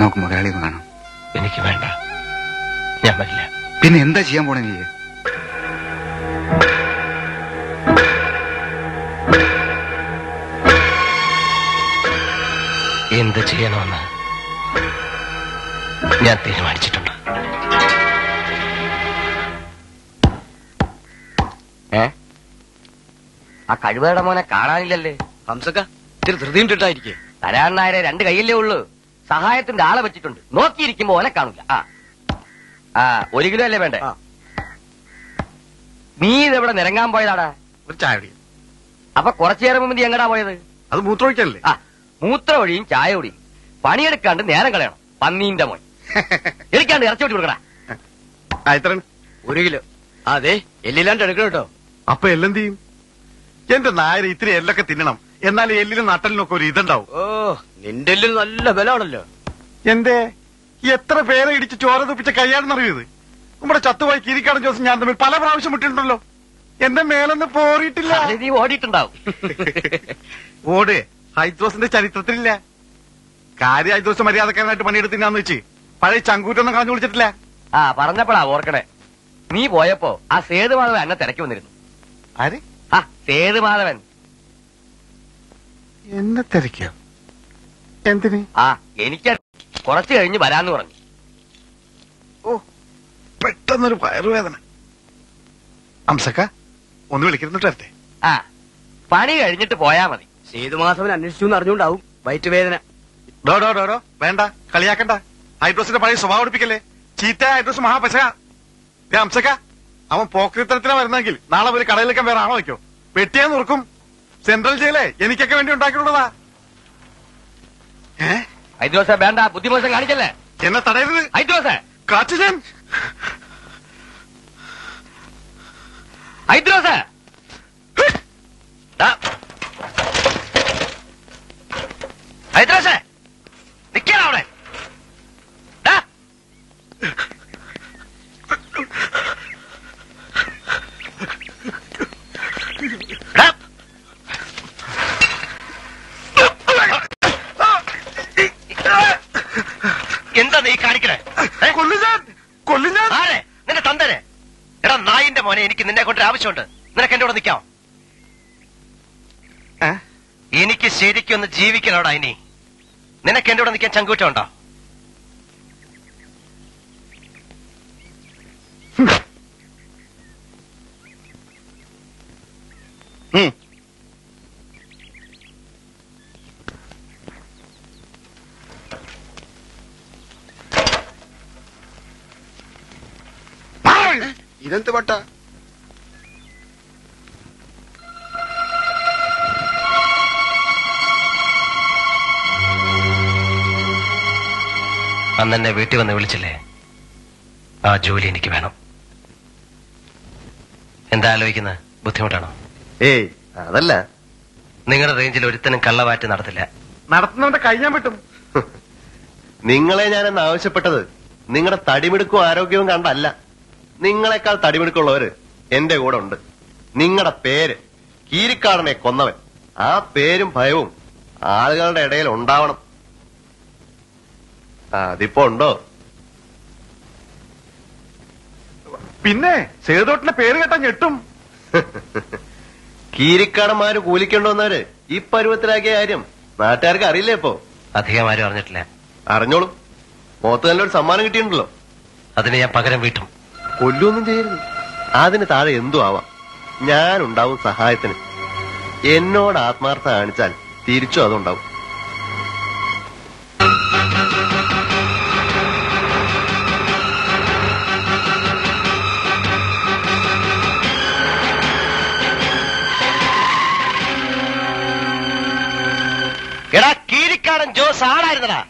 നമുക്ക് മുതലാളി ഒന്ന് കാണാം. എനിക്ക് വേണ്ട, ഞാൻ വരില്ല. പിന്നെ എന്താ ചെയ്യാൻ പോണേ നീ? എന്ത് ചെയ്യണമെന്ന് ഞാൻ തീരുമാനിച്ചിട്ടുണ്ട്. ഏ, ആ കഴിവേട മോനെ കാണാനില്ലല്ലേ ഹംസക്ക? ഇത്തിരി ധൃതിയും ചിട്ടായിരിക്കേ. തരാൻ നായരെ രണ്ട് കൈയില്ലേ ഉള്ളു. സഹായത്തിന്റെ ആളെ വെച്ചിട്ടുണ്ട്, നോക്കിയിരിക്കുമ്പോ ഓനെ കാണില്ല. ആ ആ ഒരു കിലോ അല്ലേ വേണ്ടേ? നീ ഇതെവിടെ നിരങ്ങാൻ പോയതാടാ? ഒരു ചായ. അപ്പൊ കുറച്ചേരം മുമ്പ് നീ എങ്ങടാ പോയത്? അത് മൂത്രമൊഴിക്കല്ലേ? ആ, മൂത്രമൊഴിയും ചായ ഒഴിയും. പണിയെടുക്കാണ്ട് നേരം കളയണം പന്നീന്റെ മോൻ. എനിക്കാണ്ട് ഇറച്ചി വെട്ടി കൊടുക്കടാ. ഒരു കിലോ. അതെ, എല്ലില്ലാണ്ട് എടുക്കണം കേട്ടോ. അപ്പൊ എല്ലെന്ത് ചെയ്യും? എന്റെ നായര് ഇത്തിരി എല്ലൊക്കെ തിന്നണം, എന്നാൽ എല്ലിലും നട്ടലിനൊക്കെ ഒരു ഇതുണ്ടാവും. ഓ, നിന്റെ എല്ലിൽ നല്ല ബലമാണല്ലോ. എന്തേ, എത്ര പേരെ ഇടിച്ച് ചോര തുപ്പിച്ച കൈയാണെന്നറിയത്? നമ്മുടെ ചത്തുവായി കിരിക്കാടൻ ജോസ് ഞാൻ തമ്മിൽ പല പ്രാവശ്യം മുട്ടിയിട്ടുണ്ടല്ലോ. എന്റെ മേലൊന്നും പോറിയിട്ടില്ല. ഓടിയിട്ടുണ്ടാവും. ഓട് ഹൈദ്രോസിന്റെ ചരിത്രത്തിലില്ല. കാര്യ ഹൈദ്രോസ് മര്യാദക്കാരനായിട്ട് പണിയെടുത്തിനാന്ന് വെച്ച് പഴയ ചങ്കൂറ്റൊന്നും കളഞ്ഞു വിളിച്ചിട്ടില്ല. ആ, പറഞ്ഞപ്പോഴാ ഓർക്കണേ, നീ പോയപ്പോ ആ സേതുമാധവൻ എന്നെ തിരക്കി വന്നിരുന്നു. ആര്? ആ സേതുമാധവൻ എന്നെ തിരക്കിയോ? എന്തിന്? ആ, എനിക്ക് കുറച്ച് കഴിഞ്ഞ് വരാന്ന് പറഞ്ഞു. ഓ, പെട്ടെന്നൊരു വയറുവേദന. ഹംസക്ക ഒന്ന് വിളിക്കുന്നിട്ടേ. ആ, പണി കഴിഞ്ഞിട്ട് പോയാ മതി. സേതുമാധവൻ അന്വേഷിച്ചു അറിഞ്ഞുകൊണ്ടാവും വയറ്റുവേദന. ഡോഡോ ഡോഡോ വേണ്ട, കളിയാക്കണ്ട. ഹൈഡ്രോസിന്റെ പഴയ സ്വഭാവം ഒടിപ്പിക്കല്ലേ. ചീത്ത ഹൈഡ്രോസ് മഹാപശ. ഹംസക്ക, അവൻ പോക്രിത്തരത്തിനാ വരുന്നെങ്കിൽ നാളെ ഒരു കടയിലൊക്കെ വേറെ ആണോ വയ്ക്കോ? വെട്ടിയാൻ നുറുക്കും. സെൻട്രൽ ജയിലേ എനിക്കൊക്കെ വേണ്ടി ഉണ്ടാക്കിയിട്ടുള്ളതാ. ഹൈദ്രോസ വേണ്ട, ബുദ്ധിമോശം കാണിക്കല്ലേ. എന്നെ തടയരുത് ഹൈദ്രോസ. കാച്ചു ഞാൻ ഹൈദ്രോസ. ഹൈദ്രോസ നിൽക്കണ അവിടെ. तंदे नाय मोने आवश्यक निको शो जीविकोड़ा इन निनके चंकूट इनंत पट अ वीटी वन विचे आ जोली वेण एलोक बुद्धिमुटा निेजिल कलवाट निे यावश्यप तड़मिड़को आरोग्यव कल तड़मिड़वर एूड़े निड़ पेര് कीरिकाड़ने कोन्नवन आ पेरुम भयवुम आलुकളുടെ ഇടയിൽ ഉണ്ടാവണം അതിപ്പോ ഉണ്ടോ പിന്നെ സേതുട്ടന്റെ പേര് കേട്ടാ ഞെട്ടും കീരിക്കാടന്മാര് കൂലിക്കണ്ടവന്നവര് ഈ പരുവത്തിലാക്കിയ കാര്യം നാട്ടുകാർക്ക് അറിയില്ലേ ഇപ്പോ അധികം ആരും അറിഞ്ഞിട്ടില്ല അറിഞ്ഞോളും മോത്ത് നല്ലൊരു സമ്മാനം കിട്ടിയിട്ടുണ്ടല്ലോ അതിനെ ഞാൻ പകരം വീട്ടും കൊല്ലൊന്നും ചെയ്യരുത് അതിന് താഴെ എന്തു ആവാം ഞാൻ ഉണ്ടാവും സഹായത്തിന് എന്നോട് ആത്മാർത്ഥത കാണിച്ചാൽ തിരിച്ചു അതുണ്ടാവും जोस आड़ा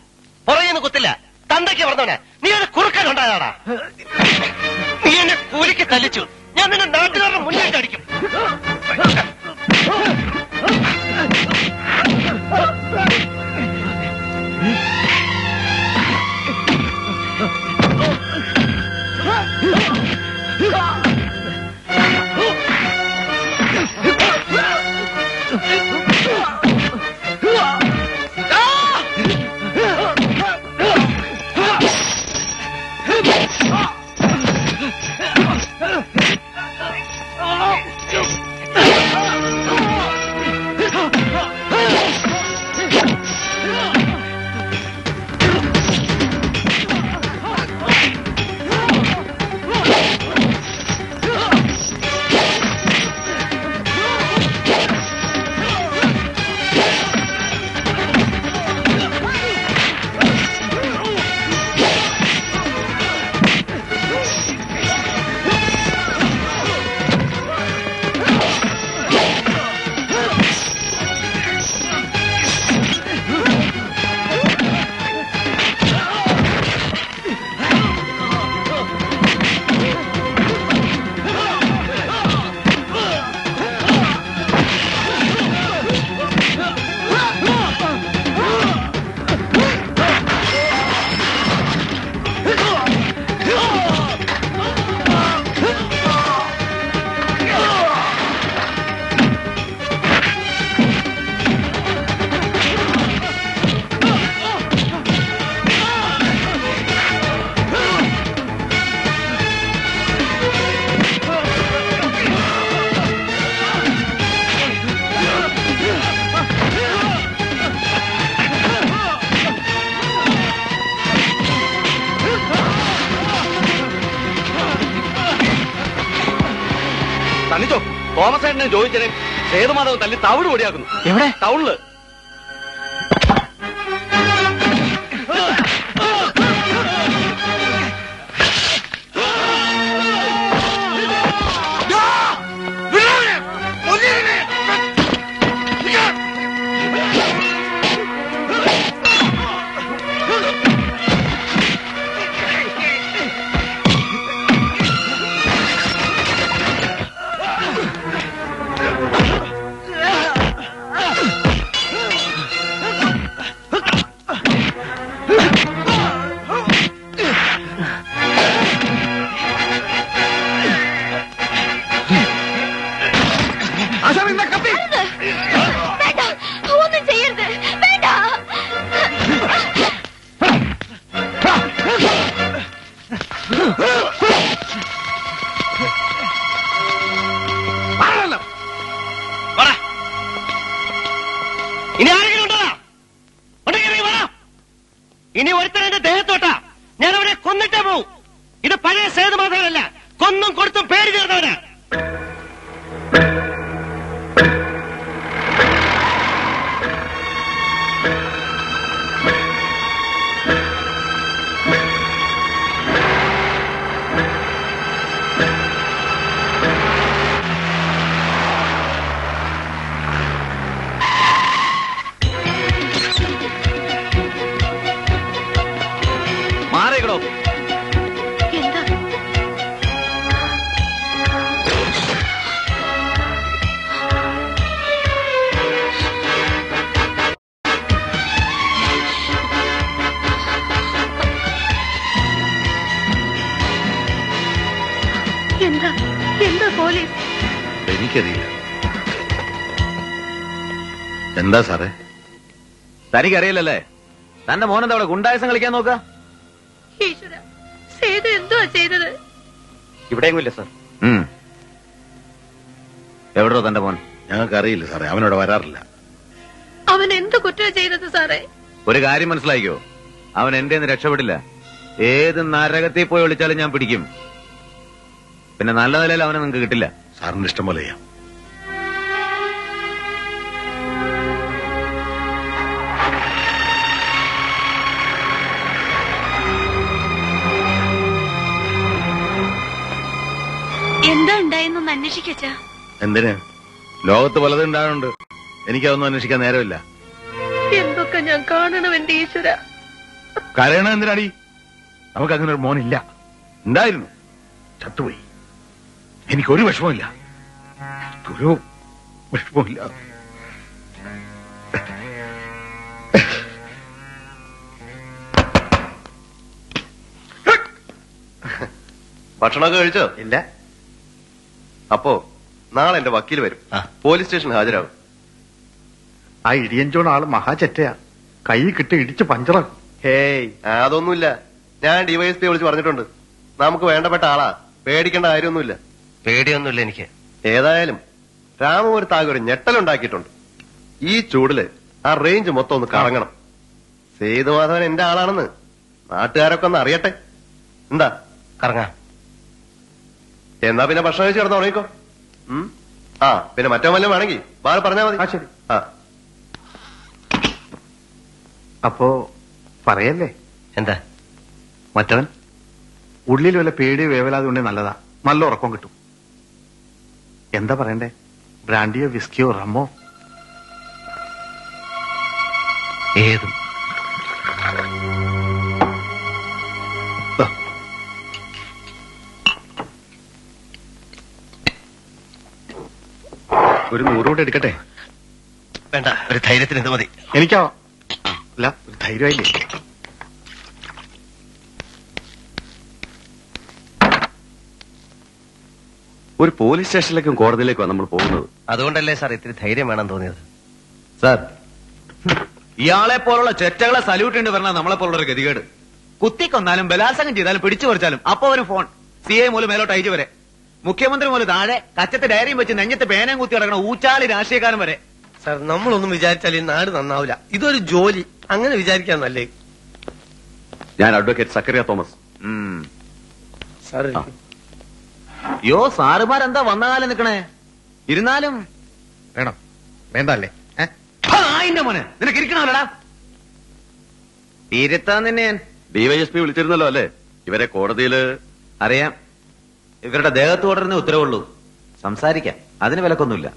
कुछ तंदे वर्धवे नी और कुरुकन नी कूली तलचु या नाटक मुंटे ചോദിച്ചേനെ സേതുമാധവൻ തല്ലി തവിട് ഓടിയാക്കുന്നു എവിടെ ടൗണില് इन इन देहतोट याटे पू इत पढ़े सैदुमाधवन को पेड़ चेरवन എന്താ സാറേ തനിക്കറിയില്ലല്ലേ തന്റെ മോൻ എന്താ അവിടെ ഗുണ്ടായിസം കളിക്കാൻ നോക്ക ഈശ്വര സേതു എന്തോ ചെയ്തത് ഇവിടെയെങ്ങുമില്ല സാർ ഹ്മ് എവിടെയോ തന്റെ മോൻ ഞങ്ങൾക്ക് അറിയില്ല സാറേ അവൻ ഇവിടെ വരാറില്ല അവൻ എന്ത് കുറ്റം ചെയ്തത് സാറേ ഒരു കാര്യം മനസ്സിലായിക്കോ അവൻ എന്തേന്ന് രക്ഷപ്പെടില്ല ഏത് നരകത്തിൽ പോയി ഒളിച്ചാലും ഞാൻ പിടിക്കും പിന്നെ നല്ല നിലയിൽ അവനെ നിങ്ങൾക്ക് കിട്ടില്ല സാറിന് ഇഷ്ടം പോലെയാ ലോകത്ത് പലതുണ്ടാകുന്നുണ്ട് എനിക്കതൊന്നും അന്വേഷിക്കാൻ നേരമില്ല എന്തൊക്കെ ഞാൻ കാണണം എന്റെ ഈശ്വര കരയണം എന്തിനാടി നമുക്ക് അങ്ങനെ ഒരു മോനില്ല ഉണ്ടായിരുന്നു ചത്തുപോയി എനിക്കൊരു വിഷമമില്ല ഒരു വിഷമമില്ല ഭക്ഷണമൊക്കെ കഴിച്ചോ ഇല്ല അപ്പോ നാളെ എന്റെ വക്കീൽ വരും പോലീസ് സ്റ്റേഷൻ ഹാജരാകും ആ ഇടിയഞ്ചോൺ ആള് മഹാചെറ്റയാ കൈ കിട്ടി ഇടിച്ച് പഞ്ചറാകും ഹേയ് അതൊന്നുമില്ല ഞാൻ ഡിവൈഎസ്പി വിളിച്ച് പറഞ്ഞിട്ടുണ്ട് നമുക്ക് വേണ്ടപ്പെട്ട ആളാ പേടിക്കേണ്ട കാര്യമൊന്നുമില്ല പേടിയൊന്നുമില്ല എനിക്ക് ഏതായാലും രാമപുരത്താകെ ഒരു ഞെട്ടലുണ്ടാക്കിയിട്ടുണ്ട് ഈ ചൂടില് ആ റേഞ്ച് മൊത്തം ഒന്ന് കറങ്ങണം സേതുമാധവൻ എന്റെ ആളാണെന്ന് നാട്ടുകാരൊക്കെ ഒന്ന് അറിയട്ടെ എന്താ കറങ്ങാം എന്നാ പിന്നെ ഭക്ഷണം കഴിച്ച് കിടന്ന് ഉറങ്ങിക്കോ ആ പിന്നെ മറ്റോ വല്ലതും വേണമെങ്കിൽ വാൾ പറഞ്ഞാൽ മതി ശരി ആ അപ്പോ പറയല്ലേ എന്താ മറ്റവൻ ഉള്ളിൽ വല്ല പേടിയോ വേവലാതെ ഉണ്ടെങ്കിൽ നല്ലതാ നല്ല ഉറക്കം കിട്ടും എന്താ പറയണ്ടേ ബ്രാൻഡിയോ വിസ്കിയോ റമ്മോ ഏതും ഒരു നൂറ് കൂടെ എടുക്കട്ടെ വേണ്ട ഒരു ധൈര്യത്തിന് എന്ത് മതി എനിക്കോ അല്ല ഒരു ധൈര്യമായില്ലേ ഒരു പോലീസ് സ്റ്റേഷനിലേക്കും കോടതിയിലേക്കാണ് നമ്മൾ പോകുന്നത് അതുകൊണ്ടല്ലേ സാർ ഇത്തിരി ധൈര്യം വേണം തോന്നിയത് സാർ ഇയാളെ പോലുള്ള ചെറ്റകളെ സല്യൂട്ട് ഉണ്ട് പറഞ്ഞാൽ നമ്മളെ പോലുള്ളൊരു ഗതികേട് കുത്തിക്കൊന്നാലും ബലാത്സംഗം ചെയ്താലും പിടിച്ചു പറിച്ചാലും അപ്പൊ ഒരു ഫോൺ സി ഐ മൂലം മേലോട്ട് അയച്ചു വരെ മുഖ്യമന്ത്രി മൂലം താഴെ കച്ചത്തെ ഡയറിയും വെച്ച് നെഞ്ഞത്ത് പേനയും കുത്തി കിടക്കണ ഊച്ചാളി രാഷ്ട്രീയക്കാരൻ വരെ സാർ നമ്മളൊന്നും വിചാരിച്ചാൽ ഈ നാട് നന്നാവില്ല ഇതൊരു ജോലി അങ്ങനെ വിചാരിക്കാൻ നല്ലേ ഞാൻ അഡ്വക്കേറ്റ് സക്കറിയ തോമസ് യോ സാറുമാരെന്താ വന്ന കാലം നിക്കണേ ഇരുന്നാലും വേണം വേണ്ടല്ലേ മോനെ നിനക്ക് ഇരിക്കണമല്ലടാ ഇരുത്താൻ തന്നെ ഡിവൈഎസ്പി വിളിച്ചിരുന്നല്ലോ അല്ലേ ഇവരെ കോടതിയില് അറിയാം ഇവരുടെ ദേഹത്ത് ഓടരുന്നേ ഉത്തരവുള്ളൂ സംസാരിക്കാം അതിന് വിലക്കൊന്നുമില്ല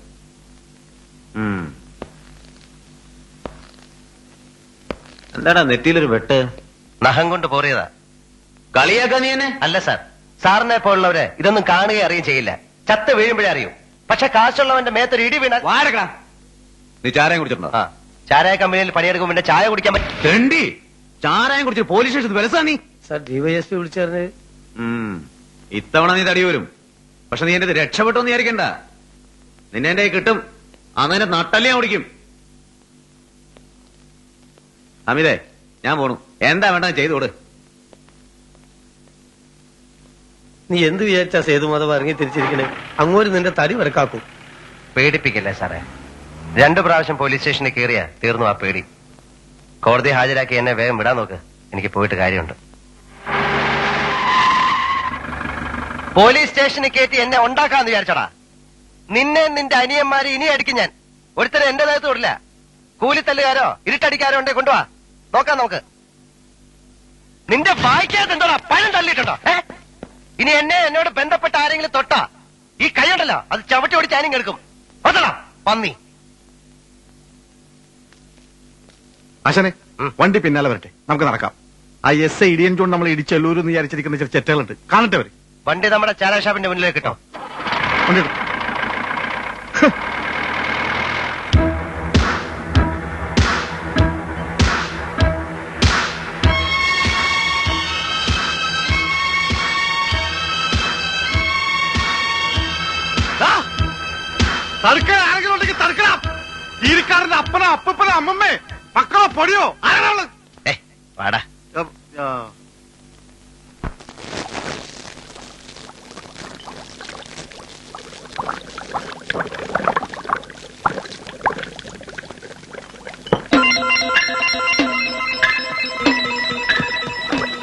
എന്താടാ നെറ്റിയിലൊരു വെട്ട് നഖം കൊണ്ട് പോറിയതാ കളിയാക്കാ നീ എന്നെ അല്ല സാർ സാറിനെ പോലുള്ളവരെ ഇതൊന്നും കാണുകയും അറിയും ചെയ്യില്ല ചത്ത് വീഴുമ്പോഴേ അറിയൂ പക്ഷെ കാശുള്ളവന്റെ മേത്തൊരു ഇടി വീണ നീ ചാരായം കുടിച്ചിട്ടുണ്ടോ ആ ചാരായ കമ്പനിയിൽ പണിയെടുക്കുമ്പോ പിന്നെ ചായ കുടിക്കാൻ പറ്റി ചാരായം കുടിച്ച് പോലീസ് സ്റ്റേഷൻ വിലസാ നീ സാർ ഡിവൈഎസ്പി വിളിച്ചറിഞ്ഞ് ഇത്തവണ നീ തടി വരും പക്ഷെ നീ എന്റെ രക്ഷപ്പെട്ടോന്ന് വിചാരിക്കണ്ട നിന്നെ എന്റെ കിട്ടും അന്നെ നട്ടല്ലേ കുടിക്കും അമിതേ ഞാൻ പോണു എന്താ വേണ്ട ചെയ്തോട് നീ എന്ത് വിചാരിച്ചാ സേതുമാധവ ഇറങ്ങി തിരിച്ചിരിക്കണേ അങ്ങോട്ട് നിന്റെ തടി വരക്കാക്കും പേടിപ്പിക്കല്ലേ സാറേ രണ്ട് പ്രാവശ്യം പോലീസ് സ്റ്റേഷനിൽ കേറിയാ തീർന്നു ആ പേടി. കോടതി ഹാജരാക്കി എന്നെ വേഗം വിടാൻ നോക്ക്, എനിക്ക് പോയിട്ട് കാര്യമുണ്ട്. പോലീസ് സ്റ്റേഷനിൽ കയറ്റി എന്നെ ഉണ്ടാക്കാന്ന് വിചാരിച്ചടാ? നിന്നെ നിന്റെ അനിയന്മാരെ ഇനി അടിക്കും ഞാൻ. ഒരുത്തരം എന്റെ നേതൃത്വം ഇടില്ല. കൂലിത്തല്ലുകാരോ ഇരുട്ടടിക്കാരോ ഉണ്ടെ കൊണ്ടുവാ, നോക്കാം നമുക്ക്. നിന്റെ വായിക്കാത്ത എന്തോടാ പഴം തള്ളിയിട്ടുണ്ടോ? ഇനി എന്നെ എന്നോട് ബന്ധപ്പെട്ട ആരെങ്കിലും തൊട്ടാ ഈ കൈയുണ്ടല്ലോ അത് ചവിട്ടി ഓടി ചാനിങ് എടുക്കും. ഓത്തടാ പന്നി. ആശാനെ, വണ്ടി പിന്നാലെ വരട്ടെ, നമുക്ക് നടക്കാം. ആ എസ് ഐ ഇടിയൻ ചൂണ്ട് നമ്മൾ ഇടിച്ചെല്ലൂരെന്ന് വിചാരിച്ചിരിക്കുന്ന ചില ചെറ്റകളുണ്ട്, കാണട്ടെ അവര്. വണ്ടി നമ്മുടെ ചാരാഷാപ്പിന്റെ മുന്നിലേക്ക് കിട്ടോ. തടുക്കൽ ആരെങ്കിലും ഉണ്ടെങ്കിൽ തടുക്കണം. തീരുക്കാരന്റെ അപ്പനോ അപ്പനോ അമ്മമ്മേ മക്കളോ പൊടിയോ ആരാണ്?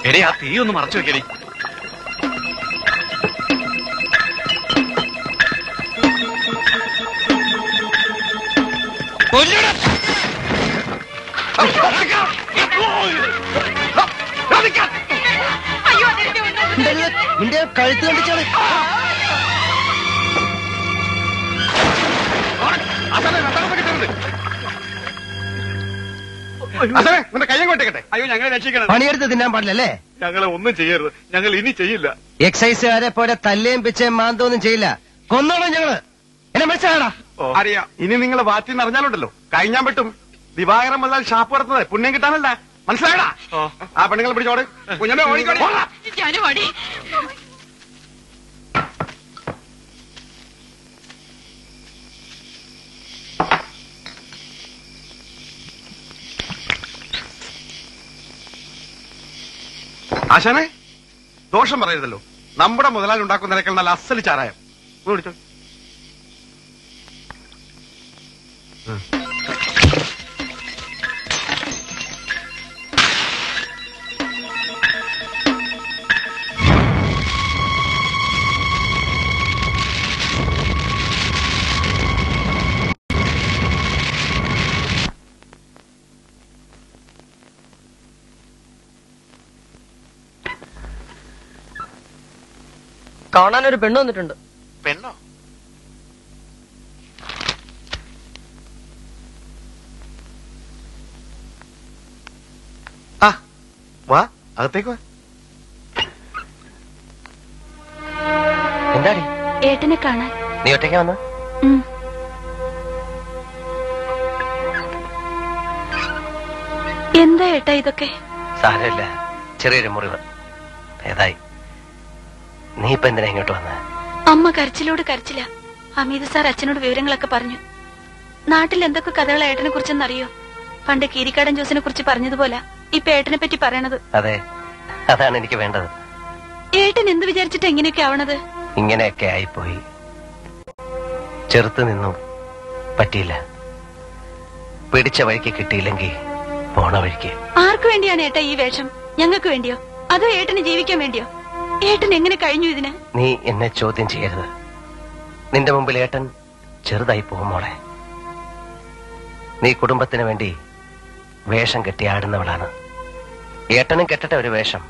എടേ ആ തീ ഒന്ന് മറച്ചു വെക്കടി. നിന്റെ കഴുത്ത് കണ്ടിച്ചാണ് പണിയെടുത്ത് തിന്നാൻ പാടില്ലല്ലേ? ഞങ്ങളെ ഒന്നും ചെയ്യരുത്, ഞങ്ങൾ ഇനി ചെയ്യില്ല. എക്സൈസുകാരെ പോലെ തല്ലേം പിച്ചേം മാന്തോന്നും ചെയ്യില്ല, കൊന്നോളൂ ഞങ്ങള്. എന്നെ മനസ്സിലാടാ? അറിയാം, ഇനി നിങ്ങൾ വാറ്റിന്ന് അറിഞ്ഞാലുണ്ടല്ലോ കഴിഞ്ഞാൻ പറ്റും. ദിവാകരം വന്നാൽ ഷാപ്പ് നടത്തുന്നത് പുണ്യം കിട്ടാനല്ല, മനസ്സിലായടാ? ആ പെണ്ണുങ്ങളെ പിടിച്ചോട്. കുഞ്ഞമ്മ ഓടിക്കോടി. ആശാനെ, ദോഷം പറയരുതല്ലോ, നമ്മുടെ മുതലാളി ഉണ്ടാക്കുന്നതിനേക്കാൾ നല്ല അസൽ ചാരായം. കുടിച്ചോ. കാണാനൊരു പെണ്ണ് വന്നിട്ടുണ്ട്. പെണ്ണോ? ആ വാ, അകത്തേക്ക് വാ. എന്താടി ഏട്ടനെ കാണാൻ നീ ഒറ്റയ്ക്ക് വന്ന? എന്താ ഏട്ടാ ഇതൊക്കെ? സാരമില്ല, ചെറിയൊരു മുറിവ് ഏതായി. നീ ഇപ്പൊ എന്തിനാ ഇങ്ങോട്ട് വന്ന? അമ്മ കരച്ചിലോട് കരച്ചില്ല. അമീത് സാർ അച്ഛനോട് വിവരങ്ങളൊക്കെ പറഞ്ഞു. നാട്ടിൽ എന്തൊക്കെ കഥകൾ ഏട്ടനെ കുറിച്ചെന്നറിയോ? പണ്ട് കീരിക്കാടൻ ജോസിനെ കുറിച്ച് പറഞ്ഞതുപോലെ ഇപ്പൊ ഏട്ടനെ പറ്റി പറയണത്. അതെ, അതാണ് എനിക്ക് വേണ്ടത്. ഏട്ടൻ എന്ത് വിചാരിച്ചിട്ട് എങ്ങനെയൊക്കെ ആവണത്? ഇങ്ങനെയൊക്കെ ആയിപ്പോയി, ചെറുത്ത് നിന്നും പറ്റിയില്ല. പിടിച്ച വഴിക്ക് കിട്ടിയില്ലെങ്കിൽ പോണ വഴിക്ക്. ആർക്കു വേണ്ടിയാണ് ഏട്ടാ ഈ വേഷം? ഞങ്ങൾക്ക് വേണ്ടിയോ അതോ ഏട്ടന് ജീവിക്കാൻ വേണ്ടിയോ? ഏട്ടൻ എങ്ങനെ കഴിഞ്ഞു ഇതിന്? നീ എന്നെ ചോദ്യം ചെയ്യരുത്. നിന്റെ മുമ്പിൽ ഏട്ടൻ ചെറുതായി പോകും മോളെ. നീ കുടുംബത്തിന് വേണ്ടി വേഷം കെട്ടി ആടുന്നവളാണ്. ഏട്ടനും കെട്ടട്ടെ ഒരു വേഷം.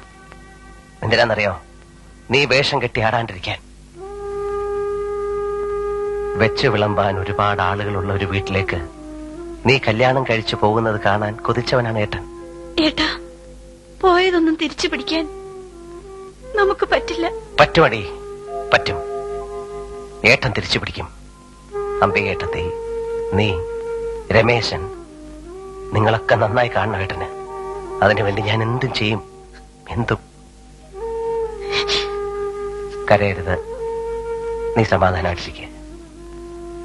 എന്തിനാന്നറിയോ? നീ വേഷം കെട്ടി ആടാണ്ടിരിക്കാൻ. വെച്ച് വിളമ്പാൻ ഒരുപാട് ആളുകളുള്ള ഒരു വീട്ടിലേക്ക് നീ കല്യാണം കഴിച്ചു പോകുന്നത് കാണാൻ കൊതിച്ചവനാണ് ഏട്ടൻ. ഏട്ടാ, പോയതൊന്നും തിരിച്ചു പിടിക്കാൻ നമുക്ക് പറ്റില്ല. പറ്റുമടി, പറ്റും. ഏട്ടൻ തിരിച്ചു പിടിക്കും. അമ്പികേട്ടത്തി, നീ, രമേശൻ, നിങ്ങളൊക്കെ നന്നായി കാണണം ഏട്ടന്. അതിനുവേണ്ടി ഞാൻ എന്തും ചെയ്യും, എന്തും. കരയരുത്, നീ സമാധാനായിട്ടിരിക്കുക.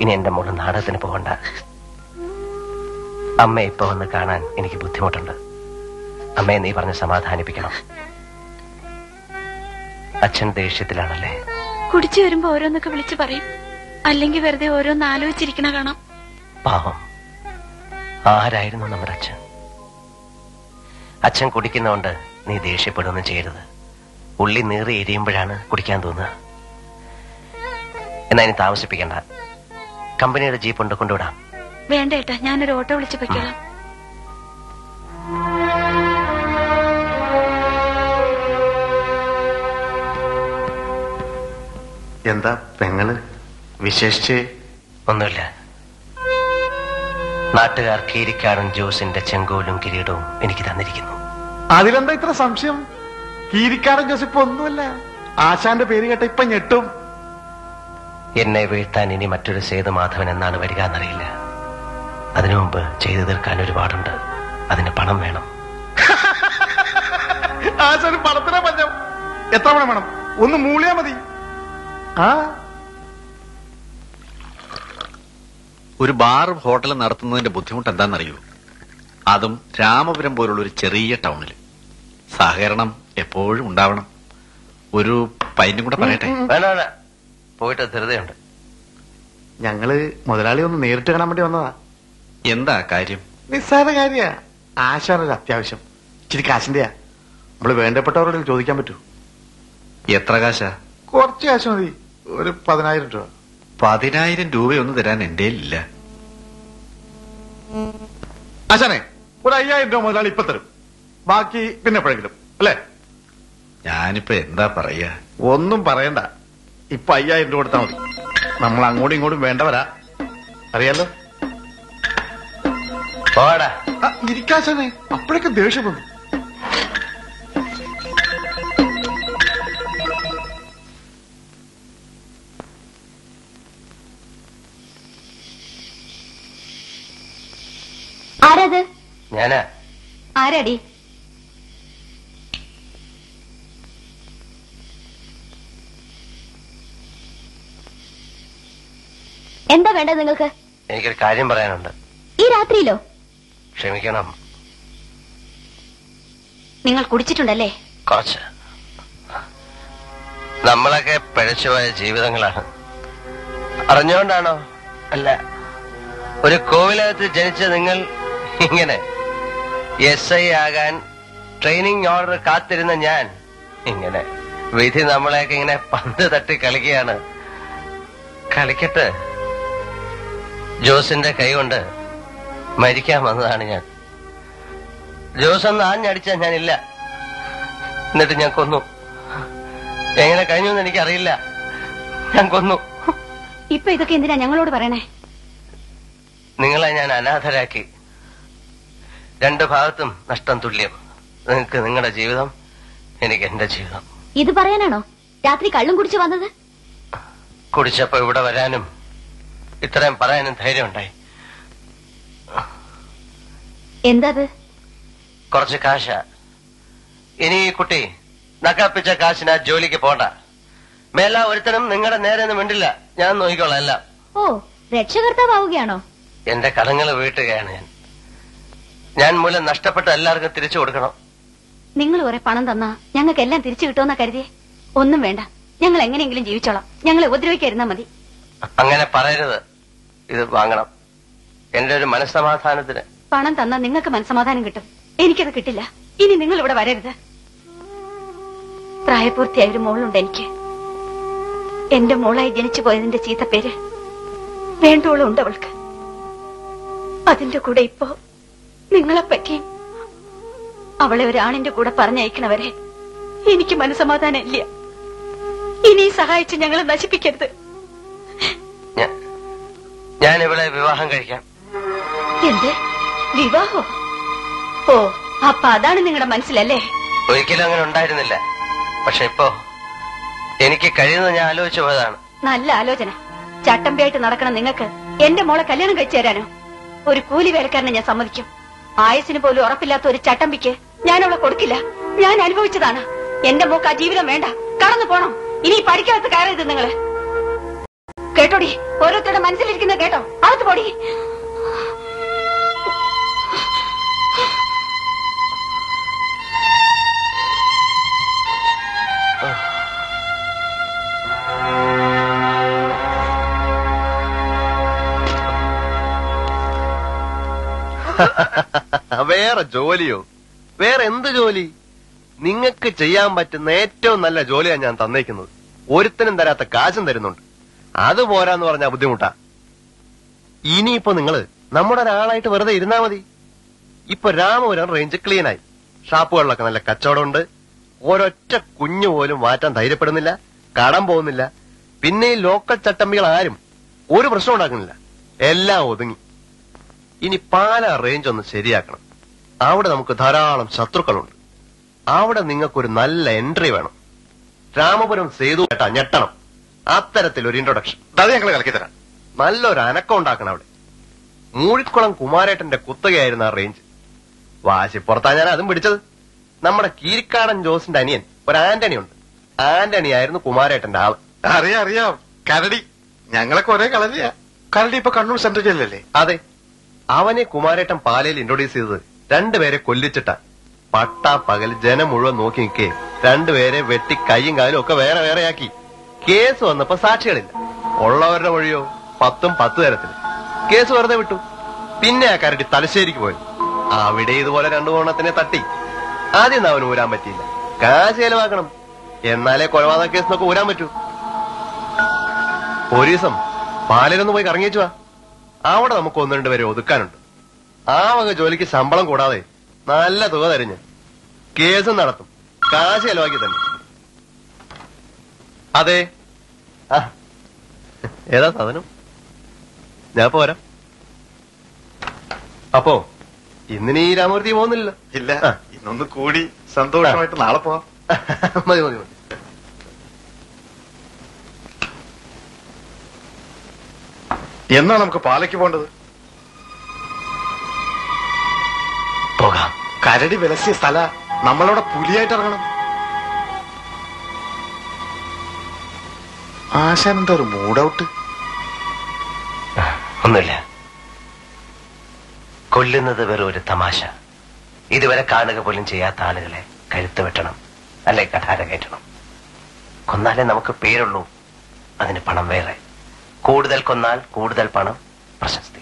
ഇനി എന്റെ മോള് നാടകത്തിന് പോകണ്ട. അമ്മ ഇപ്പൊ വന്ന് കാണാൻ എനിക്ക് ബുദ്ധിമുട്ടുണ്ട്. അമ്മയെ നീ പറഞ്ഞ് സമാധാനിപ്പിക്കണം. അച്ഛൻ ദേഷ്യത്തിലാണല്ലേ? കുടിച്ചു വരുമ്പോ ഓരോന്നൊക്കെ വിളിച്ചു പറയും, അല്ലെങ്കിൽ വെറുതെ ഓരോന്ന് ആലോചിച്ചിരിക്കണ കാണാം. പാവം, ആരായിരുന്നു നമ്മുടെ അച്ഛൻ? അച്ഛൻ കുടിക്കുന്നതുകൊണ്ട് നീ ദേഷ്യപ്പെടുകയൊന്നും ചെയ്യരുത്. ഉള്ളി നീറി എരിയുമ്പോഴാണ് കുടിക്കാൻ തോന്നുക. എന്നാ ഇനി താമസിപ്പിക്കണ്ട, കമ്പനിയുടെ ജീപ്പ് ഉണ്ട്, കൊണ്ടുവിടാം. വേണ്ട ഏട്ടാ, ഞാനൊരു ഓട്ടോ വിളിച്ചു പോയിക്കോളാം. എന്താ പെങ്ങള് വിശേഷിച്ച്? ഒന്നുമില്ല. നാട്ടുകാർ കീരിക്കാടൻ ജോസിന്റെ ചെങ്കോലും കിരീടവും എനിക്ക് തന്നിരിക്കുന്നു. അതിലെന്താ ഇത്ര സംശയം? കീരിക്കാടൻ ജോസ് ഇപ്പൊ ഒന്നുമല്ല, ആശാന്റെ പേര് കേട്ട ഇപ്പൊ ഞെട്ടും. എന്നെ വീഴ്ത്താൻ ഇനി മറ്റൊരു സേതുമാധവൻ എന്നാണ് വരിക എന്നറിയില്ല. അതിനു മുമ്പ് ചെയ്തു തീർക്കാൻ ഒരുപാടുണ്ട്. അതിന് പണം വേണം. ആശാന് പണത്തിനാ പഞ്ചം. എത്ര പണം വേണം? ഒന്ന് മൂളിയാ മതി. ആ, ഒരു ബാറും ഹോട്ടലും നടത്തുന്നതിന്റെ ബുദ്ധിമുട്ട് എന്താണെന്നറിയൂ. അതും രാമപുരം പോലുള്ള ഒരു ചെറിയ ടൗണിൽ. സഹകരണം എപ്പോഴും ഉണ്ടാവണം. ഒരു പൈനും കൂടെ പറയട്ടെ? പോയിട്ട് ധൃതയുണ്ട്. ഞങ്ങള് മുതലാളി ഒന്ന് നേരിട്ട് കാണാൻ വേണ്ടി വന്നതാ. എന്താ കാര്യം? നിസ്സാര കാര്യ. ആശാനൊരു അത്യാവശ്യം. ഇച്ചിരി കാശിന്റെയാ. നമ്മള് വേണ്ടപ്പെട്ടവരോട് ചോദിക്കാൻ പറ്റൂ. എത്ര കാശാ? കുറച്ച് കാശ് മതി, ഒരു പതിനായിരം രൂപ. പതിനായിരം രൂപയൊന്നും തരാൻ എന്റെ ഇല്ല ആശാനെ. ഒരു അയ്യായിരം രൂപ മുതലാളി ഇപ്പൊ തരും, ബാക്കി പിന്നെ എപ്പോഴെങ്കിലും അല്ലേ? ഞാനിപ്പോ എന്താ പറയാ? ഒന്നും പറയണ്ട, ഇപ്പൊ അയ്യായിരം രൂപ കൊടുത്താൽ മതി. നമ്മൾ അങ്ങോട്ടും ഇങ്ങോട്ടും വേണ്ടവരാ, അറിയാലോ. ഇരിക്കാശാനെ, അപ്പോഴൊക്കെ ദേഷ്യം വന്നു. ആരാടി? എന്താ വേണ്ടത് നിങ്ങൾക്ക്? എനിക്കൊരു കാര്യം പറയാനുണ്ട്. ഈ രാത്രിയിലോ? ക്ഷമിക്കണം. നിങ്ങൾ കുടിച്ചിട്ടുണ്ടല്ലേ? കുറച്ച്. നമ്മളൊക്കെ പിഴച്ചുപോയ ജീവിതങ്ങളാണ്. അറിഞ്ഞുകൊണ്ടാണോ? അല്ല, ഒരു കോവിലകത്ത് ജനിച്ച നിങ്ങൾ ഇങ്ങനെ എസ് ഐ ആകാൻ ട്രെയിനിങ് ഓർഡർ കാത്തിരുന്ന ഞാൻ, ഇങ്ങനെ വിധി നമ്മളെയൊക്കെ ഇങ്ങനെ പന്ത് തട്ടി കളിക്കുകയാണ്. കളിക്കട്ടെ. ജോസിന്റെ കൈ കൊണ്ട് മരിക്കാൻ വന്നതാണ് ഞാൻ. ജോസ് ഒന്ന് ആഞ്ഞടിച്ചാൽ ഞാനില്ല, എന്നിട്ട് ഞാൻ കൊന്നു. എങ്ങനെ കഴിഞ്ഞു എന്ന് എനിക്കറിയില്ല, ഞാൻ കൊന്നു. ഇപ്പൊ ഇതൊക്കെ എന്തിനാ ഞങ്ങളോട് പറയണേ? നിങ്ങളെ ഞാൻ അനാഥരാക്കി. രണ്ടു ഭാഗത്തും നഷ്ടം തുല്യം. നിങ്ങൾക്ക് നിങ്ങളുടെ ജീവിതം, എനിക്ക് എന്റെ ജീവിതം. ഇത് പറയാനാണോ രാത്രി കള്ളും കുടിച്ചു വന്നത്? കുടിച്ചപ്പോ ഇവിടെ വരാനും ഇത്രയും പറയാനും ധൈര്യം ഉണ്ടായി. എന്താത്? കുറച്ച് കാശ. ഇനി ഈ കുട്ടി നക്കാപ്പിച്ച കാശിനാ ജോലിക്ക് പോണ്ട. മേല ഒരുത്തനും നിങ്ങളുടെ നേരെ ഒന്നും വേണ്ടില്ല, ഞാൻ നോക്കിക്കോളാം എല്ലാം. ഓ, രക്ഷകർത്താവുകയാണോ? എന്റെ കടങ്ങൾ വീട്ടുകയാണ് ഞാൻ. ഞാൻ മൂലം നഷ്ടപ്പെട്ട എല്ലാവർക്കും തിരിച്ചു കൊടുക്കണം. നിങ്ങൾ കുറെ പണം തന്നാ ഞങ്ങൾക്ക് എല്ലാം തിരിച്ചു കിട്ടുമെന്നാ കരുതിയേ? ഒന്നും വേണ്ട, ഞങ്ങൾ എങ്ങനെയെങ്കിലും ജീവിച്ചോളാം. ഞങ്ങളെ ഉപദ്രവിക്കാതിരുന്നാ മതി. അങ്ങനെ പറയരുത്. ഇത് വാങ്ങണം, എന്റെ ഒരു മനസ്സമാധാനത്തിന്. പണം തന്നാ നിങ്ങൾക്ക് മനസ്സമാധാനം കിട്ടും, എനിക്കത് കിട്ടില്ല. ഇനി നിങ്ങൾ ഇവിടെ വരരുത്. പ്രായപൂർത്തിയായ ഒരു മോളുണ്ട് എനിക്ക്. എന്റെ മോളായി ജനിച്ചു പോയതിന്റെ ചീത്ത പേര് വേണ്ടോളം ഉണ്ട് അവൾക്ക്. അതിന്റെ കൂടെ ഇപ്പോ നിങ്ങളെപ്പറ്റിയും അവളെ ഒരാണിന്റെ കൂടെ പറഞ്ഞയക്കണവരെ എനിക്ക് മനസ്സമാധാനം ഇല്ല. ഇനി സഹായിച്ച് ഞങ്ങളെ നശിപ്പിക്കരുത്. ഞാൻ ഇവളെ വിവാഹം കഴിക്കാം. എന്തേ വിവാഹോ? ഓ, അപ്പൊ അതാണ് നിങ്ങളുടെ മനസ്സിലല്ലേ? ഒരിക്കലും അങ്ങനെ ഉണ്ടായിരുന്നില്ല. പക്ഷെ ഇപ്പോ എനിക്ക് കഴിയുന്നത് ഞാൻ ആലോചിച്ചു പോയതാണ്. നല്ല ആലോചന. ചട്ടമ്പിയായിട്ട് നടക്കണം നിങ്ങൾക്ക്. എന്റെ മോളെ കല്യാണം കഴിച്ചു തരാനോ? ഒരു കൂലി വേലക്കാരനെ ഞാൻ സമ്മതിക്കും. ആയസിന് പോലും ഉറപ്പില്ലാത്ത ഒരു ചട്ടമ്പിക്ക് ഞാൻ അവളെ കൊടുക്കില്ല. ഞാൻ അനുഭവിച്ചതാണ്. എന്റെ മോക്ക് ആ ജീവിതം വേണ്ട, കടന്നു പോണം. ഇനി പഠിക്കാത്ത കയറരുത് നിങ്ങള്. കേട്ടോടി, ഓരോരുത്തരുടെ മനസ്സിലിരിക്കുന്ന കേട്ടോ? അകത്ത് പോടി. വേറെ ജോലിയോ? വേറെ എന്ത് ജോലി? നിങ്ങൾക്ക് ചെയ്യാൻ പറ്റുന്ന ഏറ്റവും നല്ല ജോലിയാണ് ഞാൻ തന്നേക്കുന്നത്. ഒരുത്തനും തരാത്ത കാശും തരുന്നുണ്ട്. അത് പോരാന്ന് പറഞ്ഞാ ബുദ്ധിമുട്ടാ. ഇനിയിപ്പോ നിങ്ങള് നമ്മുടെ ഒരാളായിട്ട് വെറുതെ ഇരുന്നാ മതി. ഇപ്പൊ രാമപുരം റേഞ്ച് ക്ലീനായി, ഷാപ്പുകളിലൊക്കെ നല്ല കച്ചവടമുണ്ട്. ഒരൊറ്റ കുഞ്ഞു പോലും മാറ്റാൻ ധൈര്യപ്പെടുന്നില്ല, കടം പോകുന്നില്ല. പിന്നെ ഈ ലോക്കൽ ചട്ടമ്പികൾ ആരും ഒരു പ്രശ്നം ഉണ്ടാക്കുന്നില്ല, എല്ലാം ഒതുങ്ങി. ഇനി പാല റേഞ്ച് ഒന്ന് ശരിയാക്കണം. അവിടെ നമുക്ക് ധാരാളം ശത്രുക്കളുണ്ട്. അവിടെ നിങ്ങൾക്കൊരു നല്ല എൻട്രി വേണം. രാമപുരം സേതു കേട്ടാ ഞെട്ടണം. അത്തരത്തിലൊരു ഇൻട്രൊഡക്ഷൻ ഞങ്ങൾ കളിക്കി തരാം. നല്ലൊരു അനക്കം ഉണ്ടാക്കണം അവിടെ. മൂഴിക്കുളം കുമാരേട്ടന്റെ കുത്തകയായിരുന്നു ആ റേഞ്ച്. വാശിപ്പുറത്താ ഞാൻ അതും പിടിച്ചത്. നമ്മുടെ കീരിക്കാടൻ ജോസിന്റെ അനിയൻ ഒരു ആന്റണി ഉണ്ട്. ആന്റണി ആയിരുന്നു കുമാരേട്ടന്റെ ആള്. അറിയാം അറിയാം, കരടി. ഞങ്ങളൊക്കെ ഒരേ കളരിയാ. കരടി ഇപ്പൊ കണ്ണൂർ സെൻട്രൽ ജയിലല്ലേ? അതെ. അവനെ കുമാരേട്ടൻ പാലയിൽ ഇൻട്രൊഡ്യൂസ് ചെയ്തത് രണ്ടുപേരെ കൊല്ലിച്ചിട്ടാ. പട്ടാ പകൽ ജനം മുഴുവൻ നോക്കി നിൽക്കേ രണ്ടുപേരെ വെട്ടി കൈയും കാലും ഒക്കെ വേറെ വേറെയാക്കി. കേസ് വന്നപ്പോ സാക്ഷികളില്ല. ഉള്ളവരുടെ മൊഴിയോ പത്തും പത്ത് തരത്തില്. കേസ് വെറുതെ വിട്ടു. പിന്നെ ആ കരടി തലശ്ശേരിക്ക് പോയി. അവിടെ ഇതുപോലെ രണ്ടു കോണത്തിനെ തട്ടി. ആദ്യം അവന് ഊരാൻ പറ്റിയില്ല. കാശ് ചെലവാക്കണം, എന്നാലേ കൊലപാതക കേസിനൊക്കെ ഊരാൻ പറ്റൂ. പോലീസം പാലയിലൊന്ന് പോയി കറങ്ങിയേച്ചുവാ. അവിടെ നമുക്ക് ഒന്ന് രണ്ടുപേരെ ഒതുക്കാനുണ്ട്. ആ വക ജോലിക്ക് ശമ്പളം കൂടാതെ നല്ല തുക തരിഞ്ഞ് കേസും നടത്തും. കാശ് ചെലവാക്കി തന്നെ. അതെ. ആ ഏതാ സാധനം? ഞാൻ പോരാ. അപ്പോ ഇന്നിനി രാമൂർത്തി പോകുന്നില്ല? ഇല്ല, ഇന്നൊന്ന് കൂടി സന്തോഷമായിട്ട് നാളെ പോവാം. മതി മതി മതി. എന്നാ നമുക്ക് പാലയ്ക്ക് പോകേണ്ടത്? പോകാം. കരടി വിലസിയ സ്ഥല. നമ്മളവിടെ പുലിയായിട്ട് ഇറങ്ങണം. ആശാൻ എന്താ ഒരു മൂഡൌട്ട്? ഒന്നുമില്ല. കൊല്ലുന്നത് വെറും ഒരു തമാശ. ഇതുവരെ കാണുക പോലും ചെയ്യാത്ത ആളുകളെ കഴുത്ത് വെട്ടണം, അല്ലെ കഠാര കയറ്റണം. കൊന്നാലേ നമുക്ക് പേരുള്ളൂ. അതിന് പണം വേറെ. കൂടുതൽ കൊന്നാൽ കൂടുതൽ പണം, പ്രശസ്തി.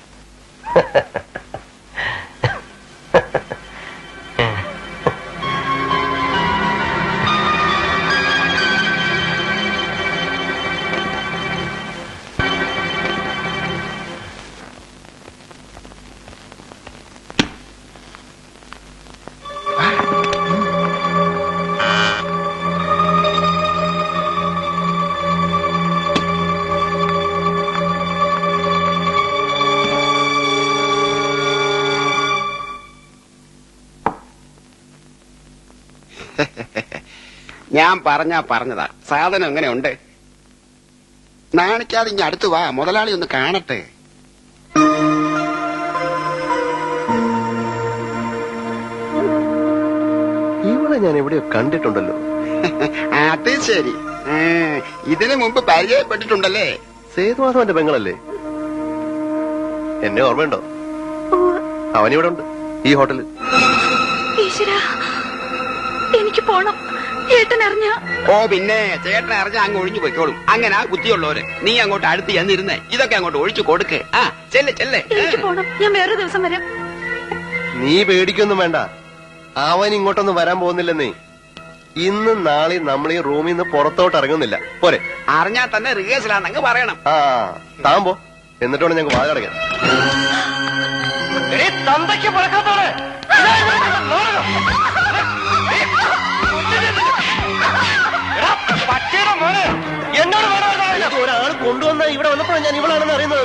ഞാൻ പറഞ്ഞാ പറഞ്ഞതാ. സാധനം എങ്ങനെയുണ്ട്? നാണിക്കാതെ ഇനി അടുത്ത് വാ, മുതലാളി ഒന്ന് കാണട്ടെ. ഇവിടെ ഞാൻ എവിടെയോ കണ്ടിട്ടുണ്ടല്ലോ. അത് ശരി. ഇതിനു മുമ്പ് പരിചയപ്പെട്ടിട്ടുണ്ടല്ലേ? സേതുവാസവന്റെ പെങ്ങളല്ലേ? എന്നെ ഓർമ്മയുണ്ടോ? അവനിവിടെ ഉണ്ട്, ഈ ഹോട്ടലിൽ. എനിക്ക് പോണം. ഓ പിന്നെ ചേട്ടൻ അറിഞ്ഞ അങ്ങ് ഒഴിഞ്ഞു പൊയ്ക്കോളും. അങ്ങനെ ആ ബുദ്ധിയുള്ളവര് നീ അങ്ങോട്ട് അടുത്ത് ചെന്നിരുന്നേ. ഇതൊക്കെ അങ്ങോട്ട് ഒഴിച്ചു കൊടുക്കേ. ആ ചെല്ലേ ചെല്ലേ. ഞാൻ വേറെ ദിവസം വരാം. നീ പേടിക്കൊന്നും വേണ്ട. അവൻ ഇങ്ങോട്ടൊന്നും വരാൻ പോകുന്നില്ലെന്നേ. ഇന്ന് നാളെ നമ്മൾ ഈ റൂമിൽ നിന്ന് പുറത്തോട്ട് ഇറങ്ങുന്നില്ല. പോരെ? അറിഞ്ഞാ തന്നെ റിഹേഴ്സലാന്നങ്ങ് പറയണം. ആ താൻ പോ, എന്നിട്ടോടെ ഞങ്ങൾക്ക് വാഴ അടയ്ക്കാം. എന്നോട് ഒരാൾ കൊണ്ടുവന്ന ഇവിടെ വന്നപ്പോഴാണ് ഞാൻ ഇവളാണെന്ന് അറിയുന്നത്.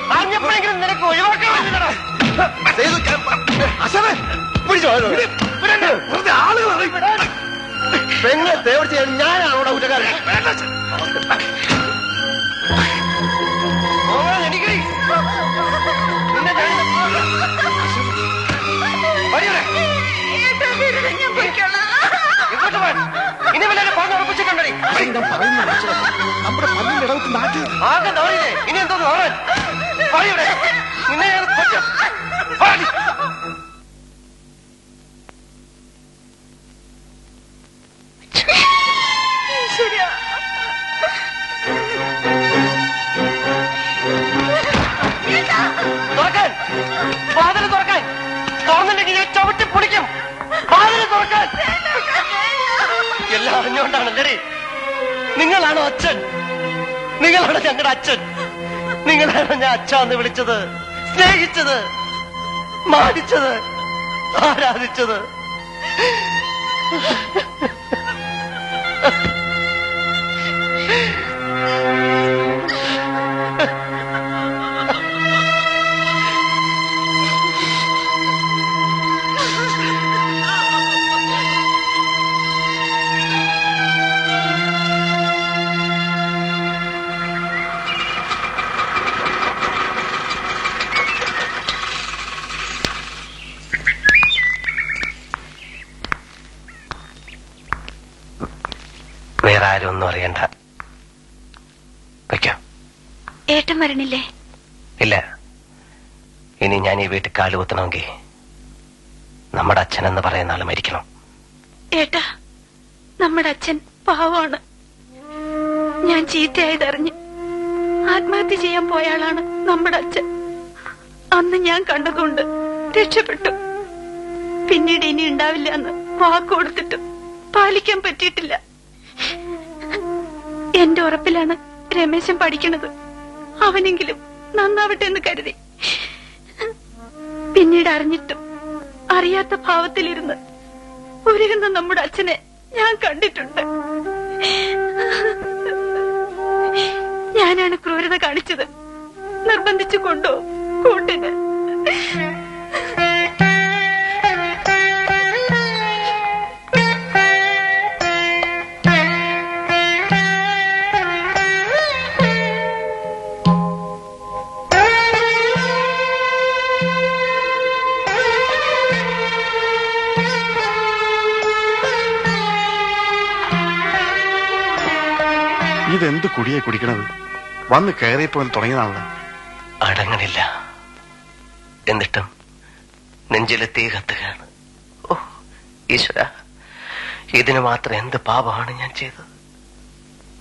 പെങ്ങളെ തേവർച്ചയാണ്. ഞാനാണ് ഇവിടെ കുറ്റക്കാരൻ. ഇനി വല്ല പറഞ്ഞു ഉറപ്പിച്ചിട്ടുണ്ടേ? ഇനി എന്തോ തുറക്കാൻ, വാതിൽ തുറക്കാൻ, തുറന്നില്ല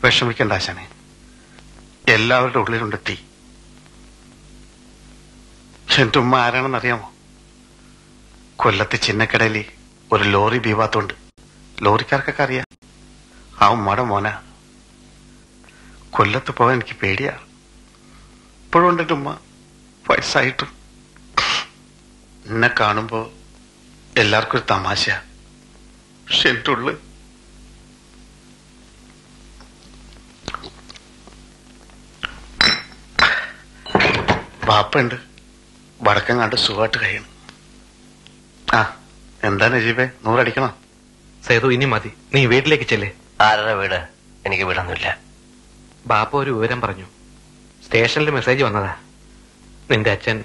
വിഷമിക്കണ്ടാശാനെ, എല്ലാവരുടെ ഉള്ളിലുണ്ടെത്തി. എന്റെ ഉമ്മ ആരാണെന്നറിയാമോ? കൊല്ലത്ത് ചിന്നക്കടയിൽ ഒരു ലോറി ബീവാത്തുണ്ട്. ലോറിക്കാർക്കൊക്കെ അറിയാം. ആ ഉമ്മയുടെ മോന. കൊല്ലത്ത് പോകാൻ എനിക്ക് പേടിയാ. ഇപ്പോഴും ഉണ്ടെന്റെ ഉമ്മ. വയസ്സായിട്ടും എന്നെ കാണുമ്പോ എല്ലാവർക്കും ഒരു തമാശ. പക്ഷെ എന്റെ ഉള്ളു ബാപ്പുണ്ട്. വടക്കം കണ്ട് സുഖമായിട്ട് കഴിയണം. ആ എന്താ നജീബേ, നൂറടിക്കണോ? സേതു ഇനി മതി, നീ വീട്ടിലേക്ക് ചെല്ലേ. ആരുടെ വീട്? എനിക്ക് വീടൊന്നുമില്ല. ബാപ്പ ഒരു വിവരം പറഞ്ഞു. സ്റ്റേഷനിൽ മെസ്സേജ് വന്നതാ. നിന്റെ അച്ഛൻ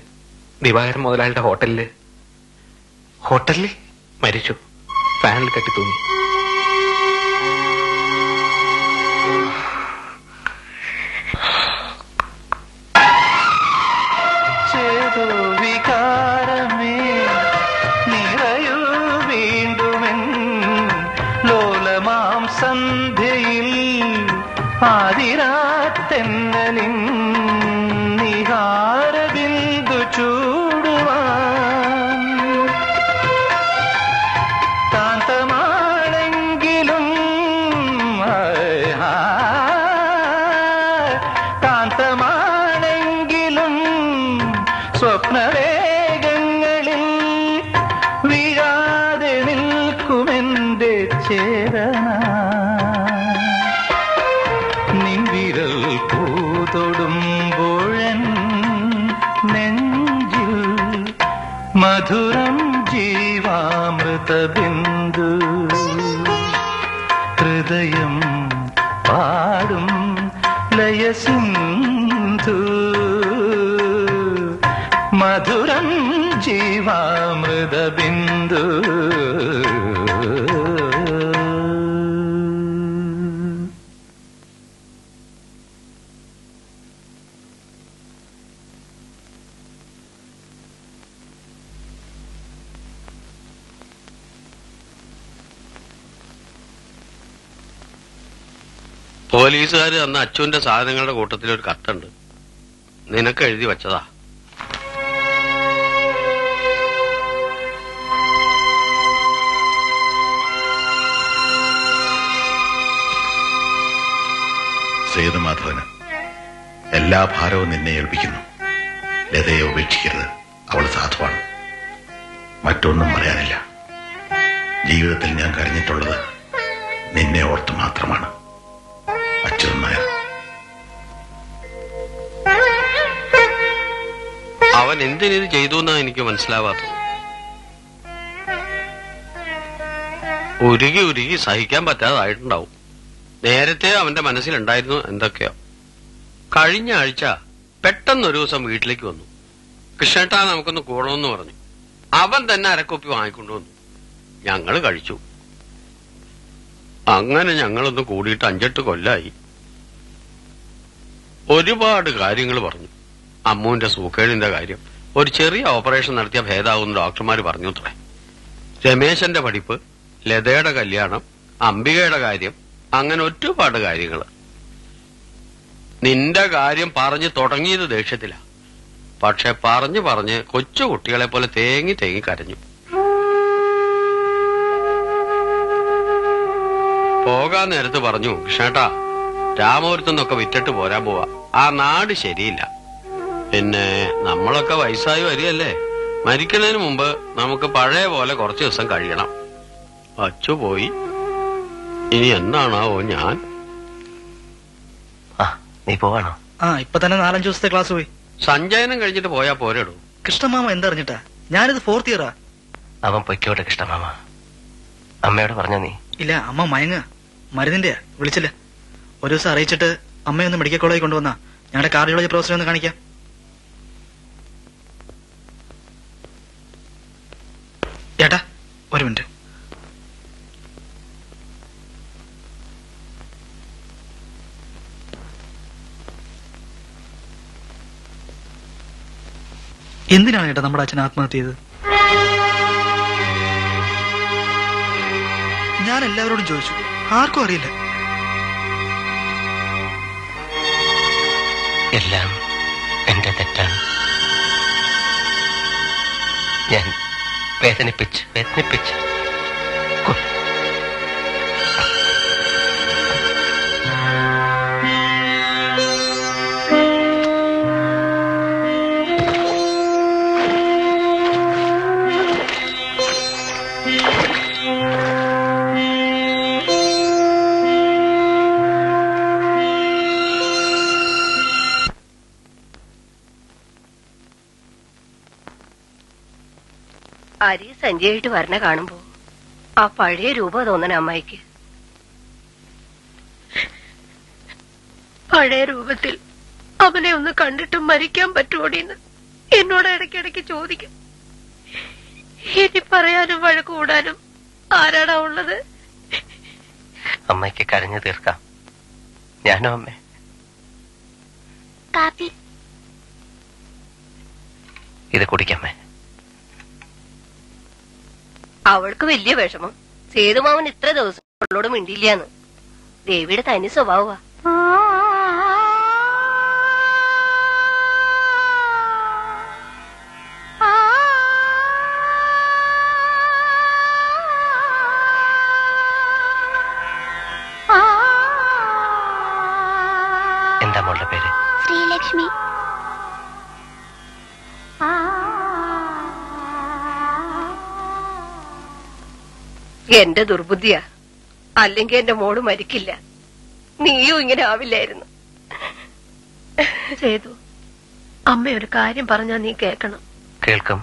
ദിവാകരൻ മുതലാളിയുടെ ഹോട്ടലില് ഹോട്ടലിൽ മരിച്ചു. ഫാനിൽ കെട്ടി തൂങ്ങി. പോലീസുകാർ തന്ന അച്ചുവിന്റെ സാധനങ്ങളുടെ കൂട്ടത്തിൽ ഒരു കത്തുണ്ട്. നിനക്ക് എഴുതി വച്ചതാ. സേതുമാധവന് എല്ലാ ഭാരവും നിന്നെ ഏൽപ്പിക്കുന്നു. ലതയെ ഉപേക്ഷിക്കരുത്, അവൾ സാധുവാണ്. മറ്റൊന്നും പറയാനില്ല. ജീവിതത്തിൽ ഞാൻ കരഞ്ഞിട്ടുള്ളത് നിന്നെ ഓർത്ത് മാത്രമാണ്. അച്യുതൻ നായർ. അവൻ എന്തിനിത് ചെയ്തു എന്നാണ് എനിക്ക് മനസ്സിലാവാത്തത്. ഉരുകി ഉരുകി സഹിക്കാൻ പറ്റാതായിട്ടുണ്ടാവും. നേരത്തെ അവന്റെ മനസ്സിലുണ്ടായിരുന്നു എന്തൊക്കെയാ. കഴിഞ്ഞ ആഴ്ച പെട്ടെന്നൊരു ദിവസം വീട്ടിലേക്ക് വന്നു. കൃഷ്ണേട്ടാ നമുക്കൊന്ന് കൂടണമെന്ന് പറഞ്ഞു. അവൻ തന്നെ അരക്കോപ്പി വാങ്ങിക്കൊണ്ടുവന്നു. ഞങ്ങൾ കഴിച്ചു. അങ്ങനെ ഞങ്ങളൊന്ന് കൂടിയിട്ട് അഞ്ചെട്ട് കൊല്ലായി. ഒരുപാട് കാര്യങ്ങൾ പറഞ്ഞു. അമ്മുവിന്റെ സൂക്കേടിന്റെ കാര്യം ഒരു ചെറിയ ഓപ്പറേഷൻ നടത്തിയ ഭേദാവുന്ന ഡോക്ടർമാർ പറഞ്ഞു അത്രേ. രമേശന്റെ പഠിപ്പ്, ലതയുടെ കല്യാണം, അംബികയുടെ കാര്യം, അങ്ങനെ ഒരുപാട് കാര്യങ്ങൾ. നിന്റെ കാര്യം പറഞ്ഞു തുടങ്ങിയത് ദേഷ്യത്തിലാണ്. പക്ഷെ പറഞ്ഞു പറഞ്ഞ് കൊച്ചു കുട്ടികളെ പോലെ തേങ്ങി തേങ്ങി കരഞ്ഞു. പോകാൻ നേരത്ത് പറഞ്ഞു, കൃഷ്ണേട്ടാ രാമപുരത്തുനിന്നൊക്കെ വിറ്റിട്ട് പോരാൻ പോവാ, ആ നാട് ശരിയില്ല. പിന്നെ നമ്മളൊക്കെ വയസ്സായി വരികയല്ലേ, മരിക്കുന്നതിന് മുമ്പ് നമുക്ക് പഴയ പോലെ കുറച്ചു ദിവസം കഴിയണം. അച്ചു പോയി, ഇനി എന്നാണാവോ ഞാൻ. നീ പോവാണോ? ആ, ഇപ്പൊ തന്നെ നാലഞ്ചു ദിവസത്തെ ക്ലാസ് പോയി. സഞ്ചയനം കഴിഞ്ഞിട്ട് പോയാ പോരടോ. കൃഷ്ണമാമ എന്തറിഞ്ഞിട്ടാ? ഞാനിത് ഫോർത്ത് ഇയറാ. അവൻ പൊയ്ക്കോട്ടെ കൃഷ്ണമാമ. അമ്മയോട് പറഞ്ഞോ നീ? ഇല്ല, അമ്മ മയങ്ങ മരുന്നിന്റെ വിളിച്ചില്ല. ഒരു ദിവസം അറിയിച്ചിട്ട് അമ്മയൊന്ന് മെഡിക്കൽ കോളേജിൽ കൊണ്ടുവന്നാ ഞങ്ങളുടെ കാർഡിയോളജി പ്രൊഫസറെ ഒന്ന് കാണിക്കാം. ഏട്ടാ ഒരു മിനിറ്റ്. എന്തിനാണ് ഏട്ടാ നമ്മുടെ അച്ഛൻ ആത്മഹത്യ ചെയ്തത്? ഞാൻ എല്ലാവരോടും ചോദിച്ചു, ആർക്കും അറിയില്ല. എല്ലാം എന്റെ തെറ്റാണ്. ഞാൻ വേദനിപ്പിച്ച് വേദനിപ്പിച്ച് അരി സഞ്ജയായിട്ട് വരണ കാണുമ്പോ ആ പഴയ രൂപ തോന്നണ അമ്മായിക്ക്. പഴയ രൂപത്തിൽ അവനെ ഒന്ന് കണ്ടിട്ട് മരിക്കാൻ പറ്റുമോടീന്ന് എന്നോട് ഇടയ്ക്കിടയ്ക്ക് ചോദിക്കും. ഇനി പറയാനും വഴക്ക് കൂടാനും ആരാടാ ഉള്ളത്? അമ്മയ്ക്ക് കരഞ്ഞു തീർക്കാം. ഞാനോ അമ്മേ? കാപ്പി ഇത് കുടിക്കാമേ. അവൾക്ക് വലിയ വിഷമം, സേതുമാവൻ ഇത്ര ദിവസം അവളോട് മിണ്ടിയില്ലാന്ന്. ദേവിയുടെ തനി സ്വഭാവ. എന്താ മോളുടെ പേര്? ശ്രീലക്ഷ്മി. എന്റെ ദുർബുദ്ധിയാ, അല്ലെങ്കിൽ എന്റെ മോള് മരിക്കില്ല. നീയും ഇങ്ങനെ ആവില്ലായിരുന്നു. സേതു, അമ്മ ഒരു കാര്യം പറഞ്ഞാ നീ കേക്കണം. കേൾക്കാം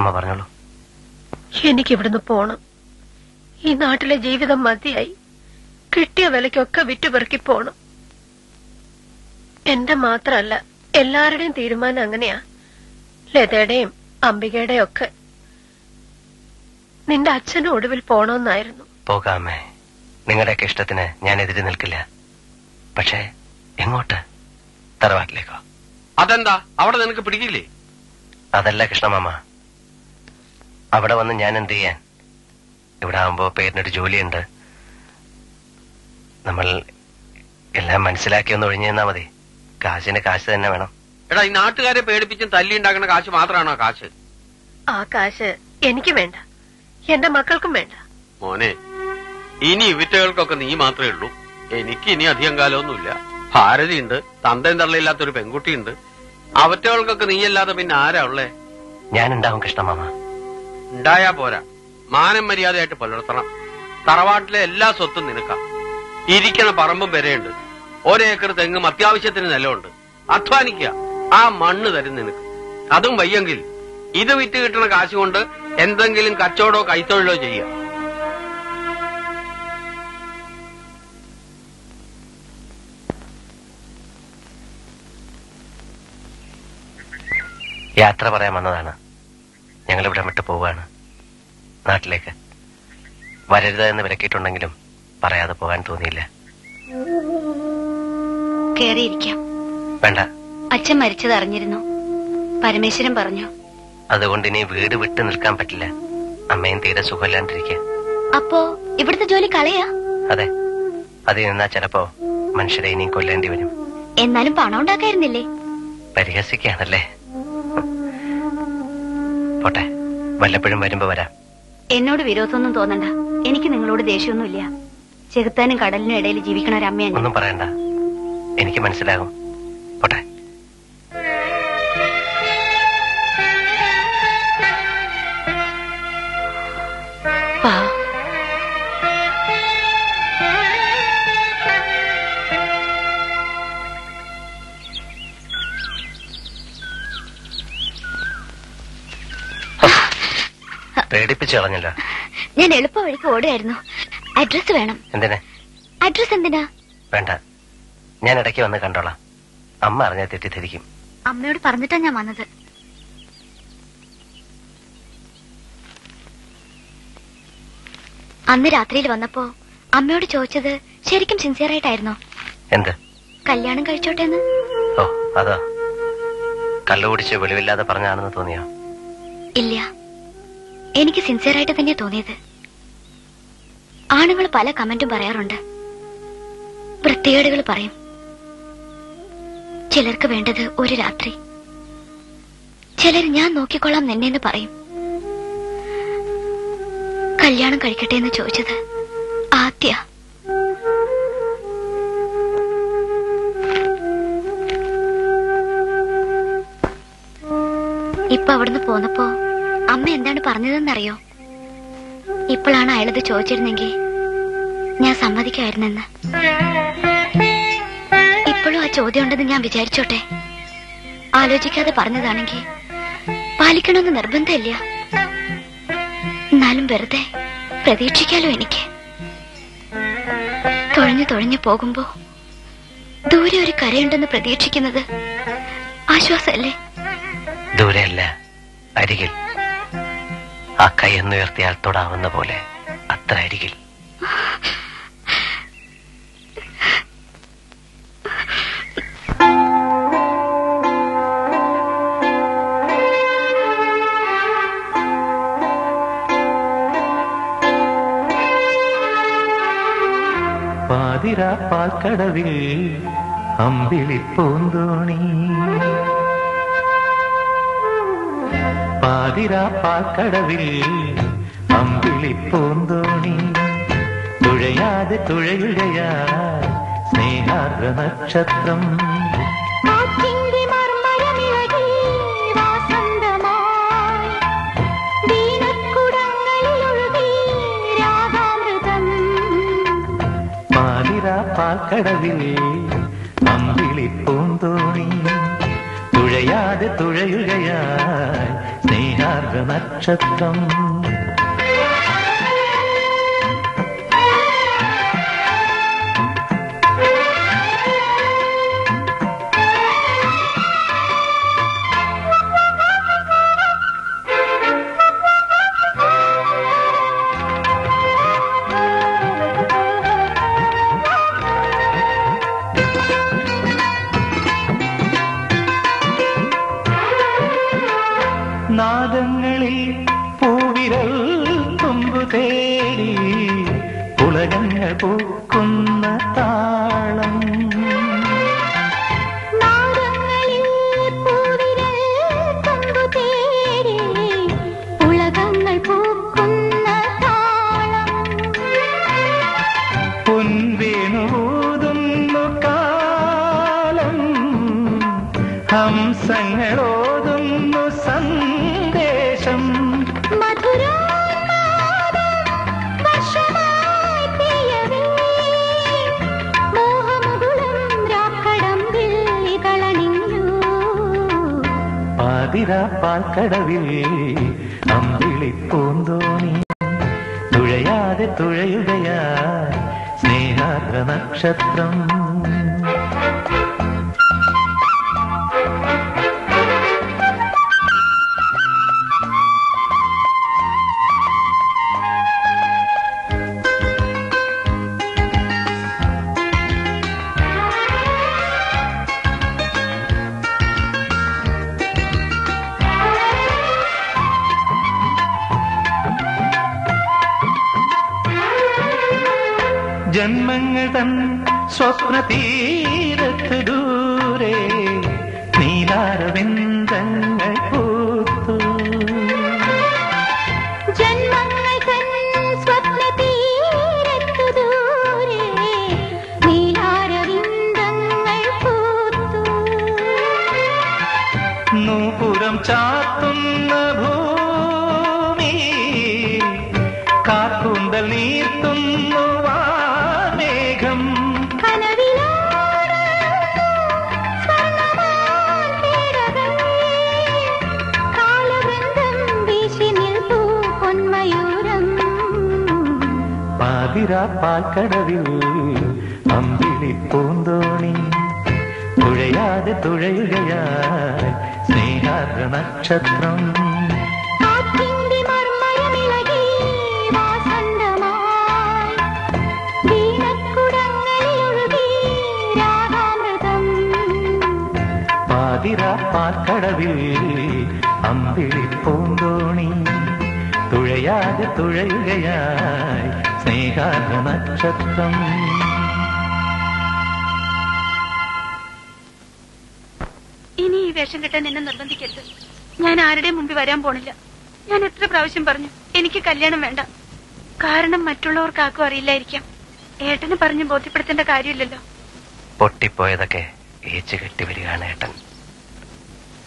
അമ്മ, പറഞ്ഞോളൂ. എനിക്കിവിടുന്ന് പോണം. ഈ നാട്ടിലെ ജീവിതം മതിയായി. കിട്ടിയ വിലയ്ക്കൊക്കെ വിറ്റുപെറുക്കി പോണം. എന്റെ മാത്രല്ല, എല്ലാവരുടെയും തീരുമാനം അങ്ങനെയാ. ലതയുടെയും അംബികയുടെയും ഒക്കെ. നിന്റെ അച്ഛനും ഒടുവിൽ പോണോന്നായിരുന്നു. പോകാമേ, നിങ്ങളുടെയൊക്കെ ഇഷ്ടത്തിന് ഞാൻ എതിര് നിൽക്കില്ല. പക്ഷേ എങ്ങോട്ട്? തറവാട്ടിലേക്കോ? അതെന്താ, അവിടെ നിനക്ക് പിടിക്കില്ലേ? അതല്ല കൃഷ്ണമാമ, അവിടെ വന്ന് ഞാൻ എന്ത് ചെയ്യാൻ? ഇവിടെ ആവുമ്പോ പേരിനൊരു ജോലിയുണ്ട്. നമ്മൾ എല്ലാം മനസ്സിലാക്കി ഒന്ന് ഒഴിഞ്ഞു തന്നാ മതി. കാശിന് കാശ് തന്നെ വേണം. എടാ, ഈ നാട്ടുകാരെ പേടിപ്പിച്ചും തല്ലി ഉണ്ടാക്കുന്ന കാശ് മാത്രമാണോ കാശ്? ആ കാശ് എനിക്ക് വേണ്ട, എന്റെ മക്കൾക്കും വേണ്ട. മോനെ, ഇനി ഇവിറ്റകൾക്കൊക്കെ നീ മാത്രമേ ഉള്ളൂ. എനിക്ക് ഇനി അധികം കാലമൊന്നുമില്ല. ഭാരതി ഉണ്ട്, തന്തയും തള്ളയില്ലാത്തൊരു പെൺകുട്ടിയുണ്ട്. അവറ്റകൾക്കൊക്കെ നീയല്ലാതെ പിന്നെ ആരാ ഉള്ളേ? ഞാനുണ്ടാവും കൃഷ്ണമാമ. ഉണ്ടായാ പോരാ, മാനം മര്യാദയായിട്ട് പുലർത്തണം. തറവാട്ടിലെ എല്ലാ സ്വത്തും നിനക്കാം. ഇരിക്കണ പറമ്പും വരെയുണ്ട്. ഒരേക്കർ തെങ്ങും അത്യാവശ്യത്തിന് നിലമുണ്ട്. അധ്വാനിക്കുക, ആ മണ്ണ് തരും നിനക്ക്. അതും വയ്യെങ്കിൽ ഇത് വിറ്റ് കിട്ടുന്ന കാശുകൊണ്ട് എന്തെങ്കിലും കച്ചവടമോ കൈത്തൊഴിലോ ചെയ്യുക. യാത്ര പറയാൻ വന്നതാണ്. ഞങ്ങളിവിടെ വിട്ട് പോവുകയാണ് നാട്ടിലേക്ക്. വരരുത് എന്ന് വിലക്കിയിട്ടുണ്ടെങ്കിലും പറയാതെ പോകാൻ തോന്നിയില്ല. കേറിയിരിക്കാം. വേണ്ട, അച്ഛൻ മരിച്ചത് അറിഞ്ഞിരുന്നു. പരമേശ്വരൻ പറഞ്ഞു. അതുകൊണ്ട് ഇനി വീട് വിട്ടു നിൽക്കാൻ പറ്റില്ല. അമ്മയും തീരെ സുഖമില്ലാണ്ടിരിക്കുക. അപ്പോ ഇവിടുത്തെ ജോലി കളയാ? അതെ, അതിൽ നിന്നാ ചിലപ്പോ മനുഷ്യരെ ഇനിയും കൊല്ലേണ്ടി വരും. എന്നാലും പണം ഉണ്ടാക്കായിരുന്നില്ലേ? പരിഹസിക്കുകയാണല്ലേ. പോട്ടെ, വല്ലപ്പോഴും വരുമ്പോ വരാം. എന്നോട് വിരോധമൊന്നും തോന്നണ്ട. എനിക്ക് നിങ്ങളോട് ദേഷ്യമൊന്നുമില്ല. ചെകുത്താനും കടലിനും ഇടയിൽ ജീവിക്കണ ഒരമ്മയാണ്. ഒന്നും പറയണ്ട, എനിക്ക് മനസ്സിലാകും. പോട്ടെ. ഞാൻ എളുപ്പ വഴിക്ക് ഓടുകയായിരുന്നു. അഡ്രസ് വേണം. എന്തിനാ അഡ്രസ്? എന്തിനാ? വേണ്ട, ഞാൻ ഇടയ്ക്ക് വന്ന് കണ്ടോളാം. അമ്മ അറിഞ്ഞാൽ തെറ്റിദ്ധരിക്കും. അമ്മയോട് പറഞ്ഞിട്ടാ ഞാൻ വന്നത്. അന്ന് രാത്രിയിൽ വന്നപ്പോ അമ്മയോട് ചോദിച്ചത് ശരിക്കും സിൻസിയർ ആയിട്ടായിരുന്നോ? എന്ത്? കല്യാണം കഴിച്ചോട്ടെ എന്ന്. ഓ, അതോ കള്ളുപിടിച്ച് വെളിവില്ലാതെ പറഞ്ഞാണെന്ന് തോന്നിയോ? ഇല്ല, എനിക്ക് സിൻസിയറായിട്ട് തന്നെ തോന്നിയത്. ആണുങ്ങൾ പല കമന്റും പറയാറുണ്ട്, വൃത്തികേടുകൾ പറയും. ചിലർക്ക് വേണ്ടത് ഒരു രാത്രി, ചിലർ ഞാൻ നോക്കിക്കൊള്ളാം നിന്നെന്ന് പറയും. കല്യാണം കഴിക്കട്ടെ എന്ന് ചോദിച്ചത് ആദ്യ. ഇപ്പൊ അവിടുന്ന് പോന്നപ്പോ അമ്മ എന്താണ് പറഞ്ഞതെന്നറിയോ? ഇപ്പോഴാണ് അയാളത് ചോദിച്ചിരുന്നെങ്കിൽ ഞാൻ സമ്മതിക്കായിരുന്നെന്ന്. ഇപ്പോഴും ആ ചോദ്യം ഉണ്ടെന്ന് ഞാൻ വിചാരിച്ചോട്ടെ. ആലോചിക്കാതെ പറഞ്ഞതാണെങ്കിൽ പാലിക്കണമെന്ന് നിർബന്ധമില്ല. എന്നാലും വെറുതെ പ്രതീക്ഷിക്കാലോ. എനിക്ക് തൊഴഞ്ഞു തൊഴഞ്ഞു പോകുമ്പോ ദൂരെ ഒരു കരയുണ്ടെന്ന് പ്രതീക്ഷിക്കുന്നത് ആശ്വാസമല്ലേ? ദൂരെയല്ല, അരികിൽ. ആ കൈ എന്നുയർത്തിയാൽ തൊടാവുന്ന പോലെ അത്ര അരികിൽ. പാതിരാപ്പാൽക്കടവിൽ അമ്പിളി പൂന്തോണി, പാതിരാപ്പാക്കടവിൽ അമ്പിളി പൂന്തോണി, തുഴയാതെ തുഴയുഴയാ സ്നേഹാർദ്ര നക്ഷത്രം. പാതിരാപ്പാക്കടവിൽ അമ്പിളി പൂന്തോണി, തുഴയാതെ തുഴയുഴയാ നക്ഷത്രം. പൊൻവേണു ഊതുന്നു കാ ഹംസങ്ങളോടുന്നു സന്ദേശം പാൽക്കടവിൽ അമ്പിളി പൂന്തോണി തുഴയാതെ തുഴയുകയാൽ സ്നേഹാർദ്ര നക്ഷത്രം ജന്മങ്ങളും സ്വപ്നതീരത്ത് ദൂരെ നീലാരവിന്ദങ്ങൾ പൂത്തു നൂപുരം ചാത്തുന്ന ഭൂമി കാർക്കൂന്തൽ നീർത്തുന്നു പാൽക്കടവിൽ അമ്പിളി പൂന്തോണി തുഴയാതെ തുഴയുകയാൽ സ്നേഹാർദ്ര നക്ഷത്രം പാൽക്കടവിൽ അമ്പിളി പൂന്തോണി തുഴയാതെ തുഴയുകയാൽ സ്നേഹാർദ്ര നക്ഷത്രം. ഇനി ഈ വേഷം കെട്ടാൻ എന്നെ നിർബന്ധിക്കരുത്. ഞാൻ ആരുടെയും മുമ്പിൽ വരാൻ പോണില്ല. ഞാൻ എത്ര പ്രാവശ്യം പറഞ്ഞു എനിക്ക് കല്യാണം വേണ്ട. കാരണം മറ്റുള്ളവർക്ക് ആർക്കും അറിയില്ലായിരിക്കാം. ഏട്ടന് പറഞ്ഞു ബോധ്യപ്പെടുത്തേണ്ട കാര്യമില്ലല്ലോ. പൊട്ടിപ്പോയതൊക്കെ ഏച്ചു കെട്ടി വരികയാണ് ഏട്ടൻ.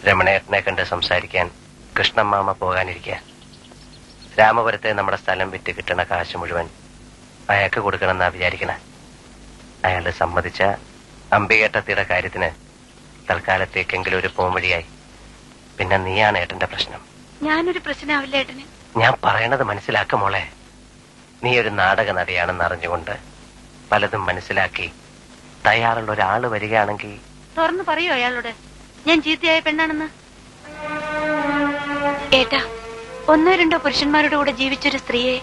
രമണേട്ടനെ കണ്ട് സംസാരിക്കാൻ കൃഷ്ണമാമ പോകാനിരിക്കുക. രാമപുരത്തെ നമ്മുടെ സ്ഥലം വിറ്റ് കിട്ടണ കാശ് മുഴുവൻ അയാൾക്ക് കൊടുക്കണമെന്നാ വിചാരിക്കണ. അയാൾ സമ്മതിച്ച അമ്പികേട്ടത്തിയുടെ കാര്യത്തിന് തൽക്കാലത്തേക്കെങ്കിലും ഒരു പോംവഴിയായി. പിന്നെ നീയാണ് ഏട്ടന്റെ പ്രശ്നം. ഞാനൊരു പ്രശ്നമാവില്ല ഏട്ടന്. ഞാൻ പറയണത് മനസ്സിലാക്ക മോളെ. നീ ഒരു നാടക നടിയാണെന്ന് അറിഞ്ഞുകൊണ്ട് പലതും മനസ്സിലാക്കി തയ്യാറുള്ള ഒരാള് വരികയാണെങ്കിൽ തുറന്നു പറയോ അയാളോട് ഞാൻ ചീത്തയായ പെണ്ണാണെന്ന്? ഏട്ടാ, ഒന്നോ രണ്ടോ പുരുഷന്മാരുടെ കൂടെ ജീവിച്ചൊരു സ്ത്രീയെ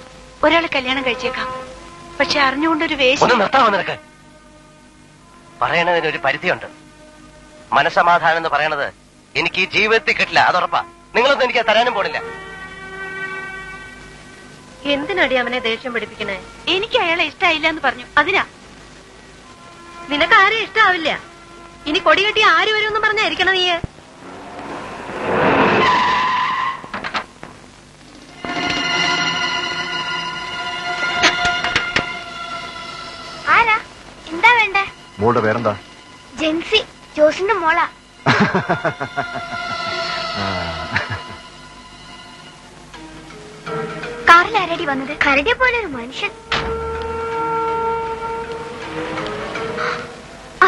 ഒരാൾ കല്യാണം കഴിച്ചേക്കാം. പക്ഷെ അറിഞ്ഞുകൊണ്ടൊരു വേഷം പറയണതിന് ഒരു പരിധിയുണ്ട്. മനസമാധാനം എന്ന് പറയണത് എനിക്ക് ഈ ജീവിതത്തിൽ കിട്ടില്ല, അതുറപ്പാ. നിങ്ങളൊന്നും എനിക്ക് തരാനും പോണില്ല. എന്തിനടി അവനെ ദേഷ്യം പിടിപ്പിക്കണേ? എനിക്ക് അയാളെ ഇഷ്ടമായില്ല എന്ന് പറഞ്ഞു. അതിനാ നിനക്ക് ആരും ഇഷ്ടാവില്ല. ഇനി കൊടി കെട്ടി ആര് വരുമെന്ന് പറഞ്ഞായിരിക്കണം നീ. മോളുടെ പേരെന്താ? ജെൻസി. ജോസിന്റെ മോളാ. കാറിൽ ആരടി വന്നത്? കരടിയെ പോലെ ഒരു മനുഷ്യൻ.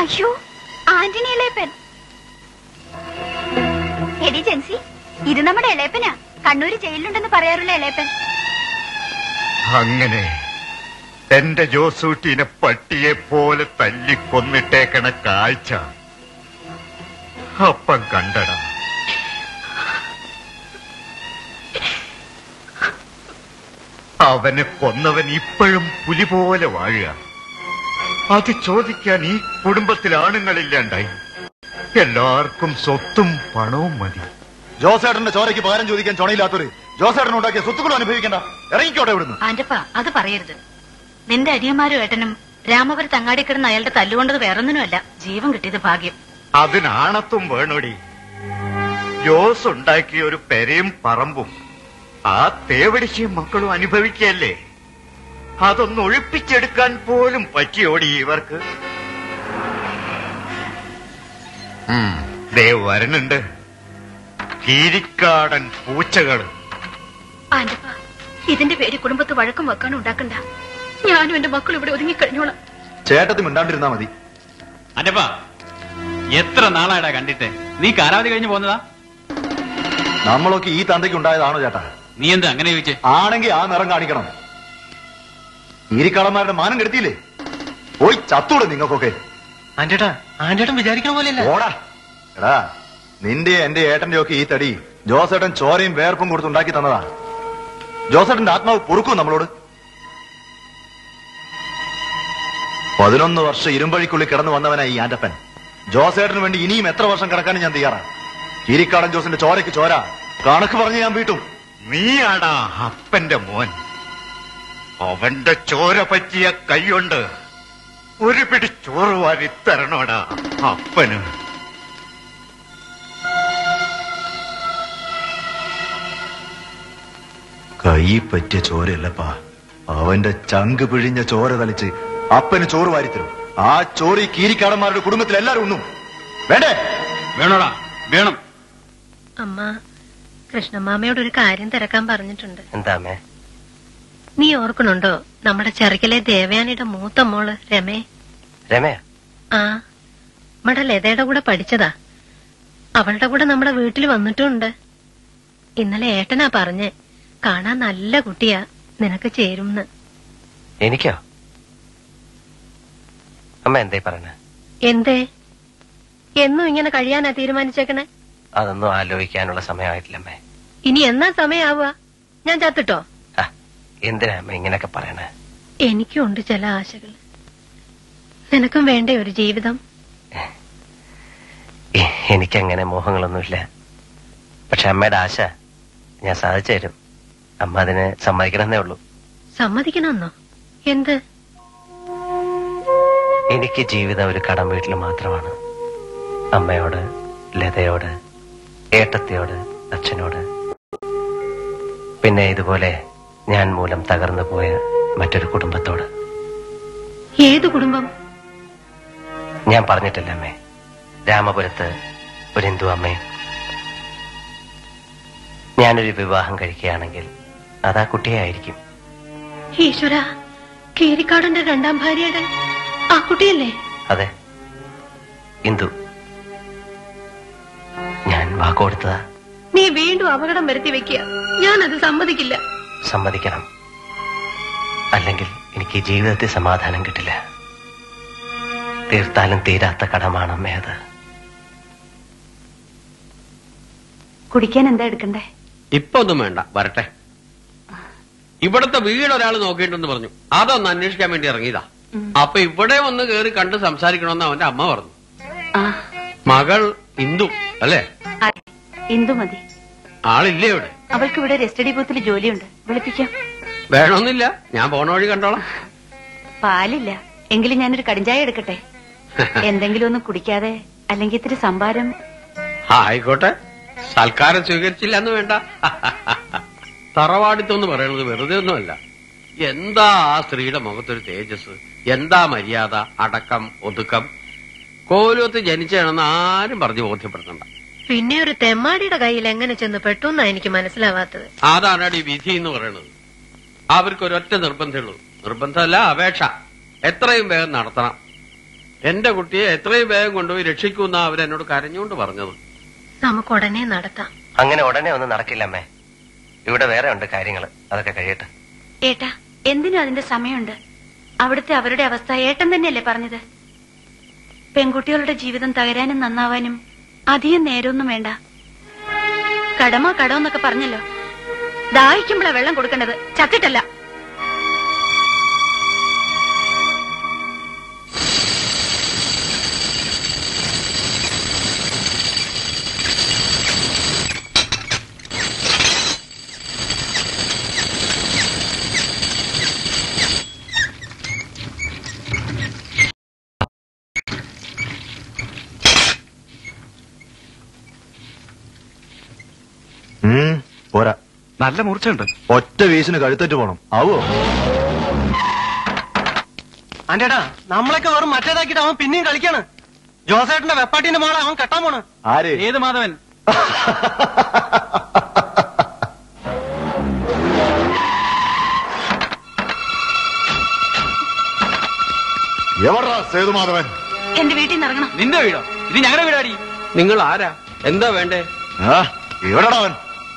അയ്യോ, ആന്റണി ഇളയപ്പൻ. എടി ജെൻസി, ഇത് നമ്മുടെ ഇളയപ്പനാ. കണ്ണൂര് ജയിലിലുണ്ടെന്ന് പറയാറുള്ള ഇളയപ്പൻ. അങ്ങനെ എന്റെ ജോസൂട്ടിനെ പട്ടിയെ പോലെ തല്ലിക്കൊന്നിട്ടേക്കണ കാഴ്ച അപ്പം കണ്ടട. അവനെ കൊന്നവൻ ഇപ്പോഴും പുലി പോലെ വാഴുക. അത് ചോദിക്കാൻ ഈ കുടുംബത്തിൽ ആണുങ്ങളില്ലാണ്ടായി. എല്ലാവർക്കും സ്വത്തും പണവും മതി. ജോസേട്ടന്റെ ചോരയ്ക്ക് പകരം ചോദിക്കാൻ ചോണയില്ലാത്തവര് ജോസേട്ടൻ ഉണ്ടാക്കിയ സ്വത്തുക്കളും അനുഭവിക്കണ്ട. ഇറങ്ങിക്കോട്ടെ ഇവിടുന്ന്. ആന്റപ്പാ, അത് പറയരുത്. നിന്റെ അടിയന്മാരും ഏട്ടനും രാമപുരത്ത് അങ്ങാടി കിടന്ന് അയാളുടെ തല്ലുകൊണ്ടത് വേറൊന്നിനുമല്ല, ജീവൻ കിട്ടിയത് ഭാഗ്യം. അതിനാണത്തും വേണോടി. ജോസ് ഉണ്ടാക്കിയ ഒരു പെരയും പറമ്പും ആ തേവടിശയും മക്കളും അനുഭവിക്കല്ലേ. അതൊന്ന് ഒഴിപ്പിച്ചെടുക്കാൻ പോലും പറ്റിയോടി ഇവർക്ക്. वर കീരിക്കാടൻ പൂച്ചകൾ ആണ്ടപ്പ ഇതിന്റെ പേര് കുടുംബത്തെ വഴക്കം വെക്കാൻ ഉണ്ടാക്കണ്ട ഞാനും എൻ്റെ മക്കൾ ഇവിടെ ഒതുങ്ങി കഴിഞ്ഞോളാം ചേട്ടത്തി മിണ്ടാണ്ടിരുന്നാ മതി ആണ്ടപ്പ എത്ര നാളായടാ കണ്ടിട്ട് നീ കാലാവധി കഴിഞ്ഞു പോന്നതാ നമ്മളൊക്കെ ഈ തന്തയ്ക്ക് ഉണ്ടായതാണോ ചേട്ടാ നീ എന്താ അങ്ങനെ ചോദിച്ചേ ആണെങ്കിൽ ആ നിറം കാണിക്കണം കീരിക്കാടന്മാരുടെ മാനം കെടുത്തില്ലേ പോയി ചത്തൂടെ നിങ്ങൾക്കൊക്കെ ആണ്ടേട്ടാ ആണ്ടേട്ടൻ വിചാരിക്കണ പോലെയല്ല ഓടാ എടാ നിന്റെ എന്റെ ഏട്ടന്റെ ഒക്കെ ഈ തടി ജോസേട്ടൻ ചോരയും വേർപ്പും കൊടുത്തുണ്ടാക്കി തന്നതാ ജോസേട്ടന്റെ ആത്മാവ് പൊറുക്കും നമ്മളോട് പതിനൊന്ന് വർഷം ഇരുമ്പഴിക്കുള്ളിൽ കിടന്നു വന്നവനായി ഈ ആന്റപ്പൻ ജോസേട്ടന് വേണ്ടി ഇനിയും എത്ര വർഷം കിടക്കാനും ഞാൻ തയ്യാറാണ് കീരിക്കാടൻ ജോസിന്റെ ചോരയ്ക്ക് ചോര കണക്ക് പറഞ്ഞ് ഞാൻ വീട്ടും നീയാടാ അപ്പന്റെ മോൻ അവന്റെ ചോര പറ്റിയ കൈയുണ്ട് ഒരു പിടി ചോറ് വാരി തരണോടാ അപ്പന് കൈ പറ്റിയ ചോരയല്ലപ്പാ അവന്റെ ചങ്ക് പിഴിഞ്ഞ ചോര തളിച്ച് അപ്പന് ചോറ് വാരിത്തരും ആ ചോറ് ഈ കീരിക്കാടന്മാരുടെ കുടുംബത്തിൽ എല്ലാരും ഉണ്ണും വേണ്ടേ വേണോടാ വേണം അമ്മ കൃഷ്ണമാമയോട് ഒരു കാര്യം തിരക്കാൻ പറഞ്ഞിട്ടുണ്ട് എന്താമേ നീ ഓർക്കണുണ്ടോ നമ്മുടെ ചെറുക്കലെ ദേവയാനിയുടെ മൂത്ത മോള് രമേ രമേ ആ നമ്മുടെ ലതയുടെ കൂടെ പഠിച്ചതാ അവളുടെ കൂടെ നമ്മുടെ വീട്ടിൽ വന്നിട്ടുണ്ട് ഇന്നലെ ഏട്ടനാ പറഞ്ഞേ കാണാൻ നല്ല കുട്ടിയാ നിനക്ക് ചേരുംന്ന് എനിക്കോ അമ്മ എന്തേ പറഞ്ഞ എന്തേ എന്നും ഇങ്ങനെ കഴിയാനാ തീരുമാനിച്ചേക്കണേ അതൊന്നും ആലോചിക്കാനുള്ള സമയമായിട്ടില്ലമ്മേ ഇനി എന്നാ സമയാവുക ഞാൻ ചത്തിട്ടോ എന്തിനാ അമ്മ ഇങ്ങനൊക്കെ പറയണേ എനിക്കുണ്ട് ചില ആശകൾ നിനക്കും വേണ്ടേ ഒരു ജീവിതം എനിക്കങ്ങനെ മോഹങ്ങളൊന്നുമില്ല പക്ഷെ അമ്മയുടെ ആശ ഞാൻ സാധിച്ചു തരും അമ്മ അതിനെ സമ്മതിക്കണമെന്നേ ഉള്ളൂ സമ്മതിക്കണമെന്നോ എന്ത് എനിക്ക് ജീവിതം ഒരു കടം വീട്ടിൽ മാത്രമാണ് അമ്മയോട് ലതയോട് ഏട്ടത്തിയോട് അച്ഛനോട് പിന്നെ ഇതുപോലെ ഞാൻ മൂലം തകർന്നു പോയ മറ്റൊരു കുടുംബത്തോട് ഏത് കുടുംബം ഞാൻ പറഞ്ഞിട്ടില്ല അമ്മേ രാമപുരത്ത് ഒരു ഹിന്ദു അമ്മയും ഞാനൊരു വിവാഹം കഴിക്കുകയാണെങ്കിൽ അതാ കുട്ടിയെ ആയിരിക്കും ഈശ്വര കീരിക്കാടന്റെ രണ്ടാം ഭാര്യയുടെ ആ കുട്ടിയല്ലേ അതെ ഇന്ദു ഞാൻ വാക്കുകൊടുത്തതാ നീ വീണ്ടും അപകടം വരുത്തി വെക്കുക ഞാനത് സമ്മതിക്കില്ല സമ്മതിക്കണം അല്ലെങ്കിൽ എനിക്ക് ജീവിതത്തിൽ സമാധാനം കിട്ടില്ല തീർത്താലും തീരാത്ത കടമാണ് അമ്മേ അത് കുടിക്കാൻ എന്താ എടുക്കണ്ടേ ഇപ്പൊ ഒന്നും വേണ്ട വരട്ടെ ഇവിടത്തെ വീട് ഒരാൾ നോക്കിയിട്ടുണ്ടെന്ന് പറഞ്ഞു അതൊന്ന് അന്വേഷിക്കാൻ വേണ്ടി ഇറങ്ങിയതാ അപ്പൊ ഇവിടെ ഒന്ന് കേറി കണ്ട് സംസാരിക്കണമെന്ന് അവന്റെ അമ്മ പറഞ്ഞു മകൾ ഇന്ദു അല്ലേ ഇന്ദു മതി ആളില്ലേ ഇവിടെ അവൾക്ക് ഇവിടെ റെസ്റ്റഡി ബൂത്തിൽ ജോലിയുണ്ട് വിളിപ്പിക്കാം വേണമെന്നില്ല ഞാൻ പോണ വഴി കണ്ടോളാം പാലില്ല എങ്കിലും ഞാനൊരു കടിഞ്ചായ എടുക്കട്ടെ എന്തെങ്കിലും ഒന്നും കുടിക്കാതെ അല്ലെങ്കിൽ ഇത്തിരി സംഭാരം ആയിക്കോട്ടെ സൽക്കാരം സ്വീകരിച്ചില്ല എന്ന് വേണ്ട തറവാടിത്തെന്ന് പറയുന്നത് വെറുതെ ഒന്നുമല്ല എന്താ ആ സ്ത്രീയുടെ മുഖത്തൊരു തേജസ് എന്താ മര്യാദ അടക്കം ഒതുക്കം കോലത്ത് ജനിച്ചാണെന്ന് ആരും പറഞ്ഞു ബോധ്യപ്പെടുത്തണ്ട പിന്നെ ഒരു തെമ്മാടിയുടെ കയ്യിൽ എങ്ങനെ ചെന്ന് പെട്ടെന്നാ എനിക്ക് മനസ്സിലാവാത്തത് അതാണ് ഈ വിധി എന്ന് പറയുന്നത് അവർക്കൊരൊറ്റ നിർബന്ധമുള്ളൂ നിർബന്ധമല്ല അപേക്ഷ എത്രയും വേഗം നടത്തണം എന്റെ കുട്ടിയെ എത്രയും വേഗം കൊണ്ടുപോയി രക്ഷിക്കുന്ന അവരെന്നോട് കരഞ്ഞുകൊണ്ട് പറഞ്ഞത് നമുക്ക് ഉടനെ നടത്താം അങ്ങനെ ഉടനെ ഒന്നും നടക്കില്ലമ്മേ ഇവിടെ വേറെ ഉണ്ട് കാര്യങ്ങൾ അതൊക്കെ കഴിയട്ടെ ഏട്ടാ എന്തിനും അതിന്റെ സമയമുണ്ട് അവിടുത്തെ അവരുടെ അവസ്ഥ ഏട്ടൻ തന്നെയല്ലേ പറഞ്ഞത് പെൺകുട്ടികളുടെ ജീവിതം തകരാനും നന്നാവാനും അധികം നേരമൊന്നും വേണ്ട കടമ കടമെന്നൊക്കെ പറഞ്ഞല്ലോ ദാഹിക്കുമ്പോഴാ വെള്ളം കൊടുക്കേണ്ടത് ചത്തിട്ടല്ല നല്ല മൂർച്ചയുണ്ട് ഒറ്റ വീശിന് കഴുത്തേറ്റ് പോണം ആവോ ആന്റേടാ നമ്മളൊക്കെ വെറും മറ്റേതാക്കിട്ട് അവൻ പിന്നെയും കളിക്കാണ് ജോസേട്ടന്റെ വെപ്പാട്ടിന്റെ മോളെ അവൻ കെട്ടാൻ പോണ്. ആര്? ഏത് മാധവൻ? എവിടാ സേതുമാധവൻ? എന്റെ വീട്ടിൽ നിന്ന് ഇറങ്ങണം. നിന്റെ വീടോ? ഇത് ഞങ്ങളുടെ വീടാടി. നിങ്ങൾ ആരാ? എന്താ വേണ്ടേ? എവിടെടാ അവൻ?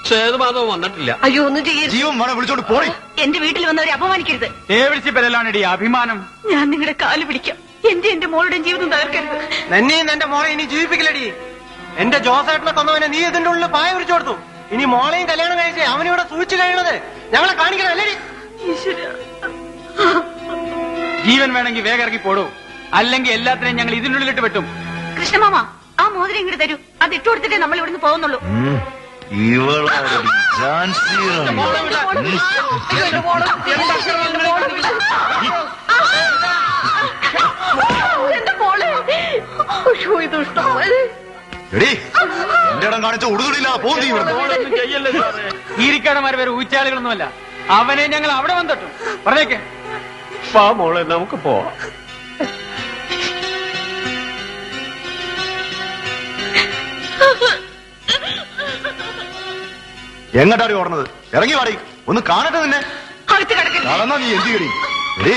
സേതുമാധവൻ വന്നിട്ടില്ല. അയ്യോ, ഒന്നും ചെയ്യരുത്. ജീവൻ മോനെ വിളിച്ചോണ്ട് പോയി. എന്റെ വീട്ടിൽ വന്നവരെ അപമാനിക്കരുത്. ഏവിളിച്ച് പെരലാണടി അഭിമാനം. ഞാൻ നിങ്ങളുടെ കാല് പിടിക്കാം. എന്റെ എന്റെ മോളുടെ ജീവിതം തകർക്കരുത്. നന്നെയും എന്റെ മോളെ ഇനി ജീവിപ്പിക്കലടി. എന്റെ ജോസേട്ടനെ കൊന്നവനെ നീ ഇതിന്റെ ഉള്ളിൽ പായ വിരിച്ചു കൊടുത്തു. ഇനി മോളെയും കല്യാണം കഴിച്ച് അവനിവിടെ സൂക്ഷിച്ചു കഴിയണത് ഞങ്ങളെ കാണിക്കണം അല്ലേ? ജീവൻ വേണമെങ്കിൽ വേഗം ഇറങ്ങി പോടൂ, അല്ലെങ്കിൽ എല്ലാത്തിനെയും ഞങ്ങൾ ഇതിന്റെ ഉള്ളിലിട്ട് വെട്ടും. കൃഷ്ണമാമ, ആ മോതിരം ഇങ്ങോട്ട് തരൂ. അത് ഇട്ടു കൊടുത്തിട്ടേ നമ്മൾ ഇവിടുന്ന് പോകുന്നുള്ളൂ. ഈരിക്കാടന്മാര് പേര് ഊച്ചാളികളൊന്നുമല്ല. അവനെ ഞങ്ങൾ അവിടെ വന്നിട്ടു പറഞ്ഞേക്കെ. മോളെ നമുക്ക് പോവാം. എങ്ങോട്ടാടി ഓടുന്നത്? ഇറങ്ങി വാടി, ഒന്ന് കാണട്ടെ നിന്നെ. നടന്നാ നീ എന്ത് കടി? എടീ,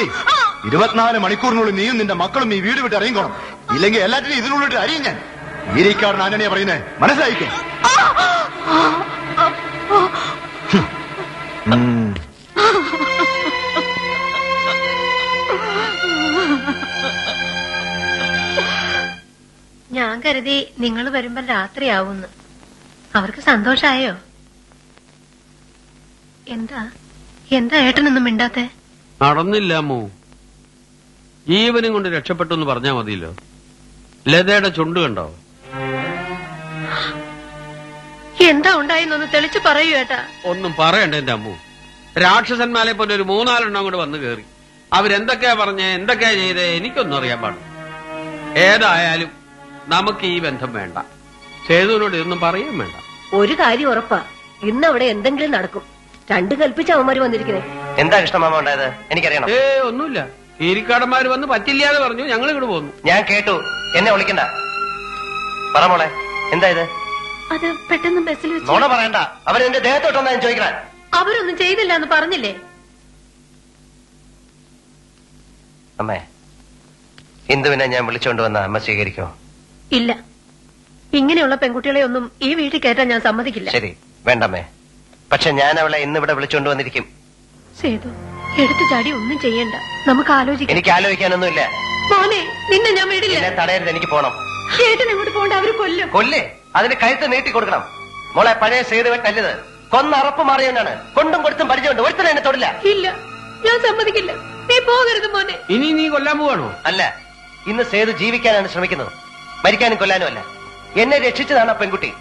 ഇരുപത്തിനാല് മണിക്കൂറിനുള്ളിൽ നീയും നിന്റെ മക്കളും ഈ വീട് വിട്ട് ഇറങ്ങിക്കോണം. ഇല്ലെങ്കിൽ എല്ലാറ്റിനും ഇതിനുള്ളിട്ട് അരിയും ഞാൻ. ഈരിക്കാടൻ ആന്റണിയാ പറയുന്നേ, മനസ്സിലായിക്കേ? ഞാൻ കരുതി നിങ്ങൾ വരുമ്പോ രാത്രിയാവുന്നു. അവർക്ക് സന്തോഷായോ? എന്താ എന്താ ഏട്ടനൊന്നും മിണ്ടാത്തെ? നടന്നില്ല അമ്മു. ജീവനും കൊണ്ട് രക്ഷപ്പെട്ടു എന്ന് പറഞ്ഞാ മതിയല്ലോ. ലതയുടെ ചുണ്ട് കണ്ടോ? എന്താ ഉണ്ടായെന്നൊന്ന് തെളിച്ചു പറയൂ ഏട്ടാ. ഒന്നും പറയണ്ട എന്റെ അമ്മു. രാക്ഷസന്മാരെ പോലെ ഒരു മൂന്നാലെണ്ണം കൂടെ വന്നു കേറി. അവരെന്തൊക്കെയാ പറഞ്ഞേ, എന്തൊക്കെയാ ചെയ്തേ, എനിക്കൊന്നും അറിയാൻ പാടില്ല. ഏതായാലും നമുക്ക് ഈ ബന്ധം വേണ്ട. സേതുവിനോട് ഇതൊന്നും പറയാൻ വേണ്ട. ഒരു കാര്യം ഉറപ്പാ, ഇന്ന് അവിടെ എന്തെങ്കിലും നടക്കും. രണ്ടും കൽപ്പിച്ച അവന്മാര് വന്നിരിക്കുന്നേ. എന്താ കൃഷ്ണമാമ ഉണ്ടായത്? എനിക്കറിയണം. ഏ ഒന്നുമില്ല. ഈരിക്കാടന്മാര് വന്ന് പറ്റില്ലാതെ പറഞ്ഞു, ഞങ്ങൾ ഇങ്ങോട്ട് പോന്നു. ഞാൻ കേട്ടു, എന്നെ വിളിക്കണ്ട. പറ മോളെ, എന്തായത്? അത് പെട്ടെന്ന് ബസ്സിൽ വെച്ച്. മോളെ പറയണ്ട, അവരെന്റെ ദേഹത്തോട്ടൊന്നാ ഞാൻ ചോദിക്കാൻ. അവരൊന്നും ചെയ്തില്ല എന്ന് പറഞ്ഞില്ലേ? അമ്മേ, ഹിന്ദുവിനെ ഞാൻ വിളിച്ചോണ്ട് വന്ന അമ്മ സ്വീകരിക്കോ? ഇല്ല, ഇങ്ങനെയുള്ള പെൺകുട്ടികളെ ഒന്നും ഈ വീട്ടിൽ കയറ്റാൻ ഞാൻ സമ്മതിക്കില്ല. ശരി, വേണ്ടമ്മേ. പക്ഷെ ഞാൻ അവളെ ഇന്നിവിടെ വിളിച്ചോണ്ട് വന്നിരിക്കും. സേതു, എടുത്തു ചാടി ഒന്നും ചെയ്യണ്ട, നമുക്ക് ആലോചിക്കാം. എനിക്ക് ആലോചിക്കാനൊന്നുമില്ല മോനെ, നിന്നെ ഞാൻ വിടില്ല. തടയരുത്, എനിക്ക് പോണം. ഇങ്ങോട്ട് പോകണ്ട, അവര് കൊല്ലും. കൊല്ലേ, അതിന് കഴുത്ത് നീട്ടി കൊടുക്കണം മോളെ. പഴയ സേതുവെ കല്ലത് കൊന്ന അറപ്പ് മാറിയവനാണ്. കൊണ്ടും കൊടുത്തും പരിചയമുണ്ട്, ഒരുത്തനെ എന്നെ തൊടില്ല. ഇല്ല, ഞാൻ സമ്മതിക്കില്ല. നീ പോകരുത് മോനെ. ഇനി നീ കൊല്ലാൻ പോവാണോ? അല്ല, ഇന്ന് സേതു ജീവിക്കാനാണ് ശ്രമിക്കുന്നത്, മരിക്കാനും കൊല്ലാനും അല്ല. എന്നെ രക്ഷിച്ചതാണ് ആ പെൺകുട്ടി.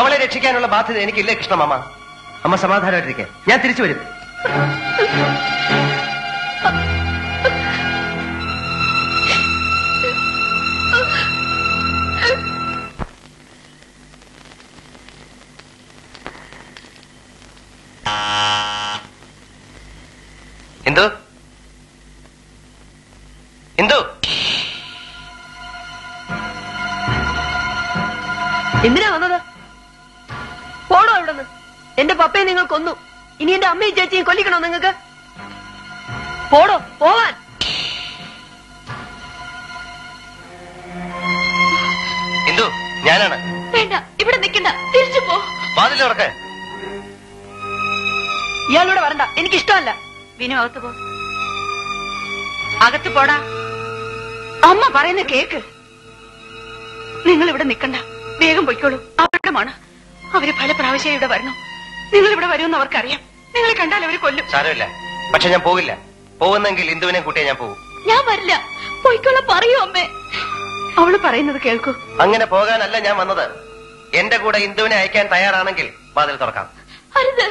അവളെ രക്ഷിക്കാനുള്ള ബാധ്യത എനിക്കില്ലേ കൃഷ്ണമാമ? അമ്മ സമാധാനമായിട്ടിരിക്കെ, ഞാൻ തിരിച്ചു വരും. എന്തോ എന്തോ എന്തിനാ വന്നത്? പോണോ അവിടെ നിന്ന്? എന്റെ പപ്പയെ നിങ്ങൾ കൊന്നു. ഇനി എന്റെ അമ്മയും ചേച്ചിയും കൊല്ലിക്കണോ നിങ്ങൾക്ക്? പോടോ, പോവാൻ. എന്തോ ഞാനാണ്. വേണ്ട, ഇവിടെ നിൽക്കണ്ട, തിരിച്ചു പോ. വാതിൽ തുറക്ക്. ഇയാളോട് വരണ്ട, എനിക്കിഷ്ടമല്ല. വിനു, അകത്ത് പോ. അകത്ത് പോടാ. അമ്മ പറയുന്ന കേക്ക്. നിങ്ങൾ ഇവിടെ നിൽക്കണ്ട, വേഗം പൊയ്ക്കോളൂ. അവരുടെ മണ, അവര് പല പ്രാവശ്യം ഇവിടെ വരണം. നിങ്ങൾ ഇവിടെ വരുമെന്ന് അവർക്കറിയാം. നിങ്ങളെ കണ്ടാൽ അവര് കൊല്ലും. സാരമില്ല, പക്ഷെ ഞാൻ പോകില്ല. പോകുന്നെങ്കിൽ ഇന്ദുവിനെ കൂട്ടിയാ ഞാൻ പോകും. ഞാൻ വരില്ല, പൊയ്ക്കോളാൻ പറയൂ അമ്മേ. അവള് പറയുന്നത് കേൾക്കൂ. അങ്ങനെ പോകാനല്ല ഞാൻ വന്നത്. എന്റെ കൂടെ ഇന്ദുവിനെ അയക്കാൻ തയ്യാറാണെങ്കിൽ വാതിൽ തുറക്കാം. അരുത്.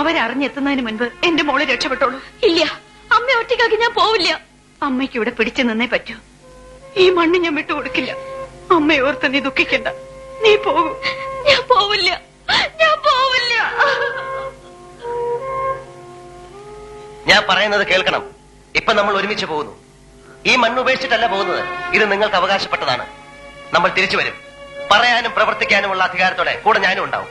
അവരറിഞ്ഞെത്തുന്നതിന് മുൻപ് എന്റെ മോളെ രക്ഷപ്പെട്ടോളൂ. ഇല്ല അമ്മ, ഒറ്റയ്ക്കാക്കി ഞാൻ പോവില്ല. അമ്മയ്ക്ക് ഇവിടെ പിടിച്ചു നിന്നേ പറ്റൂ. ഈ മണ്ണ് ഞാൻ വിട്ടുകൊടുക്കില്ല. അമ്മയോർത്ത് നീ ദുഃഖിക്കണ്ട. നീ പോകൂ. ഞാൻ പോവില്ല, ഞാൻ ഞാൻ പറയുന്നത് കേൾക്കണം. ഇപ്പൊ നമ്മൾ ഒരുമിച്ച് പോകുന്നു. ഈ മണ്ണുപേക്ഷിച്ചിട്ടല്ല പോകുന്നത്. ഇത് നിങ്ങൾക്ക് അവകാശപ്പെട്ടതാണ്. നമ്മൾ തിരിച്ചു വരും. പറയാനും പ്രവർത്തിക്കാനുമുള്ള അധികാരത്തോടെ കൂടെ ഞാനും ഉണ്ടാവും.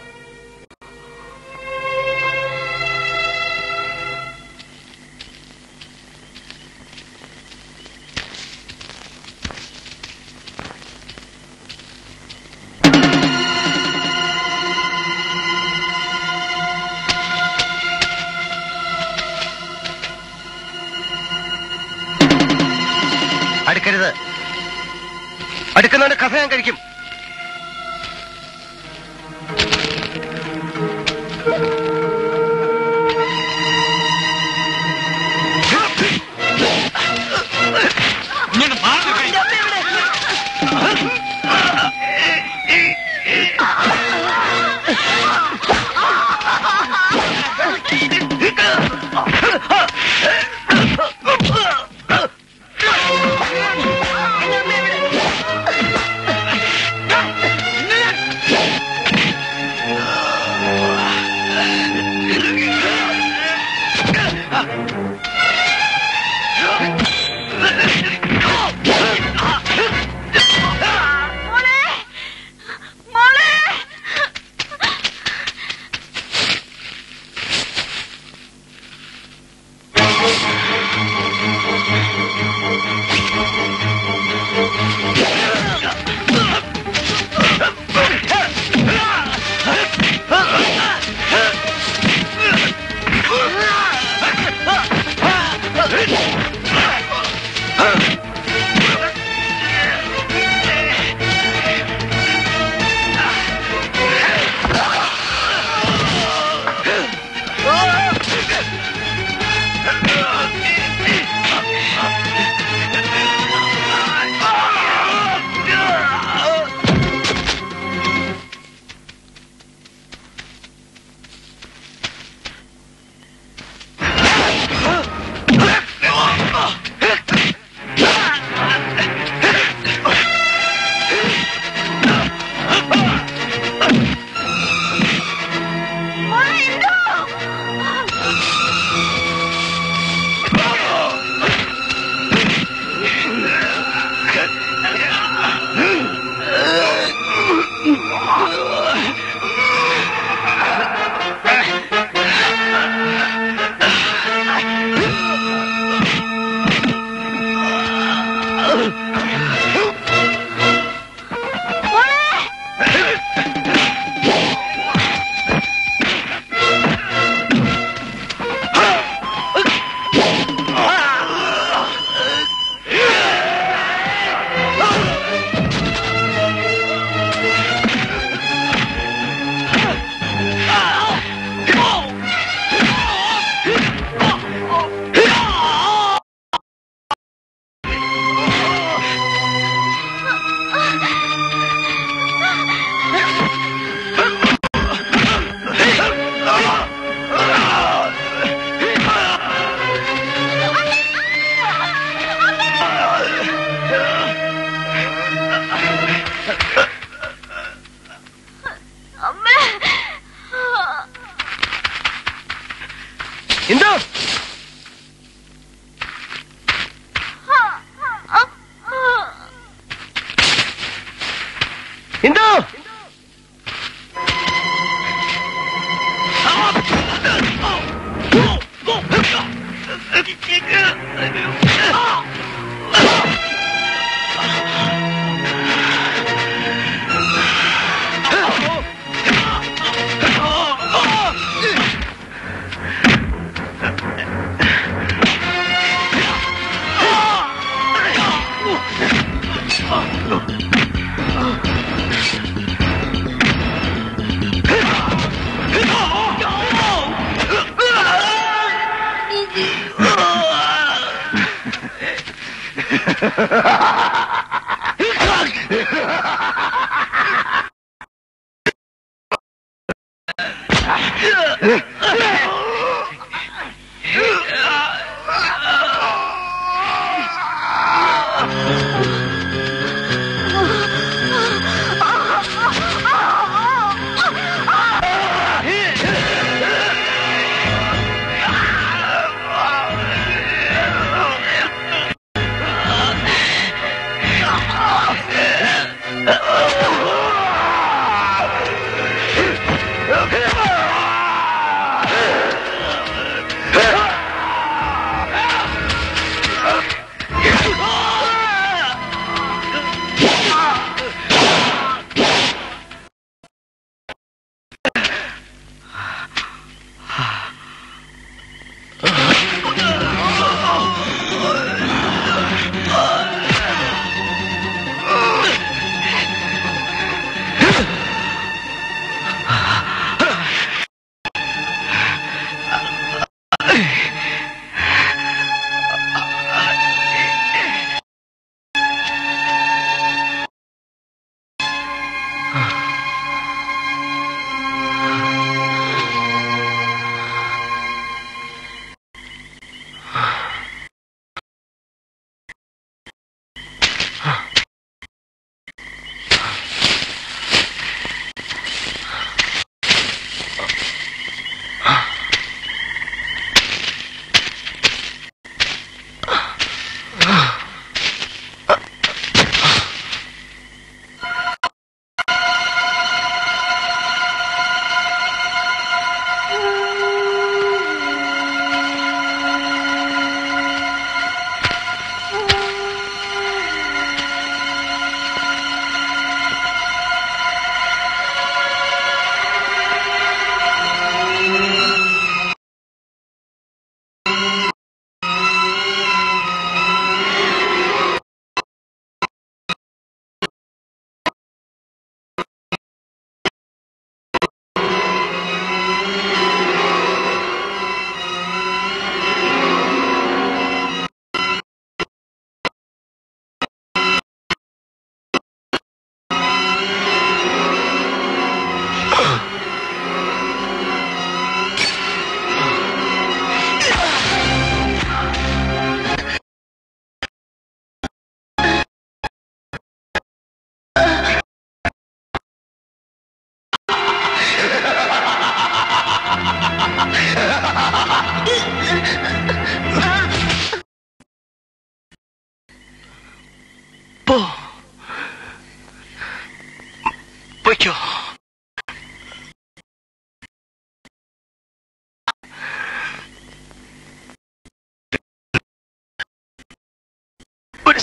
അടുക്കരുത്. അടുക്കുന്നവന്റെ കഥ ഞാൻ കഴിക്കും.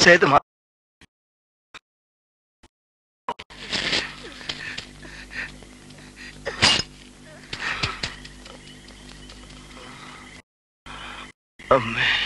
से तुम्हारा अम्मे